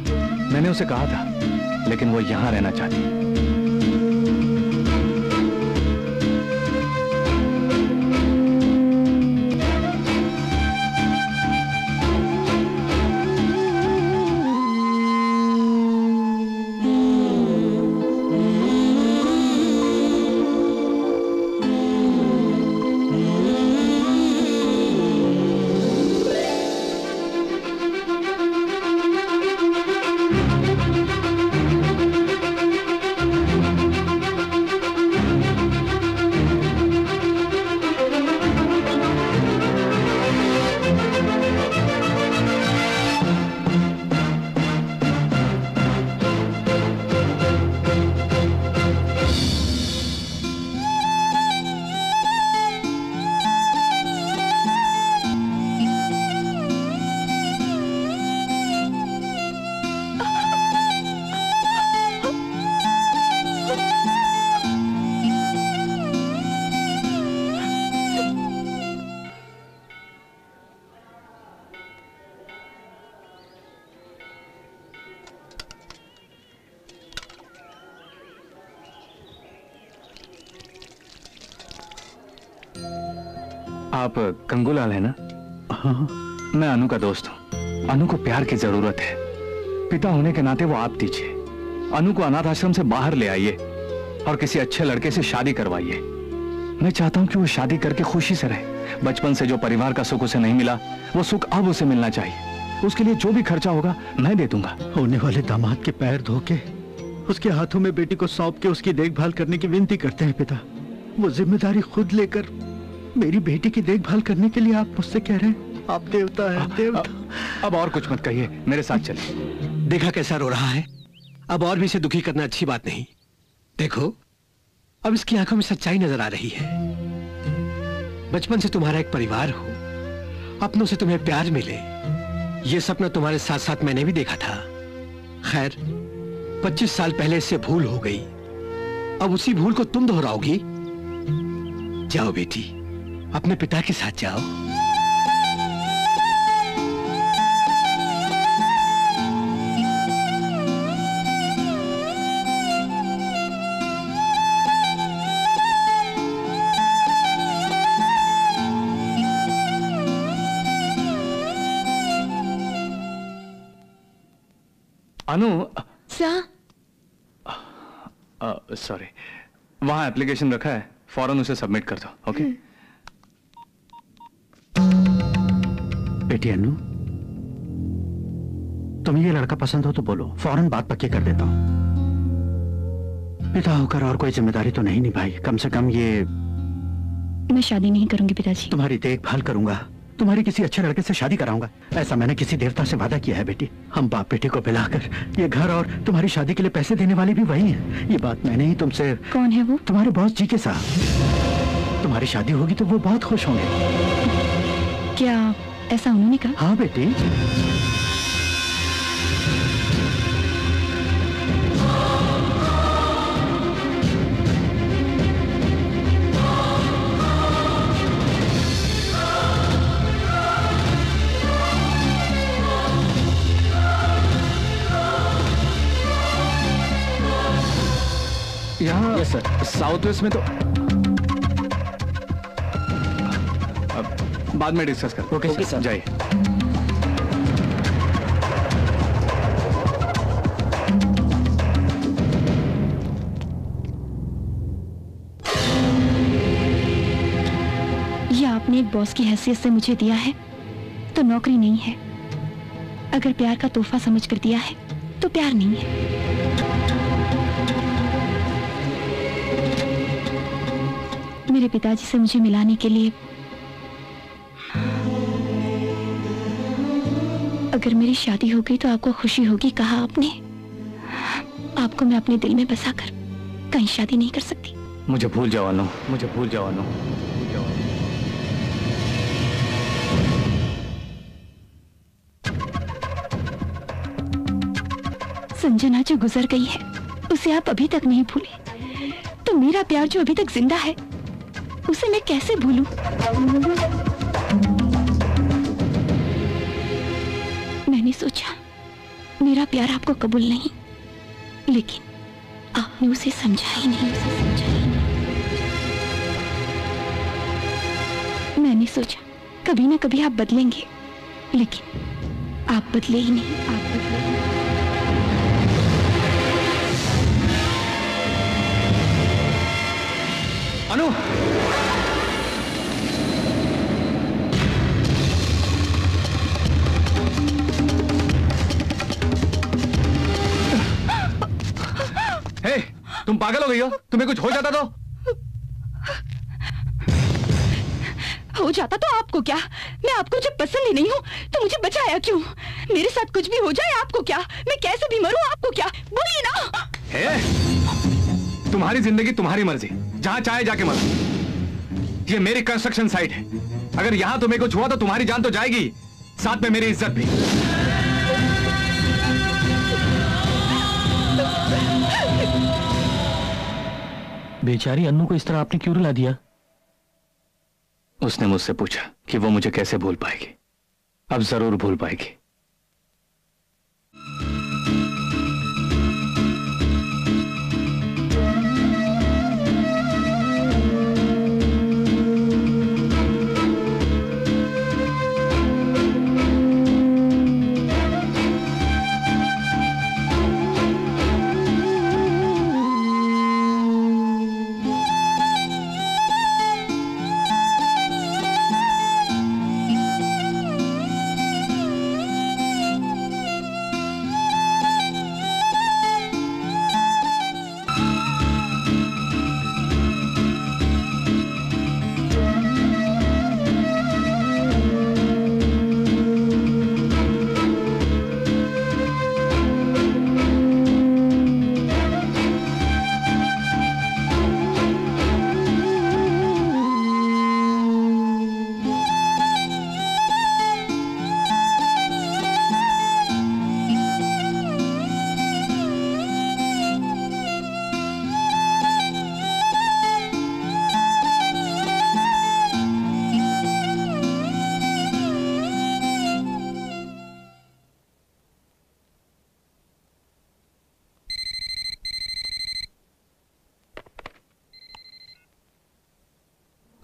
मैंने उसे कहा था, लेकिन वो यहाँ रहना चाहती है। आप गंगूलाल है ना? हाँ, मैं अनु का दोस्त हूँ। अनु को प्यार की जरूरत है। पिता होने के नाते वो आप दीजिए। अनु को अनाथ आश्रम से बाहर ले आइए और किसी अच्छे लड़के से शादी करवाइए। मैं चाहता हूँ कि वो शादी करके खुशी से रहे। बचपन से जो परिवार का सुख उसे नहीं मिला, वो सुख अब उसे मिलना चाहिए। उसके लिए जो भी खर्चा होगा मैं दे दूंगा। होने वाले दामाद के पैर धो के उसके हाथों में बेटी को सौंप के उसकी देखभाल करने की विनती करते हैं पिता। वो जिम्मेदारी खुद लेकर मेरी बेटी की देखभाल करने के लिए आप मुझसे कह रहे हैं? आप देवता हैं, देवता। अब और कुछ मत कहिए, मेरे साथ चलिए। देखा कैसा रो रहा है? अब और भी इसे दुखी करना अच्छी बात नहीं। देखो, अब इसकी आंखों में सच्चाई नजर आ रही है। बचपन से तुम्हारा एक परिवार हो, अपनों से तुम्हें प्यार मिले, ये सपना तुम्हारे साथ साथ मैंने भी देखा था। खैर, 25 साल पहले इससे भूल हो गई। अब उसी भूल को तुम दोहराओगी? जाओ बेटी, अपने पिता के साथ जाओ। अनु सॉरी, वहां एप्लीकेशन रखा है, फौरन उसे सबमिट कर दो। ओके बेटी अनु, तुम्हें ये लड़का पसंद हो तो बोलो, फौरन बात पक्की कर देता हूँ। पिता होकर और कोई जिम्मेदारी तो नहीं निभाई, कम से कम ये। मैं शादी नहीं करूंगी पिताजी। तुम्हारी देखभाल करूंगा, तुम्हारी किसी अच्छे लड़के से शादी कराऊंगा, ऐसा मैंने किसी देवता से वादा किया है बेटी। हम बाप बेटे को मिलाकर ये घर और तुम्हारी शादी के लिए पैसे देने वाले भी वही है। ये बात मैंने ही तुमसे। कौन है वो? तुम्हारे बॉस जी के साथ। तुम्हारी शादी होगी तो वो बहुत खुश होंगे। क्या ऐसा उन्होंने कहा? हाँ बेटी। यहाँ साउथ वेस्ट में तो बाद में डिस्कस कर। ओके सर, जाइए। ये आपने एक बॉस की हैसियत से मुझे दिया है तो नौकरी नहीं है। अगर प्यार का तोहफा समझ कर दिया है तो प्यार नहीं है। मेरे पिताजी से मुझे मिलाने के लिए अगर मेरी शादी हो गई तो आपको खुशी होगी कहा आपने। आपको मैं अपने दिल में बसा कर कहीं शादी नहीं कर सकती। मुझे भूल जाओ अनु, मुझे भूल जाओ अनु। संजना जो गुजर गई है उसे आप अभी तक नहीं भूले, तो मेरा प्यार जो अभी तक जिंदा है उसे मैं कैसे भूलूं? मैंने सोचा मेरा प्यार आपको कबूल नहीं, लेकिन आपने उसे समझा ही नहीं, मैंने सोचा कभी ना कभी आप बदलेंगे, लेकिन आप बदले ही नहीं, आप बदले ही नहीं। अनु, हे, तुम पागल हो गई हो? तुम्हें कुछ हो जाता तो? हो जाता तो आपको क्या? मैं आपको जब पसंद ही नहीं हूँ तो मुझे बचाया क्यों? मेरे साथ कुछ भी हो जाए आपको क्या? मैं कैसे भी मरूँ आपको क्या? बोलिए ना। हे, तुम्हारी जिंदगी तुम्हारी मर्जी, जहाँ चाहे जाके मरो। ये मेरी कंस्ट्रक्शन साइट है, अगर यहाँ तुम्हें कुछ हुआ तो तुम्हारी जान तो जाएगी, साथ में मेरी इज्जत भी। बेचारी अन्नू को इस तरह आपने क्यों रुला दिया? उसने मुझसे पूछा कि वो मुझे कैसे भूल पाएगी। अब जरूर भूल पाएगी।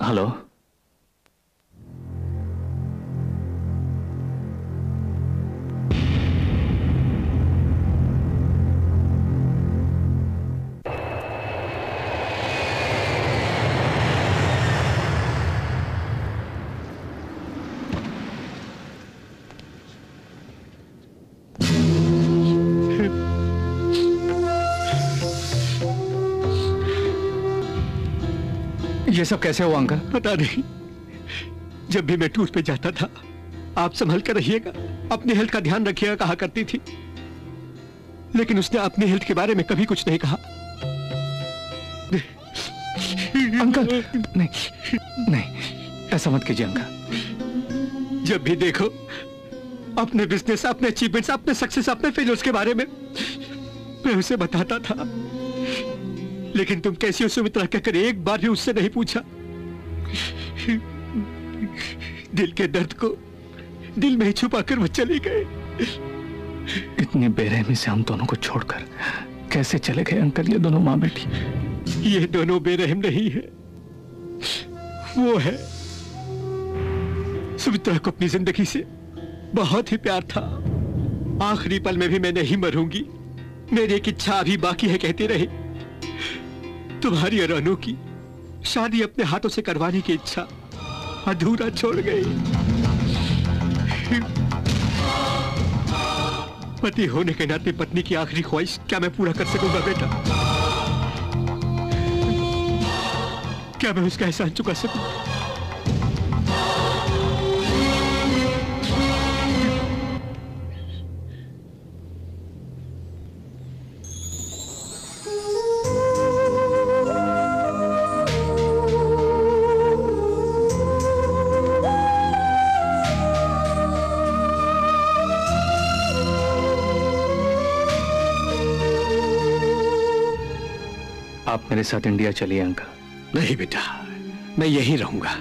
हेलो, ये सब कैसे हुआ अंकल? पता नहीं, जब भी मैं टूर पे जाता था आप संभल कर रहिएगा, अपनी हेल्थ का ध्यान रखिएगा कहा करती थी, लेकिन उसने अपनी हेल्थ के बारे में कभी कुछ नहीं कहा। अंकल नहीं नहीं, ऐसा मत कीजिए अंकल। जब भी देखो अपने बिजनेस, अपने अचीवमेंट्स, अपने सक्सेस, अपने फेलियर्स के बारे में मैं उसे बताता था, लेकिन तुम कैसी हो सुमित्रा कहकर एक बार भी उससे नहीं पूछा। दिल के दर्द को दिल में ही छुपाकर वो चले गए। इतनी बेरहमी से हम दोनों को छोड़कर कैसे चले गए अंकल? ये दोनों मां बेटी, ये दोनों बेरहम नहीं है, वो है। सुमित्रा को अपनी जिंदगी से बहुत ही प्यार था। आखिरी पल में भी मैं नहीं मरूंगी, मेरी एक इच्छा अभी बाकी है कहती रही। तुम्हारी और अनु की शादी अपने हाथों से करवाने की इच्छा अधूरा छोड़ गई। पति होने के नाते पत्नी की आखिरी ख्वाहिश क्या मैं पूरा कर सकूंगा बेटा? क्या मैं उसका एहसान चुका सकूं? मेरे साथ इंडिया चलिए अंकल। नहीं बेटा, मैं यहीं रहूंगा।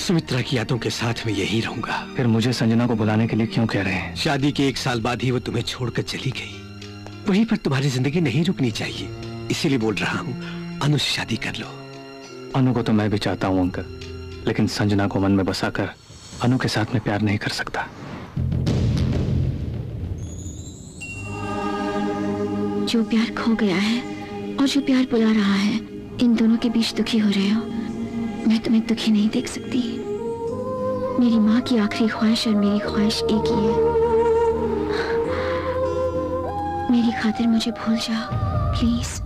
सुमित्रा की यादों के साथ मैं यही रहूंगा। फिर मुझे संजना को बुलाने के लिए क्यों कह रहे हैं? शादी के 1 साल बाद ही वो तुम्हें छोड़कर चली गई। वहीं पर तुम्हारी जिंदगी नहीं रुकनी चाहिए, इसीलिए बोल रहा हूँ अनु से शादी कर लो। अनु को तो मैं भी चाहता हूँ अंकल, लेकिन संजना को मन में बसाकर अनु के साथ में प्यार नहीं कर सकता। जो प्यार खो गया है और जो प्यार बुला रहा है, इन दोनों के बीच दुखी हो रहे हो। मैं तुम्हें दुखी नहीं देख सकती। मेरी माँ की आखिरी ख्वाहिश और मेरी ख्वाहिश एक ही है। मेरी खातिर मुझे भूल जाओ प्लीज।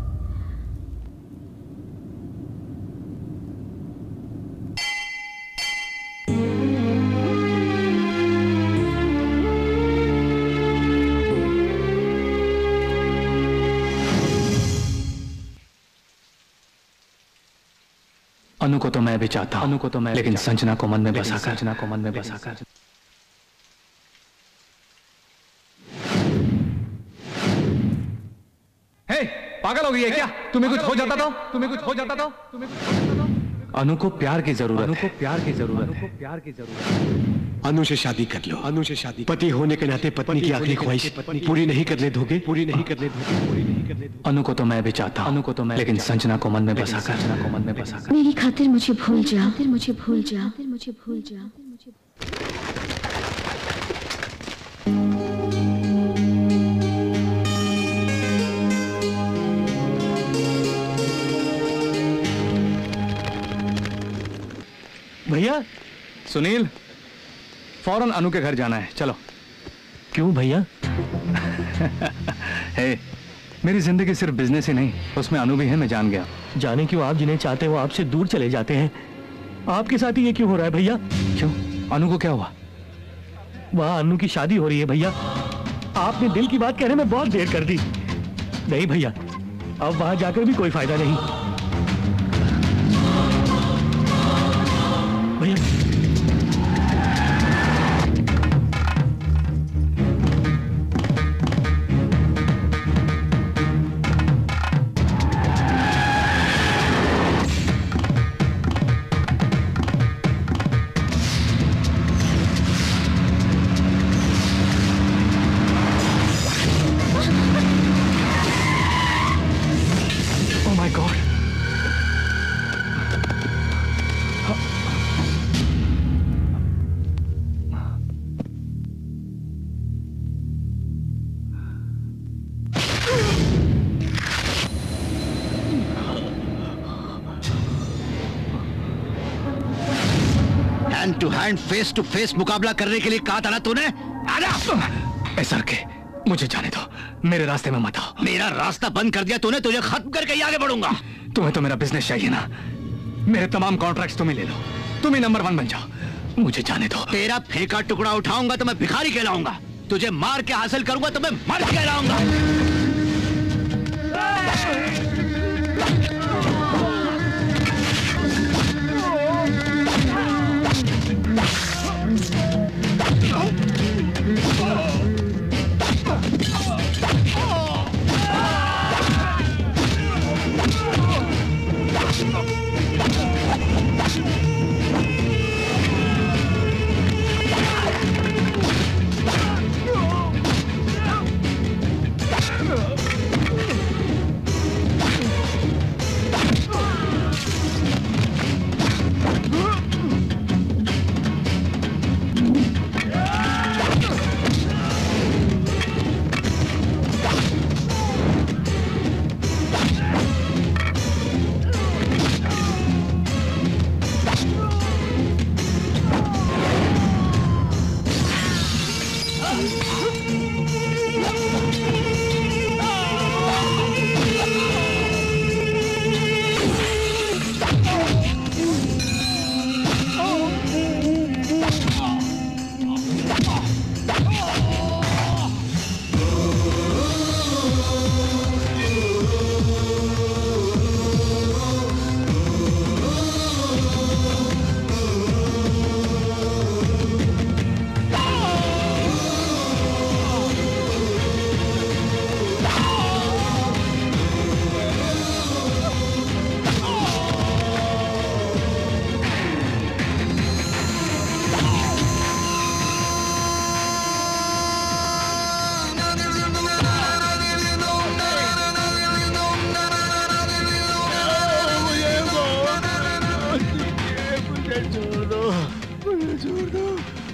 अनु को तो मैं भी चाहता हूं, लेकिन संजना को मन में बसाकर हे पागल हो गई है क्या? तुम्हें कुछ हो जाता था, अनु को प्यार की जरूरत है, अनु से शादी कर लो। पति होने के नाते पत्नी की आखिरी ख्वाहिश पूरी नहीं करने दोगे? अनु को तो मैं भी चाहता हूँ, लेकिन संजना को मन में बसाकर। मेरी खातिर मुझे भूल जा, भैया। सुनील, फौरन अनु के घर जाना है, चलो। क्यों भैया? मेरी जिंदगी सिर्फ बिजनेस ही नहीं, उसमें अनु भी है, मैं जान गया। जाने क्यों? आप जिन्हें चाहते हो आपसे दूर चले जाते हैं। आपके साथ ही ये क्यों हो रहा है भैया? क्यों? अनु को क्या हुआ? वहाँ अनु की शादी हो रही है भैया। आपने दिल की बात कहने में बहुत देर कर दी। नहीं भैया, अब वहाँ जाकर भी कोई फायदा नहीं। भैया फेस टू फेस मुकाबला करने के लिए कहा था ना तूने? सर के मुझे जाने दो, मेरे रास्ते में मत आओ। मेरा रास्ता बंद कर दिया तूने, तुझे खत्म करके ही आगे बढ़ूंगा। तुम्हें तो मेरा बिजनेस चाहिए ना, मेरे तमाम कॉन्ट्रैक्ट्स तुम ही ले लो, तुम ही नंबर 1 बन जाओ। मुझे जाने दो। तेरा फेंका टुकड़ा उठाऊंगा तो मैं भिखारी कहलाऊंगा, तुझे मार के हासिल करूंगा तो मैं मर्द कहलाऊंगा।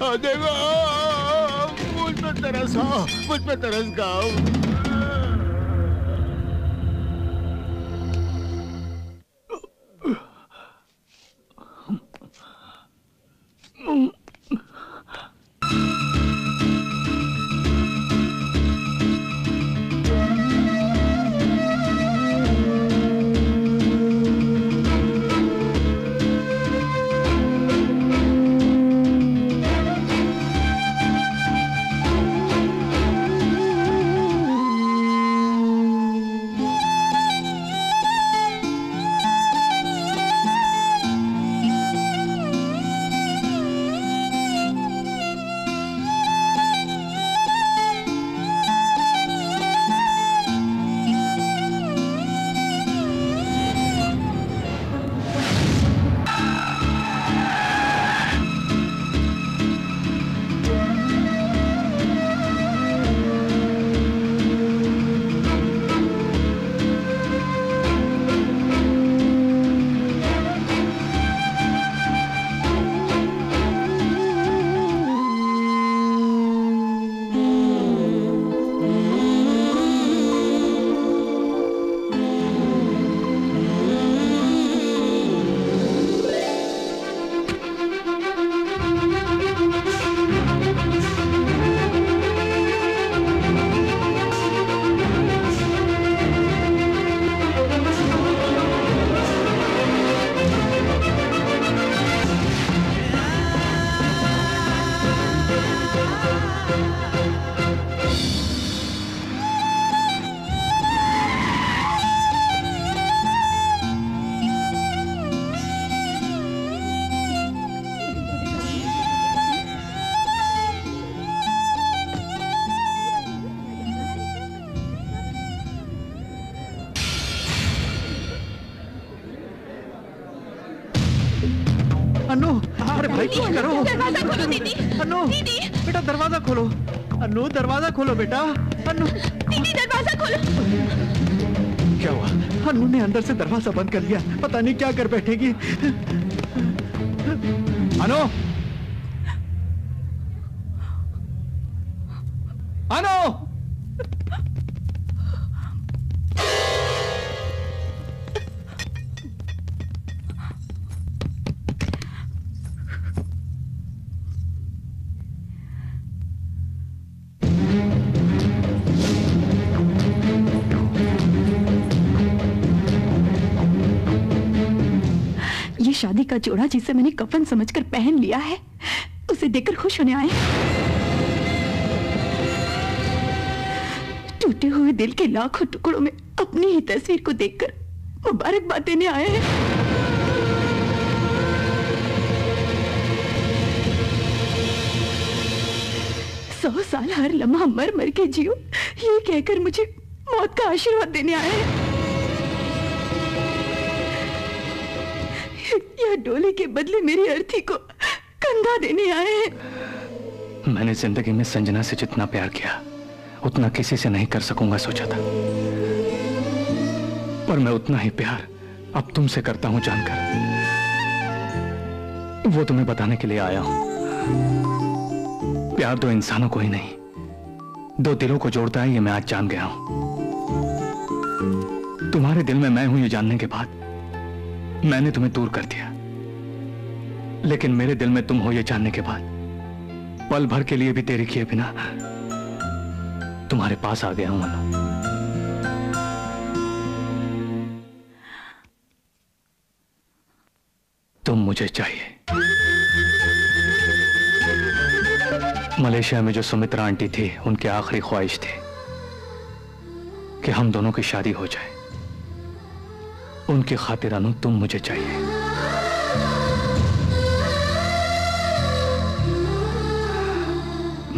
खा देगा। मुझ पर तरस खाओ, मुझ पर तरस खाओ। दरवाजा खोलो बेटा। अनु दीदी दरवाजा खोलो। क्या हुआ? अनु ने अंदर से दरवाजा बंद कर लिया, पता नहीं क्या कर बैठेगी। अनु, अनु, शादी का जोड़ा जिसे मैंने कफन समझकर पहन लिया है, उसे देखकर खुश होने आए। टूटे हुए दिल के लाखों टुकड़ों में अपनी ही तस्वीर को देखकर मुबारकबाद देने आए हैं। 100 साल हर लम्हा मर मर के जियो, ये कहकर मुझे मौत का आशीर्वाद देने आए हैं। यह डोले के बदले मेरी अर्थी को कंधा देने आए हैं। मैंने जिंदगी में संजना से जितना प्यार किया, उतना किसी से नहीं कर सकूंगा सोचा था, पर मैं उतना ही प्यार अब तुमसे करता हूं जानकर। वो तुम्हें बताने के लिए आया हूं। प्यार 2 इंसानों को ही नहीं, 2 दिलों को जोड़ता है, ये मैं आज जान गया हूं। तुम्हारे दिल में मैं हूं ये जानने के बाद मैंने तुम्हें दूर कर दिया, लेकिन मेरे दिल में तुम हो ये जानने के बाद पल भर के लिए भी देरी किए बिना तुम्हारे पास आ गया हूं। मनो, तुम मुझे चाहिए। मलेशिया में जो सुमित्रा आंटी थी, उनकी आखिरी ख्वाहिश थी कि हम दोनों की शादी हो जाए। उनकी खातिर अनु, तुम मुझे चाहिए।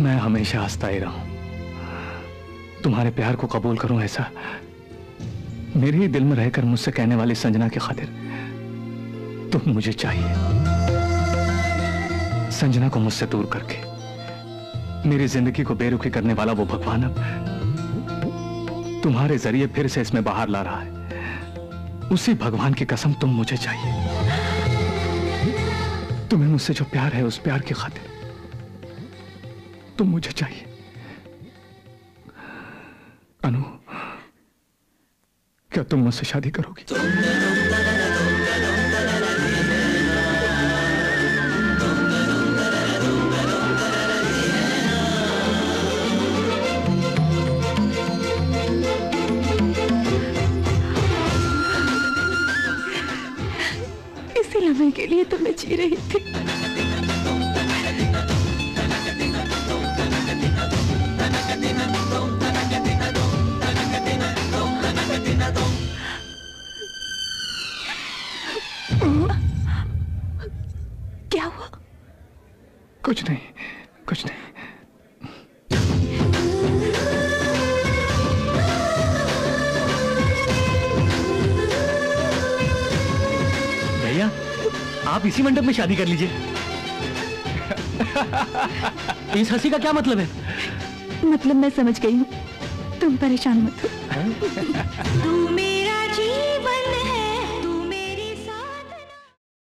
मैं हमेशा हंसता ही रहूं, तुम्हारे प्यार को कबूल करूं, ऐसा मेरे ही दिल में रहकर मुझसे कहने वाली संजना की खातिर तुम मुझे चाहिए। संजना को मुझसे दूर करके मेरी जिंदगी को बेरुखी करने वाला वो भगवान अब तुम्हारे जरिए फिर से इसमें बाहर ला रहा है। उसी भगवान की कसम, तुम मुझे चाहिए। तुम्हें मुझसे जो प्यार है, उस प्यार की खातिर तुम मुझे चाहिए। अनु, क्या तुम मुझसे शादी करोगी? इसी लम्हे के लिए तो मैं जी रही थी। कुछ नहीं, कुछ नहीं। भैया, आप इसी मंडप में शादी कर लीजिए। इस हंसी का क्या मतलब है? मतलब मैं समझ गई हूँ, तुम परेशान मत हो।